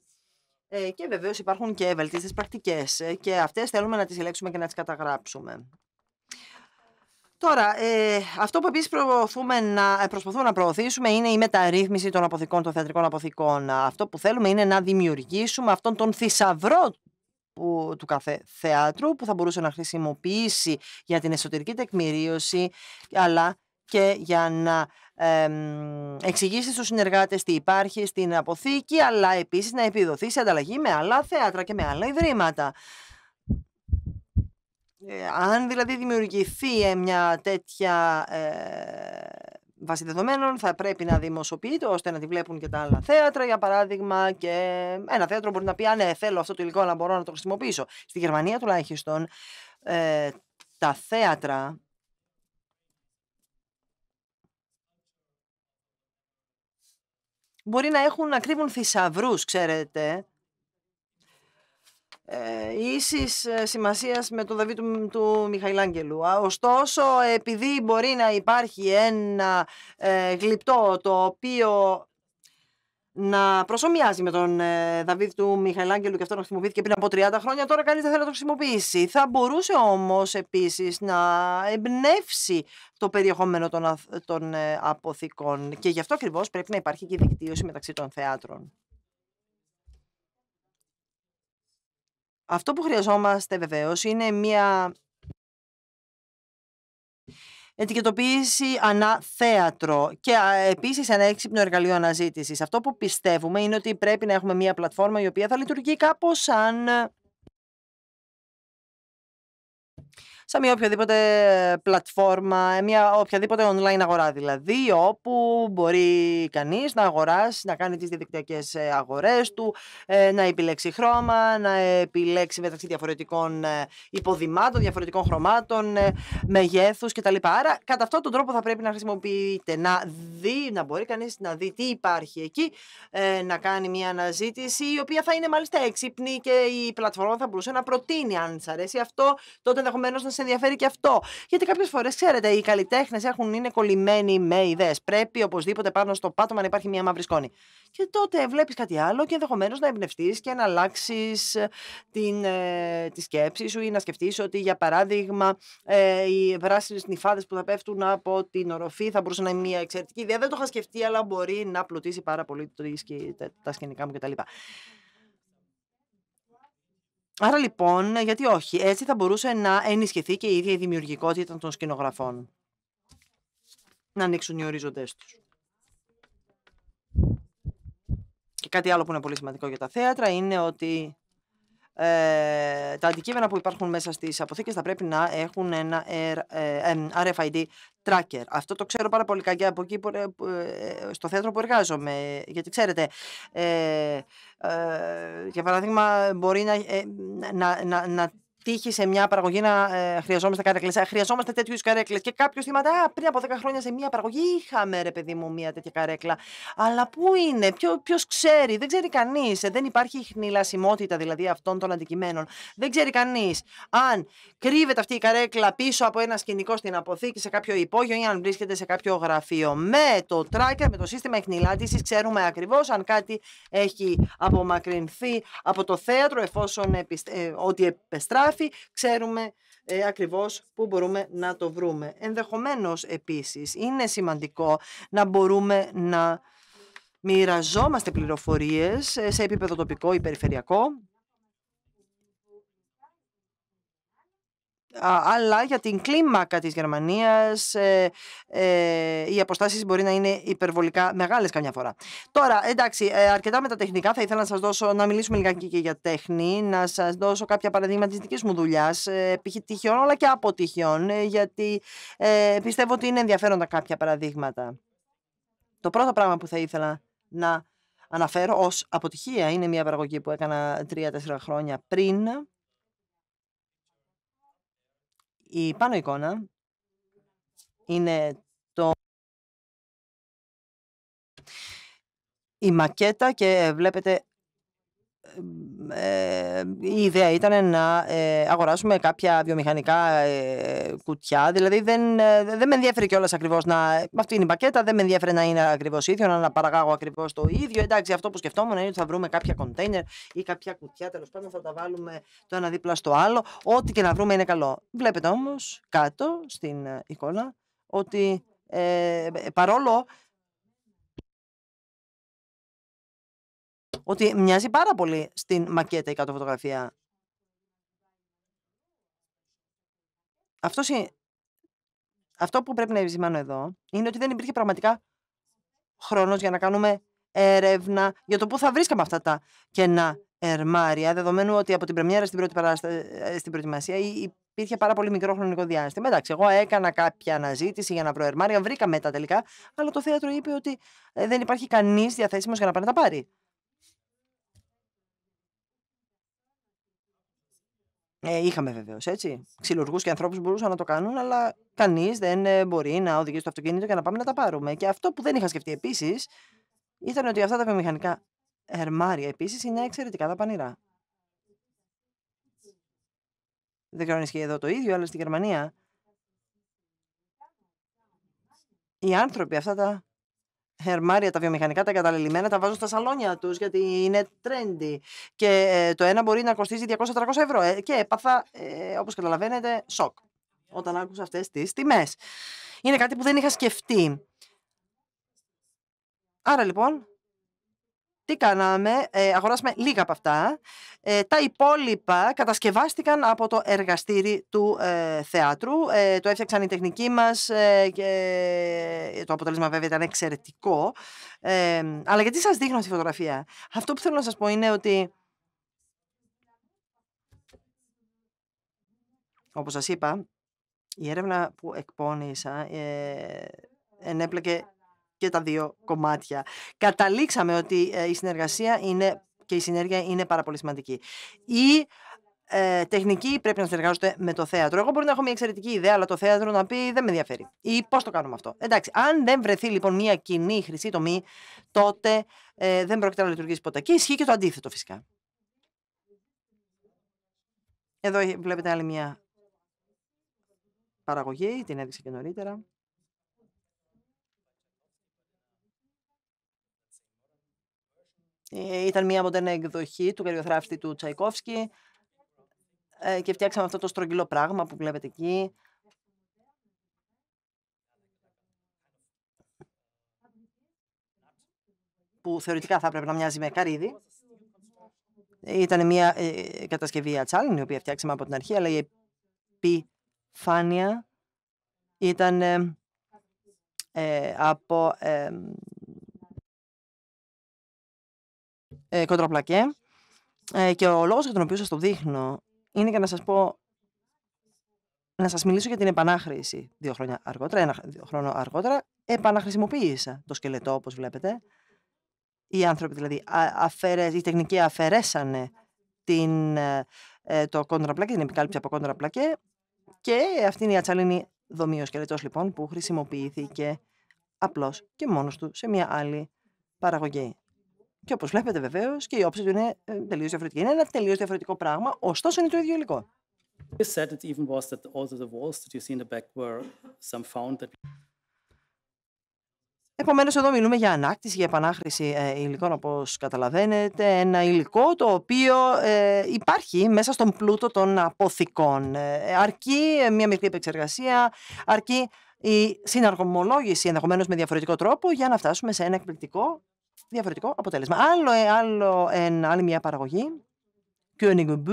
Και βεβαίως υπάρχουν και βελτίστες πρακτικές και αυτές θέλουμε να τις συλλέξουμε και να τις καταγράψουμε. Τώρα, αυτό που επίσης προσπαθούμε να προωθήσουμε είναι η μεταρρύθμιση των αποθηκών, των θεατρικών αποθηκών. Αυτό που θέλουμε είναι να δημιουργήσουμε αυτόν τον θησαυρό του κάθε θεάτρου που θα μπορούσε να χρησιμοποιήσει για την εσωτερική τεκμηρίωση αλλά και για να εξηγήσει στους συνεργάτες τι υπάρχει στην αποθήκη, αλλά επίσης να επιδοθεί σε ανταλλαγή με άλλα θέατρα και με άλλα ιδρύματα. Αν δηλαδή δημιουργηθεί μια τέτοια βάση δεδομένων, θα πρέπει να δημοσιοποιείται ώστε να τη βλέπουν και τα άλλα θέατρα, για παράδειγμα, και ένα θέατρο μπορεί να πει: ναι, θέλω αυτό το υλικό, αλλά μπορώ να το χρησιμοποιήσω. Στη Γερμανία τουλάχιστον τα θέατρα μπορεί να κρύβουν θησαυρούς, ξέρετε, ίσης σημασίας με το Δαβί του Μιχαηλάγγελου. Ωστόσο, επειδή μπορεί να υπάρχει ένα γλυπτό το οποίο να προσομοιάζει με τον Δαβίδ του Μιχαηλάγγελου και αυτό να χρησιμοποιήθηκε πριν από 30 χρόνια, τώρα κανείς δεν θέλει να το χρησιμοποιήσει. Θα μπορούσε όμως επίσης να εμπνεύσει το περιεχόμενο των αποθηκών και γι' αυτό ακριβώς πρέπει να υπάρχει και δικτύωση μεταξύ των θεάτρων. Αυτό που χρειαζόμαστε βεβαίως είναι μια ετικετοποίηση ανά θέατρο και επίσης ένα έξυπνο εργαλείο αναζήτησης. Αυτό που πιστεύουμε είναι ότι πρέπει να έχουμε μια πλατφόρμα η οποία θα λειτουργεί κάπως σαν μια οποιαδήποτε πλατφόρμα, μια οποιαδήποτε online αγορά δηλαδή, όπου μπορεί κανείς να αγοράσει, να κάνει τις διαδικτυακές αγορές του, να επιλέξει χρώμα, να επιλέξει μεταξύ διαφορετικών υποδημάτων, διαφορετικών χρωμάτων, μεγέθους κτλ. Άρα κατά αυτόν τον τρόπο θα πρέπει να χρησιμοποιείται, να μπορεί κανείς να δει τι υπάρχει εκεί, να κάνει μια αναζήτηση η οποία θα είναι μάλιστα έξυπνη και η πλατφόρμα θα μπορούσε να προτείνει αν σας αρέσει αυτό, τότε ενδεχομένως να σας ενδιαφέρει και αυτό. Γιατί κάποιες φορές, ξέρετε, οι καλλιτέχνες είναι κολλημένοι με ιδέες. Πρέπει οπωσδήποτε πάνω στο πάτωμα να υπάρχει μια μαύρη σκόνη. Και τότε βλέπεις κάτι άλλο και ενδεχομένως να εμπνευστείς και να αλλάξεις τη σκέψη σου ή να σκεφτείς ότι, για παράδειγμα, οι πράσινες νυφάδες που θα πέφτουν από την οροφή θα μπορούσαν να είναι μια εξαιρετική ιδέα. Δεν το είχα σκεφτεί, αλλά μπορεί να πλουτίσει πάρα πολύ τα σκηνικά μου κτλ. Άρα λοιπόν, γιατί όχι, έτσι θα μπορούσε να ενισχυθεί και η ίδια η δημιουργικότητα των σκηνογραφών. Να ανοίξουν οι ορίζοντές τους. Και κάτι άλλο που είναι πολύ σημαντικό για τα θέατρα είναι ότι τα αντικείμενα που υπάρχουν μέσα στις αποθήκες θα πρέπει να έχουν ένα RFID tracker. Αυτό το ξέρω πάρα πολύ κακιά από εκεί στο θέατρο που εργάζομαι. Γιατί ξέρετε, για παράδειγμα, μπορεί να τύχει σε μια παραγωγή να χρειαζόμαστε καρέκλες. Χρειαζόμαστε τέτοιου είδους καρέκλες. Και κάποιος θυμάται, πριν από 10 χρόνια σε μια παραγωγή είχαμε, ρε παιδί μου, μια τέτοια καρέκλα. Αλλά πού είναι, ποιος ξέρει, δεν ξέρει κανείς. Δεν υπάρχει χνηλασιμότητα δηλαδή αυτών των αντικειμένων. Δεν ξέρει κανείς αν κρύβεται αυτή η καρέκλα πίσω από ένα σκηνικό στην αποθήκη, σε κάποιο υπόγειο ή αν βρίσκεται σε κάποιο γραφείο. Με το tracker, με το σύστημα χνηλάτισης, ξέρουμε ακριβώς αν κάτι έχει απομακρυνθεί από το θέατρο, εφόσον ότι επεστράφει. Ξέρουμε ακριβώς πού μπορούμε να το βρούμε. Ενδεχομένως επίσης είναι σημαντικό να μπορούμε να μοιραζόμαστε πληροφορίες σε επίπεδο τοπικό ή περιφερειακό, αλλά για την κλίμακα της Γερμανίας οι αποστάσεις μπορεί να είναι υπερβολικά μεγάλες καμιά φορά. Τώρα, εντάξει, αρκετά με τα τεχνικά, θα ήθελα να σας δώσω, να μιλήσουμε λιγάκι και για τέχνη, να σας δώσω κάποια παραδείγματα της δικής μου δουλειάς, τυχιών αλλά και αποτυχιών, γιατί πιστεύω ότι είναι ενδιαφέροντα κάποια παραδείγματα. Το πρώτο πράγμα που θα ήθελα να αναφέρω ως αποτυχία είναι μια παραγωγή που έκανα 3-4 χρόνια πριν. Η πάνω εικόνα είναι η μακέτα και βλέπετε η ιδέα ήταν να αγοράσουμε κάποια βιομηχανικά κουτιά. Δηλαδή δεν με ενδιαφέρει κιόλας ακριβώς αυτή είναι η μακέτα, δεν με ενδιαφέρει να είναι ακριβώς ίδιο, να παραγάγω ακριβώς το ίδιο. Εντάξει, αυτό που σκεφτόμουν είναι ότι θα βρούμε κάποια κοντέινερ ή κάποια κουτιά, τέλος πάντων θα τα βάλουμε το ένα δίπλα στο άλλο. Ό,τι και να βρούμε είναι καλό. Βλέπετε όμως κάτω στην εικόνα ότι παρόλο ότι μοιάζει πάρα πολύ στην μακέτα η κάτω φωτογραφία. Αυτό που πρέπει να επισημάνω εδώ είναι ότι δεν υπήρχε πραγματικά χρόνος για να κάνουμε έρευνα για το πού θα βρίσκαμε αυτά τα κενά ερμάρια, δεδομένου ότι από την πρεμιέρα στην προετοιμασία υπήρχε πάρα πολύ μικρό χρονικό διάστημα. Εντάξει, εγώ έκανα κάποια αναζήτηση για να βρω ερμάρια, βρήκα μετά τελικά, αλλά το θέατρο είπε ότι δεν υπάρχει κανείς διαθέσιμος για να πάει να τα πάρει. Είχαμε βεβαίως έτσι. Ξυλουργούς και ανθρώπους μπορούσαν να το κάνουν, αλλά κανείς δεν μπορεί να οδηγήσει το αυτοκίνητο και να πάμε να τα πάρουμε. Και αυτό που δεν είχα σκεφτεί επίσης ήταν ότι αυτά τα βιομηχανικά ερμάρια επίσης είναι εξαιρετικά δαπανηρά. Δεν ξέρω αν ισχύει εδώ το ίδιο, αλλά στη Γερμανία οι άνθρωποι αυτά τα ερμάρια, τα βιομηχανικά, τα εγκαταλελειμμένα, τα βάζουν στα σαλόνια τους γιατί είναι trendy. Και το ένα μπορεί να κοστίζει 200-300 ευρώ. Και έπαθα, όπως καταλαβαίνετε, σοκ όταν άκουσα αυτές τις τιμές. Είναι κάτι που δεν είχα σκεφτεί. Άρα λοιπόν, τι κάναμε, αγοράσαμε λίγα από αυτά. Τα υπόλοιπα κατασκευάστηκαν από το εργαστήρι του θεάτρου. Το έφτιαξαν οι τεχνικοί μας και το αποτέλεσμα βέβαια ήταν εξαιρετικό. Αλλά γιατί σας δείχνω στη φωτογραφία. Αυτό που θέλω να σας πω είναι ότι, όπως σας είπα, η έρευνα που εκπώνησα ενέπλεκε και τα δύο κομμάτια. Καταλήξαμε ότι η συνεργασία είναι και η συνέργεια είναι πάρα πολύ σημαντική. Οι τεχνικοί πρέπει να συνεργάζονται με το θέατρο. Εγώ μπορεί να έχω μια εξαιρετική ιδέα, αλλά το θέατρο να πει δεν με ενδιαφέρει. Ή πώς το κάνουμε αυτό. Εντάξει, αν δεν βρεθεί λοιπόν μια κοινή χρυσή τομή, τότε δεν πρόκειται να λειτουργήσει ποτέ. Και ισχύει και το αντίθετο φυσικά. Εδώ βλέπετε άλλη μια παραγωγή, την έδειξα και νωρίτερα. Ήταν μια μοντέρνα εκδοχή του καριοθράφτη του Τσαϊκόφσκι και φτιάξαμε αυτό το στρογγυλό πράγμα που βλέπετε εκεί. Που θεωρητικά θα έπρεπε να μοιάζει με καρύδι. Ήταν μια κατασκευή ατσάλινη, η οποία φτιάξαμε από την αρχή, αλλά η επιφάνεια ήταν από κοντραπλακέ. Και ο λόγος για τον οποίο σας το δείχνω είναι για να σας πω, να σας μιλήσω για την επανάχρηση. 2 χρόνια αργότερα, 1 χρόνο αργότερα, επαναχρησιμοποίησα το σκελετό, όπως βλέπετε. Οι άνθρωποι δηλαδή, οι τεχνικοί αφαιρέσανε το κοντραπλακέ, την επικάλυψη από κοντραπλακέ, και αυτή είναι η ατσαλίνη δομή, ο σκελετός λοιπόν, που χρησιμοποιήθηκε απλώς και μόνος του σε μια άλλη παραγωγή. Και όπως βλέπετε βεβαίως και η όψη του είναι τελείως διαφορετική. Είναι ένα τελείως διαφορετικό πράγμα, ωστόσο είναι το ίδιο υλικό. Επομένως εδώ μιλούμε για ανάκτηση, για επανάχρηση υλικών, όπως καταλαβαίνετε. Ένα υλικό το οποίο υπάρχει μέσα στον πλούτο των αποθηκών. Αρκεί μια μικρή επεξεργασία, αρκεί η συναρμολόγηση ενδεχομένως με διαφορετικό τρόπο για να φτάσουμε σε ένα εκπληκτικό διαφορετικό αποτέλεσμα. Άλλη μια παραγωγή, Königbü.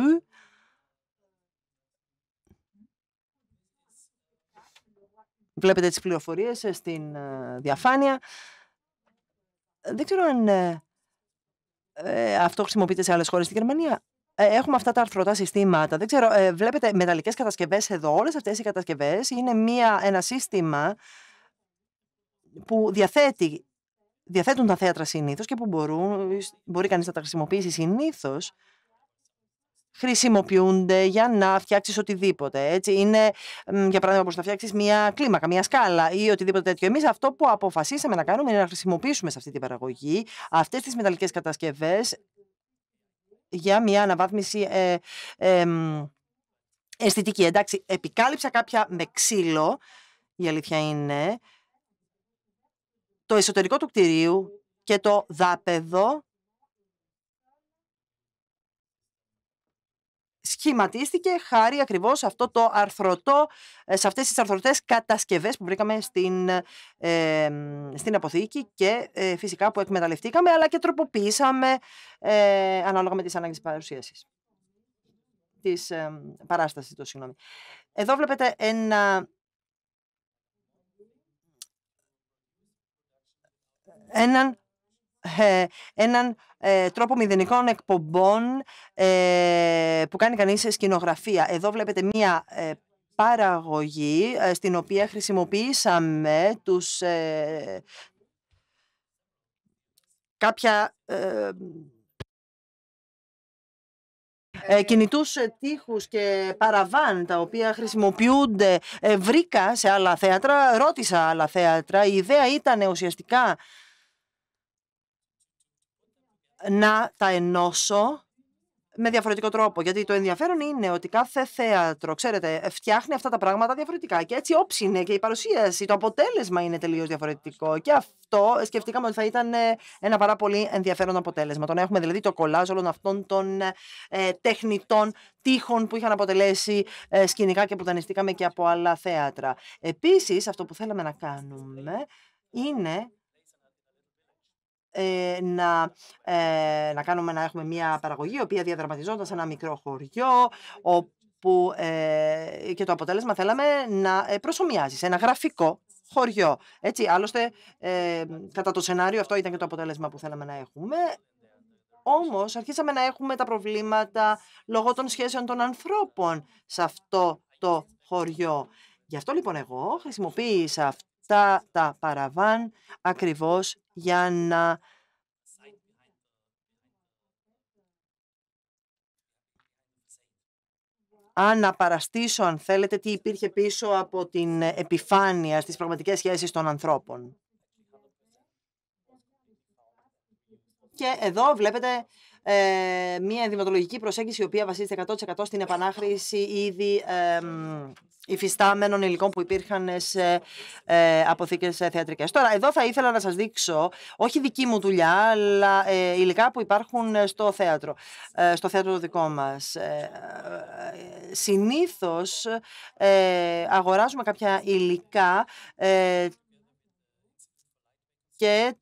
Βλέπετε τις πληροφορίες στην διαφάνεια. Δεν ξέρω αν αυτό χρησιμοποιείται σε άλλες χώρες. Στην Γερμανία έχουμε αυτά τα αρθρωτά συστήματα. Δεν ξέρω, βλέπετε μεταλλικές κατασκευές εδώ. Όλες αυτές οι κατασκευές είναι ένα σύστημα που διαθέτουν τα θέατρα συνήθως και που μπορεί κανείς να τα χρησιμοποιήσει. Συνήθως χρησιμοποιούνται για να φτιάξεις οτιδήποτε. Έτσι. Είναι, για παράδειγμα, μπορείς να φτιάξεις μια κλίμακα, μια σκάλα ή οτιδήποτε τέτοιο. Εμείς αυτό που αποφασίσαμε να κάνουμε είναι να χρησιμοποιήσουμε σε αυτή την παραγωγή αυτές τις μεταλλικές κατασκευές για μια αναβάθμιση αισθητική. Εντάξει, επικάλυψα κάποια με ξύλο, η αλήθεια είναι, το εσωτερικό του κτηρίου και το δάπεδο σχηματίστηκε χάρη ακριβώς σε αυτές τις αρθρωτές κατασκευές που βρήκαμε στην αποθήκη και φυσικά που εκμεταλλευτήκαμε, αλλά και τροποποιήσαμε ανάλογα με τις ανάγκες της παράστασης. Εδώ βλέπετε έναν τρόπο μηδενικών εκπομπών που κάνει κανείς σκηνογραφία. Εδώ βλέπετε μία παραγωγή στην οποία χρησιμοποιήσαμε τους κάποια κινητούς τοίχους και παραβάν τα οποία χρησιμοποιούνται βρήκα σε άλλα θέατρα, ρώτησα άλλα θέατρα. Η ιδέα ήταν ουσιαστικά να τα ενώσω με διαφορετικό τρόπο, γιατί το ενδιαφέρον είναι ότι κάθε θέατρο, ξέρετε, φτιάχνει αυτά τα πράγματα διαφορετικά και έτσι όψινε και η παρουσίαση, το αποτέλεσμα είναι τελείως διαφορετικό και αυτό σκεφτήκαμε ότι θα ήταν ένα πάρα πολύ ενδιαφέρον αποτέλεσμα, το να έχουμε δηλαδή το κολάζ όλων αυτών των τεχνητών τείχων που είχαν αποτελέσει σκηνικά και που δανειστήκαμε και από άλλα θέατρα. Επίσης, αυτό που θέλαμε να κάνουμε είναι να έχουμε μια παραγωγή η οποία διαδραματιζόταν σε ένα μικρό χωριό όπου και το αποτέλεσμα θέλαμε να προσομοιάζει σε ένα γραφικό χωριό. Έτσι, άλλωστε κατά το σενάριο αυτό ήταν και το αποτέλεσμα που θέλαμε να έχουμε. Όμως αρχίσαμε να έχουμε τα προβλήματα λόγω των σχέσεων των ανθρώπων σε αυτό το χωριό. Γι' αυτό λοιπόν εγώ χρησιμοποίησα αυτά τα παραβάν ακριβώς για να αναπαραστήσω, αν θέλετε, τι υπήρχε πίσω από την επιφάνεια στις πραγματικές σχέσεις των ανθρώπων. Και εδώ βλέπετε μια ενδυματολογική προσέγγιση η οποία βασίζεται 100% στην επανάχρηση ήδη υφιστάμενων υλικών που υπήρχαν σε αποθήκες θεατρικές. Τώρα, εδώ θα ήθελα να σας δείξω, όχι δική μου δουλειά, αλλά υλικά που υπάρχουν στο θέατρο, το δικό μας. Συνήθως αγοράζουμε κάποια υλικά και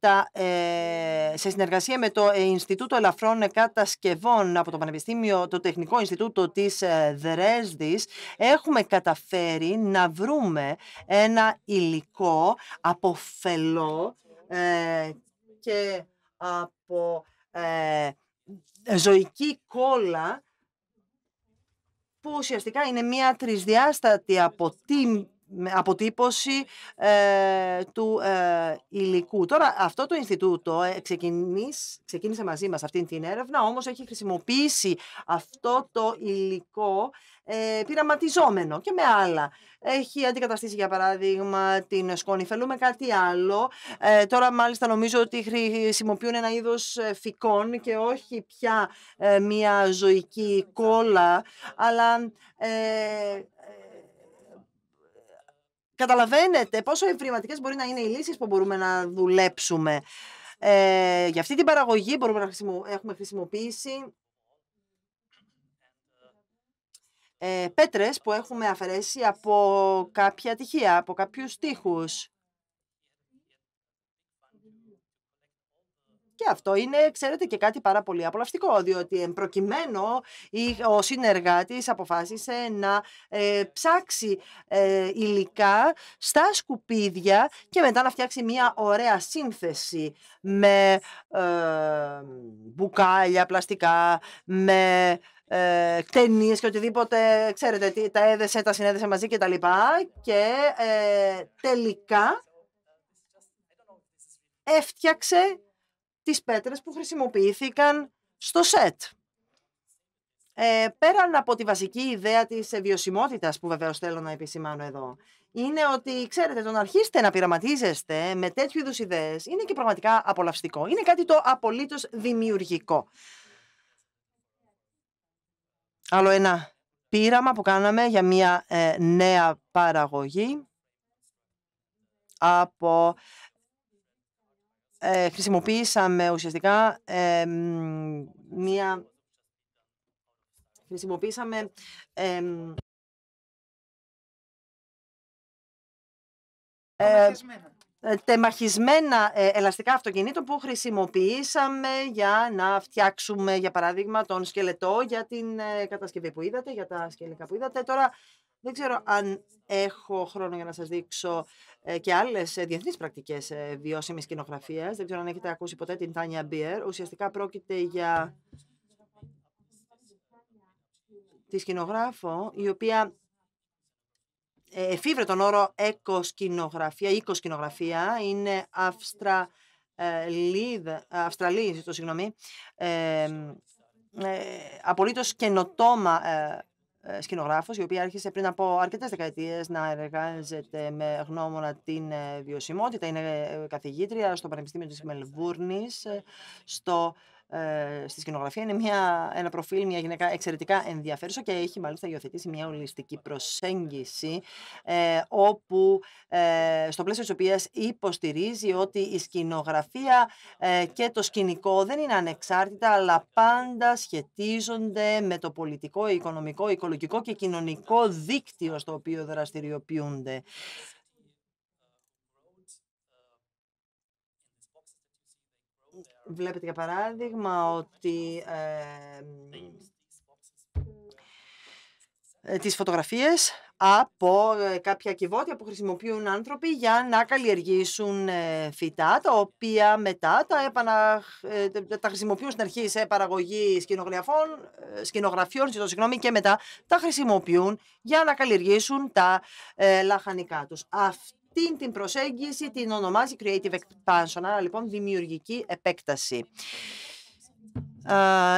σε συνεργασία με το Ινστιτούτο Ελαφρών Κατασκευών από το Πανεπιστήμιο, το Τεχνικό Ινστιτούτο της Δρέσδης, έχουμε καταφέρει να βρούμε ένα υλικό αποφελό και από ζωική κόλλα, που ουσιαστικά είναι μια τρισδιάστατη αποτύπωση του υλικού. Τώρα, αυτό το Ινστιτούτο ξεκίνησε μαζί μας αυτή την έρευνα, όμως έχει χρησιμοποιήσει αυτό το υλικό πειραματιζόμενο και με άλλα. Έχει αντικαταστήσει, για παράδειγμα, την σκόνη φελού με κάτι άλλο. Τώρα, μάλιστα, νομίζω ότι χρησιμοποιούν ένα είδος φυκών και όχι πια μια ζωική κόλλα, αλλά καταλαβαίνετε πόσο ευρηματικές μπορεί να είναι οι λύσεις που μπορούμε να δουλέψουμε. Για αυτή την παραγωγή έχουμε χρησιμοποιήσει πέτρες που έχουμε αφαιρέσει από κάποια τοιχεία, από κάποιους τοίχους. Και αυτό είναι, ξέρετε, και κάτι πάρα πολύ απολαυστικό, διότι εμπροκειμένο ο συνεργάτης αποφάσισε να ψάξει υλικά στα σκουπίδια και μετά να φτιάξει μια ωραία σύνθεση με μπουκάλια, πλαστικά, με ταινίες και οτιδήποτε, ξέρετε, τα συνέδεσε μαζί και τα λοιπά και τελικά έφτιαξε τις πέτρες που χρησιμοποιήθηκαν στο σετ. Πέραν από τη βασική ιδέα της βιωσιμότητας που βεβαίως θέλω να επισημάνω εδώ, είναι ότι, ξέρετε, το να αρχίσετε να πειραματίζεστε με τέτοιου είδους ιδέες είναι και πραγματικά απολαυστικό. Είναι κάτι το απολύτως δημιουργικό. Άλλο ένα πείραμα που κάναμε για μια νέα παραγωγή από... χρησιμοποίησαμε ουσιαστικά τεμαχισμένα ελαστικά αυτοκινήτων που χρησιμοποιήσαμε για να φτιάξουμε, για παράδειγμα, τον σκελετό για την κατασκευή που είδατε, για τα σκελικά που είδατε. Τώρα Δεν ξέρω αν έχω χρόνο για να σας δείξω και άλλες διεθνείς πρακτικές βιώσιμης σκηνογραφίας. Δεν ξέρω αν έχετε ακούσει ποτέ την Τάνια Μπίερ. Ουσιαστικά πρόκειται για τη σκηνογράφο, η οποία εφήβρε τον όρο «εκοσκηνογραφία», «οικοσκηνογραφία». Είναι απολύτως καινοτόμα σκηνογράφος, η οποία άρχισε πριν από αρκετές δεκαετίες να εργάζεται με γνώμονα την βιωσιμότητα. Είναι καθηγήτρια στο Πανεπιστήμιο της Μελβούρνης στη σκηνογραφία. Είναι ένα προφίλ, μια γυναίκα εξαιρετικά ενδιαφέρουσα και έχει μάλιστα υιοθετήσει μια ολιστική προσέγγιση όπου στο πλαίσιο της οποίας υποστηρίζει ότι η σκηνογραφία και το σκηνικό δεν είναι ανεξάρτητα, αλλά πάντα σχετίζονται με το πολιτικό, οικονομικό, οικολογικό και κοινωνικό δίκτυο στο οποίο δραστηριοποιούνται. Βλέπετε για παράδειγμα ότι τις φωτογραφίες από κάποια κυβότια που χρησιμοποιούν άνθρωποι για να καλλιεργήσουν φυτά, τα οποία μετά τα χρησιμοποιούν στην αρχή σε παραγωγή σκηνογραφιών και μετά τα χρησιμοποιούν για να καλλιεργήσουν τα λαχανικά τους. Αυτή την προσέγγιση την ονομάζει Creative Expansion, άρα λοιπόν δημιουργική επέκταση.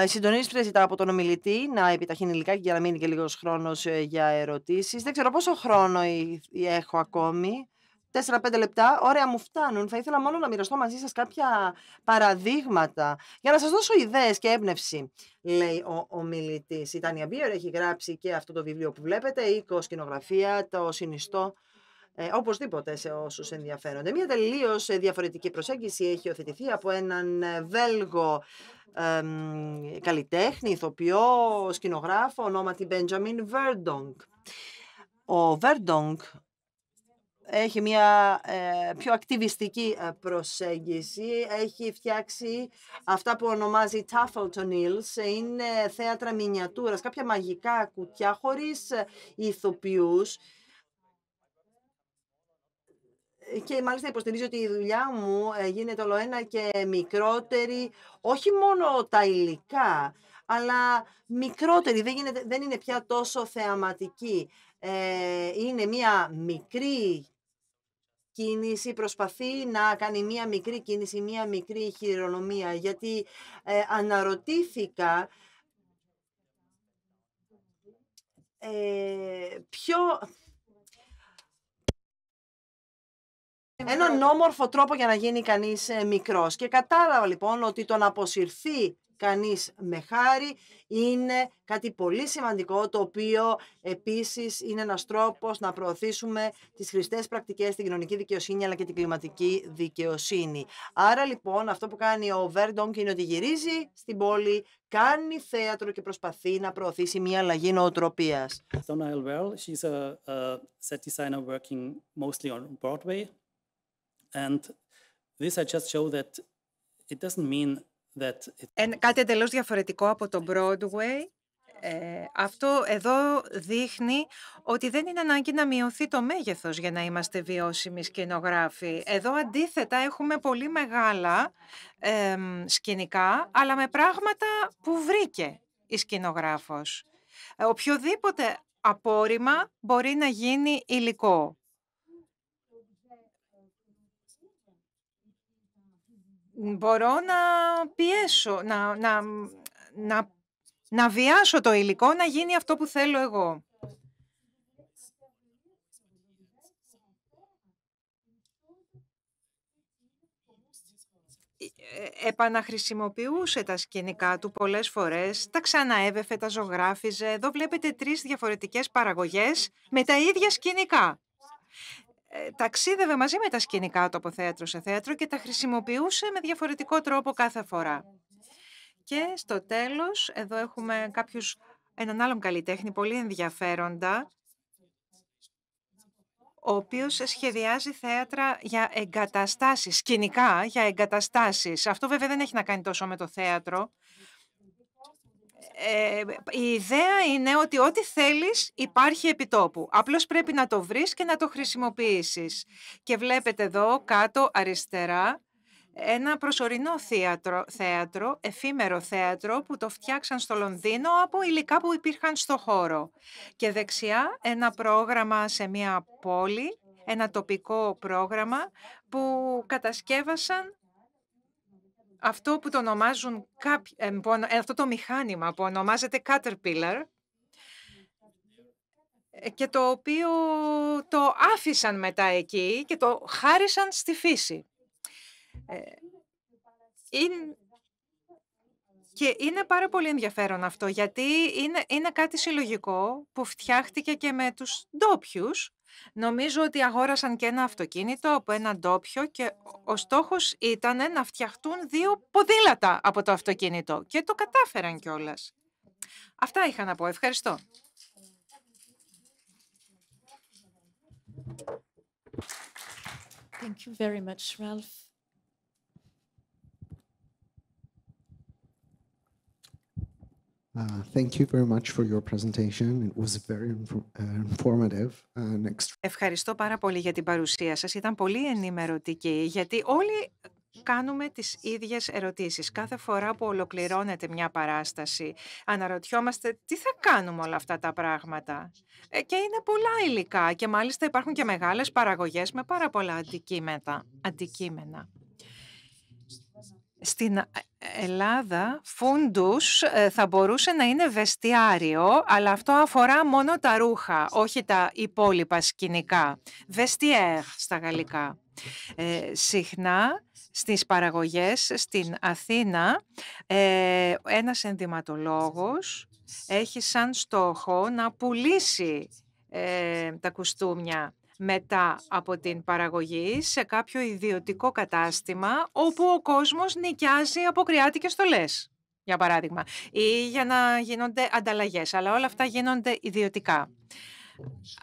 Η συντονίστρια ζητά από τον ομιλητή να επιταχύνει λιγάκι για να μείνει και λίγος χρόνος για ερωτήσεις. Δεν ξέρω πόσο χρόνο έχω ακόμη. 4-5 λεπτά, ωραία, μου φτάνουν. Θα ήθελα μόνο να μοιραστώ μαζί σας κάποια παραδείγματα για να σας δώσω ιδέες και έμπνευση, λέει ο ομιλητής. Η Τάνια Μπίερ έχει γράψει και αυτό το βιβλίο που βλέπετε, «Οικοσκηνογραφία», το συνιστώ οπωσδήποτε σε όσους ενδιαφέρονται. Μια τελείως διαφορετική προσέγγιση έχει υιοθετηθεί από έναν Βέλγο καλλιτέχνη, ηθοποιό, σκηνογράφο, ονόματι Benjamin Verdonck. Ο Verdonck έχει μια πιο ακτιβιστική προσέγγιση. Έχει φτιάξει αυτά που ονομάζει Tafelton Hills. Είναι θέατρα μινιατούρας, κάποια μαγικά κουτιά χωρίς ηθοποιούς. Και μάλιστα υποστηρίζει ότι η δουλειά μου γίνεται όλο ένα και μικρότερη, όχι μόνο τα υλικά, αλλά μικρότερη, δεν είναι πια τόσο θεαματική. Είναι μια μικρή κίνηση, προσπαθεί να κάνει μια μικρή κίνηση, μια μικρή χειρονομία, γιατί αναρωτήθηκα ποιο... έναν όμορφο τρόπο για να γίνει κανείς μικρός. Και κατάλαβα λοιπόν ότι το να αποσυρθεί κανείς με χάρη είναι κάτι πολύ σημαντικό, το οποίο επίσης είναι ένας τρόπος να προωθήσουμε τις χρηστές πρακτικές, την κοινωνική δικαιοσύνη αλλά και την κλιματική δικαιοσύνη. Άρα λοιπόν αυτό που κάνει ο Verdonck είναι ότι γυρίζει στην πόλη, κάνει θέατρο και προσπαθεί να προωθήσει μια αλλαγή νοοτροπίας. She's a set designer working mostly on Broadway. Κάτι εντελώς διαφορετικό από το Broadway. Αυτό εδώ δείχνει ότι δεν είναι ανάγκη να μειωθεί το μέγεθος για να είμαστε βιώσιμοι σκηνογράφοι. Εδώ αντίθετα έχουμε πολύ μεγάλα σκηνικά, αλλά με πράγματα που βρήκε η σκηνογράφος. Οποιοδήποτε απόρριμμα μπορεί να γίνει υλικό. Μπορώ να πιέσω, να βιάσω το υλικό να γίνει αυτό που θέλω εγώ. Επαναχρησιμοποιούσε τα σκηνικά του πολλές φορές, τα ξαναέβεφε, τα ζωγράφιζε. Εδώ βλέπετε 3 διαφορετικές παραγωγές με τα ίδια σκηνικά. Ταξίδευε μαζί με τα σκηνικά του από θέατρο σε θέατρο και τα χρησιμοποιούσε με διαφορετικό τρόπο κάθε φορά. Και στο τέλος, εδώ έχουμε έναν άλλον καλλιτέχνη, πολύ ενδιαφέροντα, ο οποίος σχεδιάζει θέατρα για εγκαταστάσεις, σκηνικά για εγκαταστάσεις. Αυτό βέβαια δεν έχει να κάνει τόσο με το θέατρο. Η ιδέα είναι ότι ό,τι θέλεις υπάρχει επιτόπου. Απλώς πρέπει να το βρεις και να το χρησιμοποιήσεις. Και βλέπετε εδώ κάτω αριστερά ένα προσωρινό θέατρο, εφήμερο θέατρο που το φτιάξαν στο Λονδίνο από υλικά που υπήρχαν στο χώρο. Και δεξιά ένα πρόγραμμα σε μια πόλη, ένα τοπικό πρόγραμμα που κατασκεύασαν αυτό που το ονομάζουν, αυτό το μηχάνημα που ονομάζεται Caterpillar, και το οποίο το άφησαν μετά εκεί και το χάρισαν στη φύση. Και είναι πάρα πολύ ενδιαφέρον αυτό, γιατί είναι κάτι συλλογικό που φτιάχτηκε και με τους ντόπιους. Νομίζω ότι αγόρασαν και ένα αυτοκίνητο από έναν ντόπιο και ο στόχος ήταν να φτιαχτούν 2 ποδήλατα από το αυτοκίνητο και το κατάφεραν κιόλας. Αυτά είχα να πω. Ευχαριστώ. Thank you very much, Ralph. Thank you very much for your presentation. It was very informative. Ευχαριστώ πάρα πολύ για την παρουσία σας. Ήταν πολύ ενημερωτική, γιατί όλοι κάνουμε τις ίδιες ερωτήσεις. Κάθε φορά που ολοκληρώνεται μια παράσταση, αναρωτιόμαστε τι θα κάνουμε όλα αυτά τα πράγματα. Και είναι πολλά υλικά και μάλιστα υπάρχουν και μεγάλες παραγωγές με πάρα πολλά αντικείμενα. Στην Ελλάδα, φούντους θα μπορούσε να είναι βεστιάριο, αλλά αυτό αφορά μόνο τα ρούχα, όχι τα υπόλοιπα σκηνικά. Vestiaire στα γαλλικά. Συχνά στις παραγωγές στην Αθήνα, ένας ενδυματολόγος έχει σαν στόχο να πουλήσει τα κουστούμια μετά από την παραγωγή σε κάποιο ιδιωτικό κατάστημα όπου ο κόσμος νοικιάζει αποκριάτικες στολές, για παράδειγμα, ή για να γίνονται ανταλλαγές, αλλά όλα αυτά γίνονται ιδιωτικά.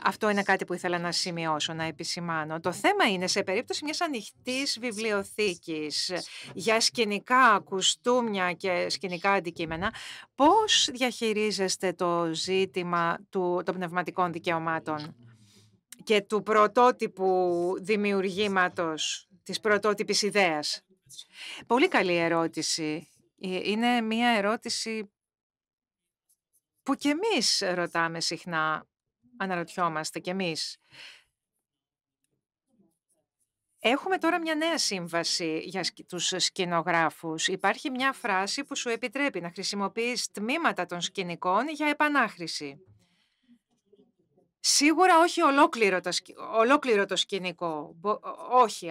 Αυτό είναι κάτι που ήθελα να σημειώσω, να επισημάνω. Το θέμα είναι σε περίπτωση μιας ανοιχτής βιβλιοθήκης για σκηνικά κουστούμια και σκηνικά αντικείμενα, πώς διαχειρίζεστε το ζήτημα των πνευματικών δικαιωμάτων και του πρωτότυπου δημιουργήματος, της πρωτότυπης ιδέας? Πολύ καλή ερώτηση. Είναι μια ερώτηση που κι εμείς ρωτάμε συχνά, αναρωτιόμαστε κι εμείς. Έχουμε τώρα μια νέα σύμβαση για τους σκηνογράφους. Υπάρχει μια φράση που σου επιτρέπει να χρησιμοποιείς τμήματα των σκηνικών για επανάχρηση. Σίγουρα όχι ολόκληρο το σκηνικό, όχι,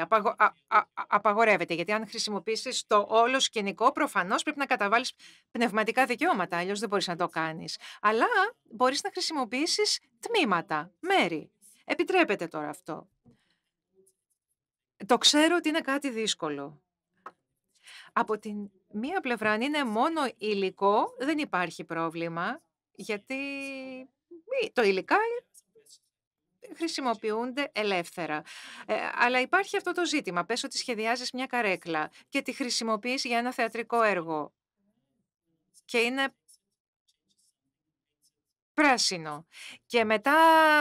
απαγορεύεται, γιατί αν χρησιμοποιήσεις το όλο σκηνικό, προφανώς πρέπει να καταβάλεις πνευματικά δικαιώματα, αλλιώς δεν μπορείς να το κάνεις. Αλλά μπορείς να χρησιμοποιήσεις τμήματα, μέρη. Επιτρέπεται τώρα αυτό. Το ξέρω ότι είναι κάτι δύσκολο. Από την μία πλευρά, αν είναι μόνο υλικό, δεν υπάρχει πρόβλημα, γιατί το υλικά χρησιμοποιούνται ελεύθερα. Αλλά υπάρχει αυτό το ζήτημα. Πες ότι σχεδιάζεις μια καρέκλα και τη χρησιμοποιείς για ένα θεατρικό έργο και είναι πράσινο. Και μετά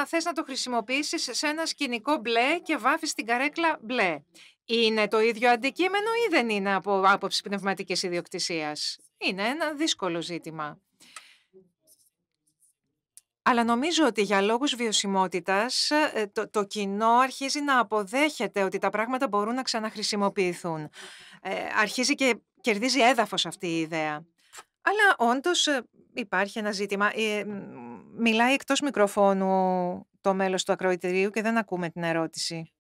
θες να το χρησιμοποιήσεις σε ένα σκηνικό μπλε και βάφεις την καρέκλα μπλε. Είναι το ίδιο αντικείμενο ή δεν είναι από άποψη πνευματικής ιδιοκτησίας? Είναι ένα δύσκολο ζήτημα. Αλλά νομίζω ότι για λόγους βιωσιμότητας το κοινό αρχίζει να αποδέχεται ότι τα πράγματα μπορούν να ξαναχρησιμοποιηθούν. Αρχίζει και κερδίζει έδαφος αυτή η ιδέα. Αλλά όντως υπάρχει ένα ζήτημα. Μιλάει εκτός μικροφώνου το μέλος του ακροατηρίου και δεν ακούμε την ερώτηση.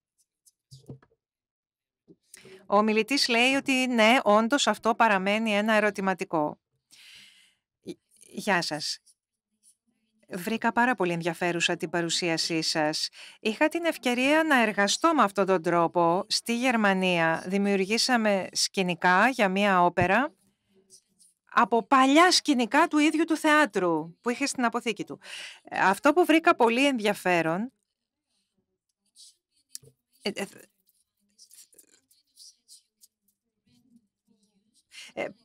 Ο μιλητής λέει ότι ναι, όντως αυτό παραμένει ένα ερωτηματικό. Γεια σας. Βρήκα πάρα πολύ ενδιαφέρουσα την παρουσίασή σας. Είχα την ευκαιρία να εργαστώ με αυτόν τον τρόπο στη Γερμανία. Δημιουργήσαμε σκηνικά για μία όπερα από παλιά σκηνικά του ίδιου του θεάτρου που είχε στην αποθήκη του. Αυτό που βρήκα πολύ ενδιαφέρον,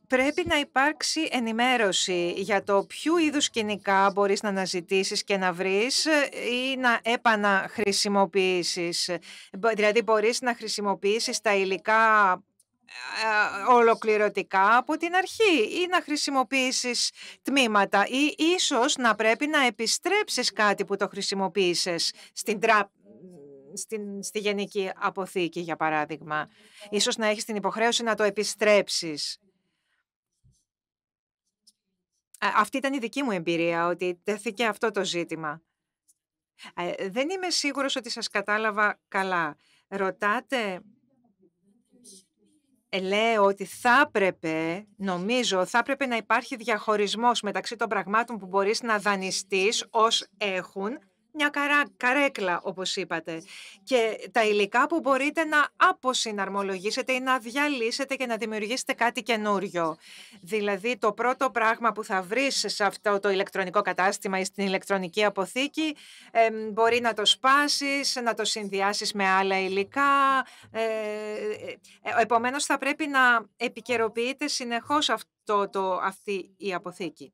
Πρέπει να υπάρξει ενημέρωση για το ποιου είδους σκηνικά μπορείς να αναζητήσεις και να βρεις ή να επαναχρησιμοποιήσεις. Δηλαδή μπορείς να χρησιμοποιήσεις τα υλικά ολοκληρωτικά από την αρχή ή να χρησιμοποιήσεις τμήματα ή ίσως να πρέπει να επιστρέψεις κάτι που το χρησιμοποίησες στη γενική αποθήκη, για παράδειγμα. Ίσως να έχεις την υποχρέωση να το επιστρέψεις. Αυτή ήταν η δική μου εμπειρία, ότι τέθηκε αυτό το ζήτημα. Δεν είμαι σίγουρος ότι σας κατάλαβα καλά. Ρωτάτε, λέω ότι νομίζω θα έπρεπε να υπάρχει διαχωρισμός μεταξύ των πραγμάτων που μπορείς να δανειστείς ως έχουν μια καρέκλα, όπως είπατε, και τα υλικά που μπορείτε να αποσυναρμολογήσετε ή να διαλύσετε και να δημιουργήσετε κάτι καινούριο. Δηλαδή, το πρώτο πράγμα που θα βρεις σε αυτό το ηλεκτρονικό κατάστημα ή στην ηλεκτρονική αποθήκη, μπορεί να το σπάσεις, να το συνδυάσεις με άλλα υλικά. Επομένως, θα πρέπει να επικαιροποιείτε συνεχώς αυτή η αποθήκη.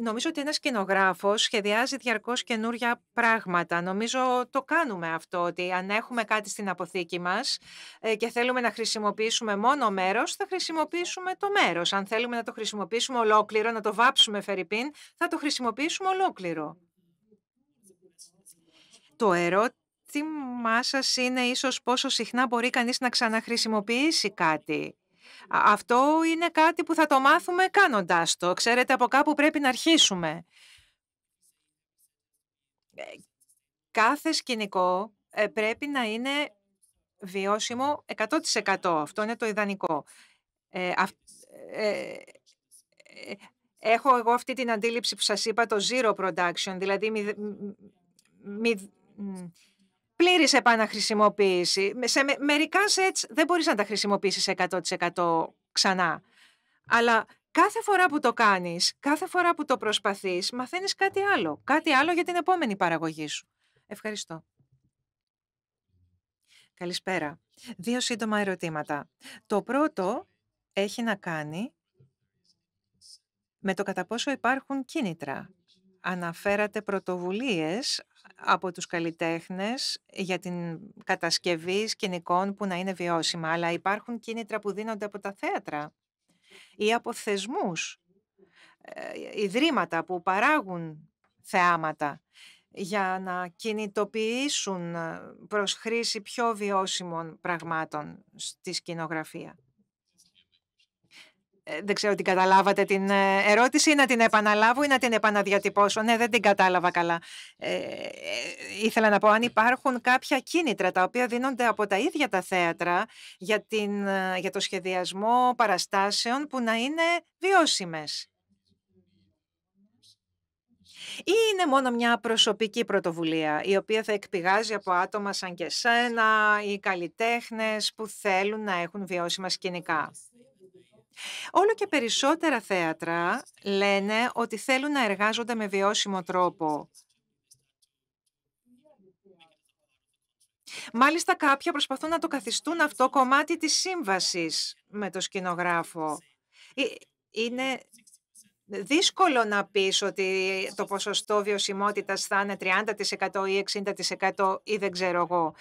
Νομίζω ότι ένας σκηνογράφος σχεδιάζει διαρκώς καινούρια πράγματα. Νομίζω το κάνουμε αυτό, ότι αν έχουμε κάτι στην αποθήκη μας και θέλουμε να χρησιμοποιήσουμε μόνο μέρος, θα χρησιμοποιήσουμε το μέρος. Αν θέλουμε να το χρησιμοποιήσουμε ολόκληρο, να το βάψουμε φερειπίν, θα το χρησιμοποιήσουμε ολόκληρο. Το ερώτημά σας είναι ίσως πόσο συχνά μπορεί κανείς να ξαναχρησιμοποιήσει κάτι. Αυτό είναι κάτι που θα το μάθουμε κάνοντάς το. Ξέρετε, από κάπου πρέπει να αρχίσουμε. Κάθε σκηνικό πρέπει να είναι βιώσιμο 100%. Αυτό είναι το ιδανικό. Έχω εγώ αυτή την αντίληψη που σας είπα, το zero production, δηλαδή πλήρης επαναχρησιμοποίηση. Μερικά sets δεν μπορείς να τα χρησιμοποιήσεις 100% ξανά. Αλλά κάθε φορά που το κάνεις, κάθε φορά που το προσπαθείς, μαθαίνεις κάτι άλλο. Κάτι άλλο για την επόμενη παραγωγή σου. Ευχαριστώ. Καλησπέρα. 2 σύντομα ερωτήματα. Το πρώτο έχει να κάνει με το κατά πόσο υπάρχουν κίνητρα. Αναφέρατε πρωτοβουλίες από τους καλλιτέχνες για την κατασκευή σκηνικών που να είναι βιώσιμα, αλλά υπάρχουν κίνητρα που δίνονται από τα θέατρα ή από θεσμούς, ιδρύματα που παράγουν θεάματα για να κινητοποιήσουν προς χρήση πιο βιώσιμων πραγμάτων στη σκηνογραφία. Δεν ξέρω την καταλάβατε την ερώτηση, ή να την επαναλάβω ή να την επαναδιατυπώσω. Ναι, δεν την κατάλαβα καλά. Ήθελα να πω αν υπάρχουν κάποια κίνητρα τα οποία δίνονται από τα ίδια τα θέατρα για το σχεδιασμό παραστάσεων που να είναι βιώσιμες. Ή είναι μόνο μια προσωπική πρωτοβουλία, η οποία θα εκπηγάζει από άτομα σαν και σένα ή καλλιτέχνες που θέλουν να έχουν βιώσιμα σκηνικά. Όλο και περισσότερα θέατρα λένε ότι θέλουν να εργάζονται με βιώσιμο τρόπο. Μάλιστα κάποια προσπαθούν να το καθιστούν αυτό κομμάτι της σύμβασης με το σκηνογράφο. Είναι δύσκολο να πεις ότι το ποσοστό βιωσιμότητας θα είναι 30% ή 60% ή δεν ξέρω εγώ.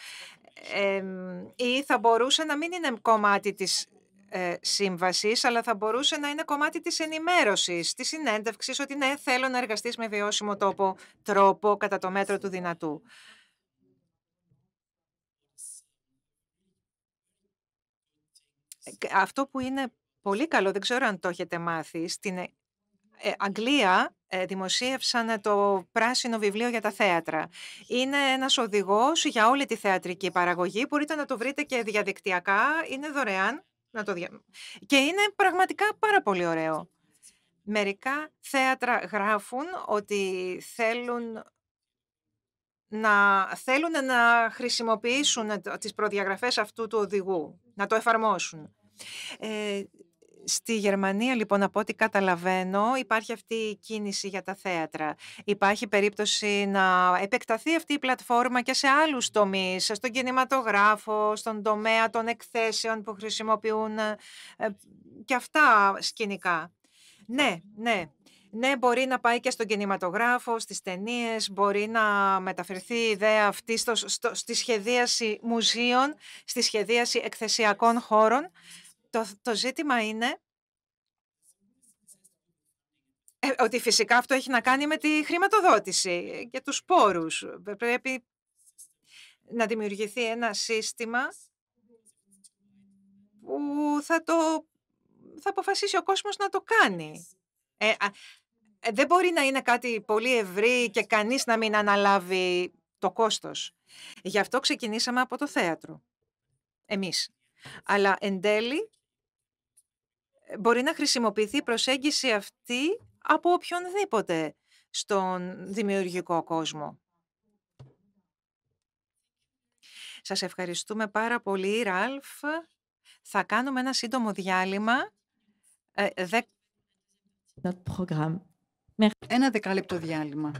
Ή θα μπορούσε να μην είναι κομμάτι της σύμβασης, αλλά θα μπορούσε να είναι κομμάτι της ενημέρωσης, της συνέντευξης, ότι ναι, θέλω να εργαστείς με βιώσιμο τρόπο κατά το μέτρο του δυνατού. Αυτό που είναι πολύ καλό, δεν ξέρω αν το έχετε μάθει, στην Αγγλία δημοσίευσαν το πράσινο βιβλίο για τα θέατρα. Είναι ένας οδηγός για όλη τη θεατρική παραγωγή, μπορείτε να το βρείτε και διαδικτυακά, είναι δωρεάν. Και είναι πραγματικά πάρα πολύ ωραίο. Μερικά θέατρα γράφουν ότι θέλουν να χρησιμοποιήσουν τις προδιαγραφές αυτού του οδηγού, να το εφαρμόσουν. Στη Γερμανία, λοιπόν, από ό,τι καταλαβαίνω, υπάρχει αυτή η κίνηση για τα θέατρα. Υπάρχει περίπτωση να επεκταθεί αυτή η πλατφόρμα και σε άλλους τομείς, στον κινηματογράφο, στον τομέα των εκθέσεων που χρησιμοποιούν και αυτά σκηνικά. Ναι, ναι. Ναι, μπορεί να πάει και στον κινηματογράφο, στις ταινίες, μπορεί να μεταφερθεί η ιδέα αυτή στη σχεδίαση μουσείων, στη σχεδίαση εκθεσιακών χώρων. Το ζήτημα είναι ότι φυσικά αυτό έχει να κάνει με τη χρηματοδότηση και τους πόρους. Πρέπει να δημιουργηθεί ένα σύστημα που θα αποφασίσει ο κόσμος να το κάνει. Δεν μπορεί να είναι κάτι πολύ ευρύ και κανείς να μην αναλάβει το κόστος. Γι' αυτό ξεκινήσαμε από το θέατρο, εμείς. Αλλά εν τέλει μπορεί να χρησιμοποιηθεί η προσέγγιση αυτή από οποιονδήποτε στον δημιουργικό κόσμο. Σας ευχαριστούμε πάρα πολύ, Ραλφ. Θα κάνουμε ένα σύντομο διάλειμμα. Ένα 10λεπτό διάλειμμα.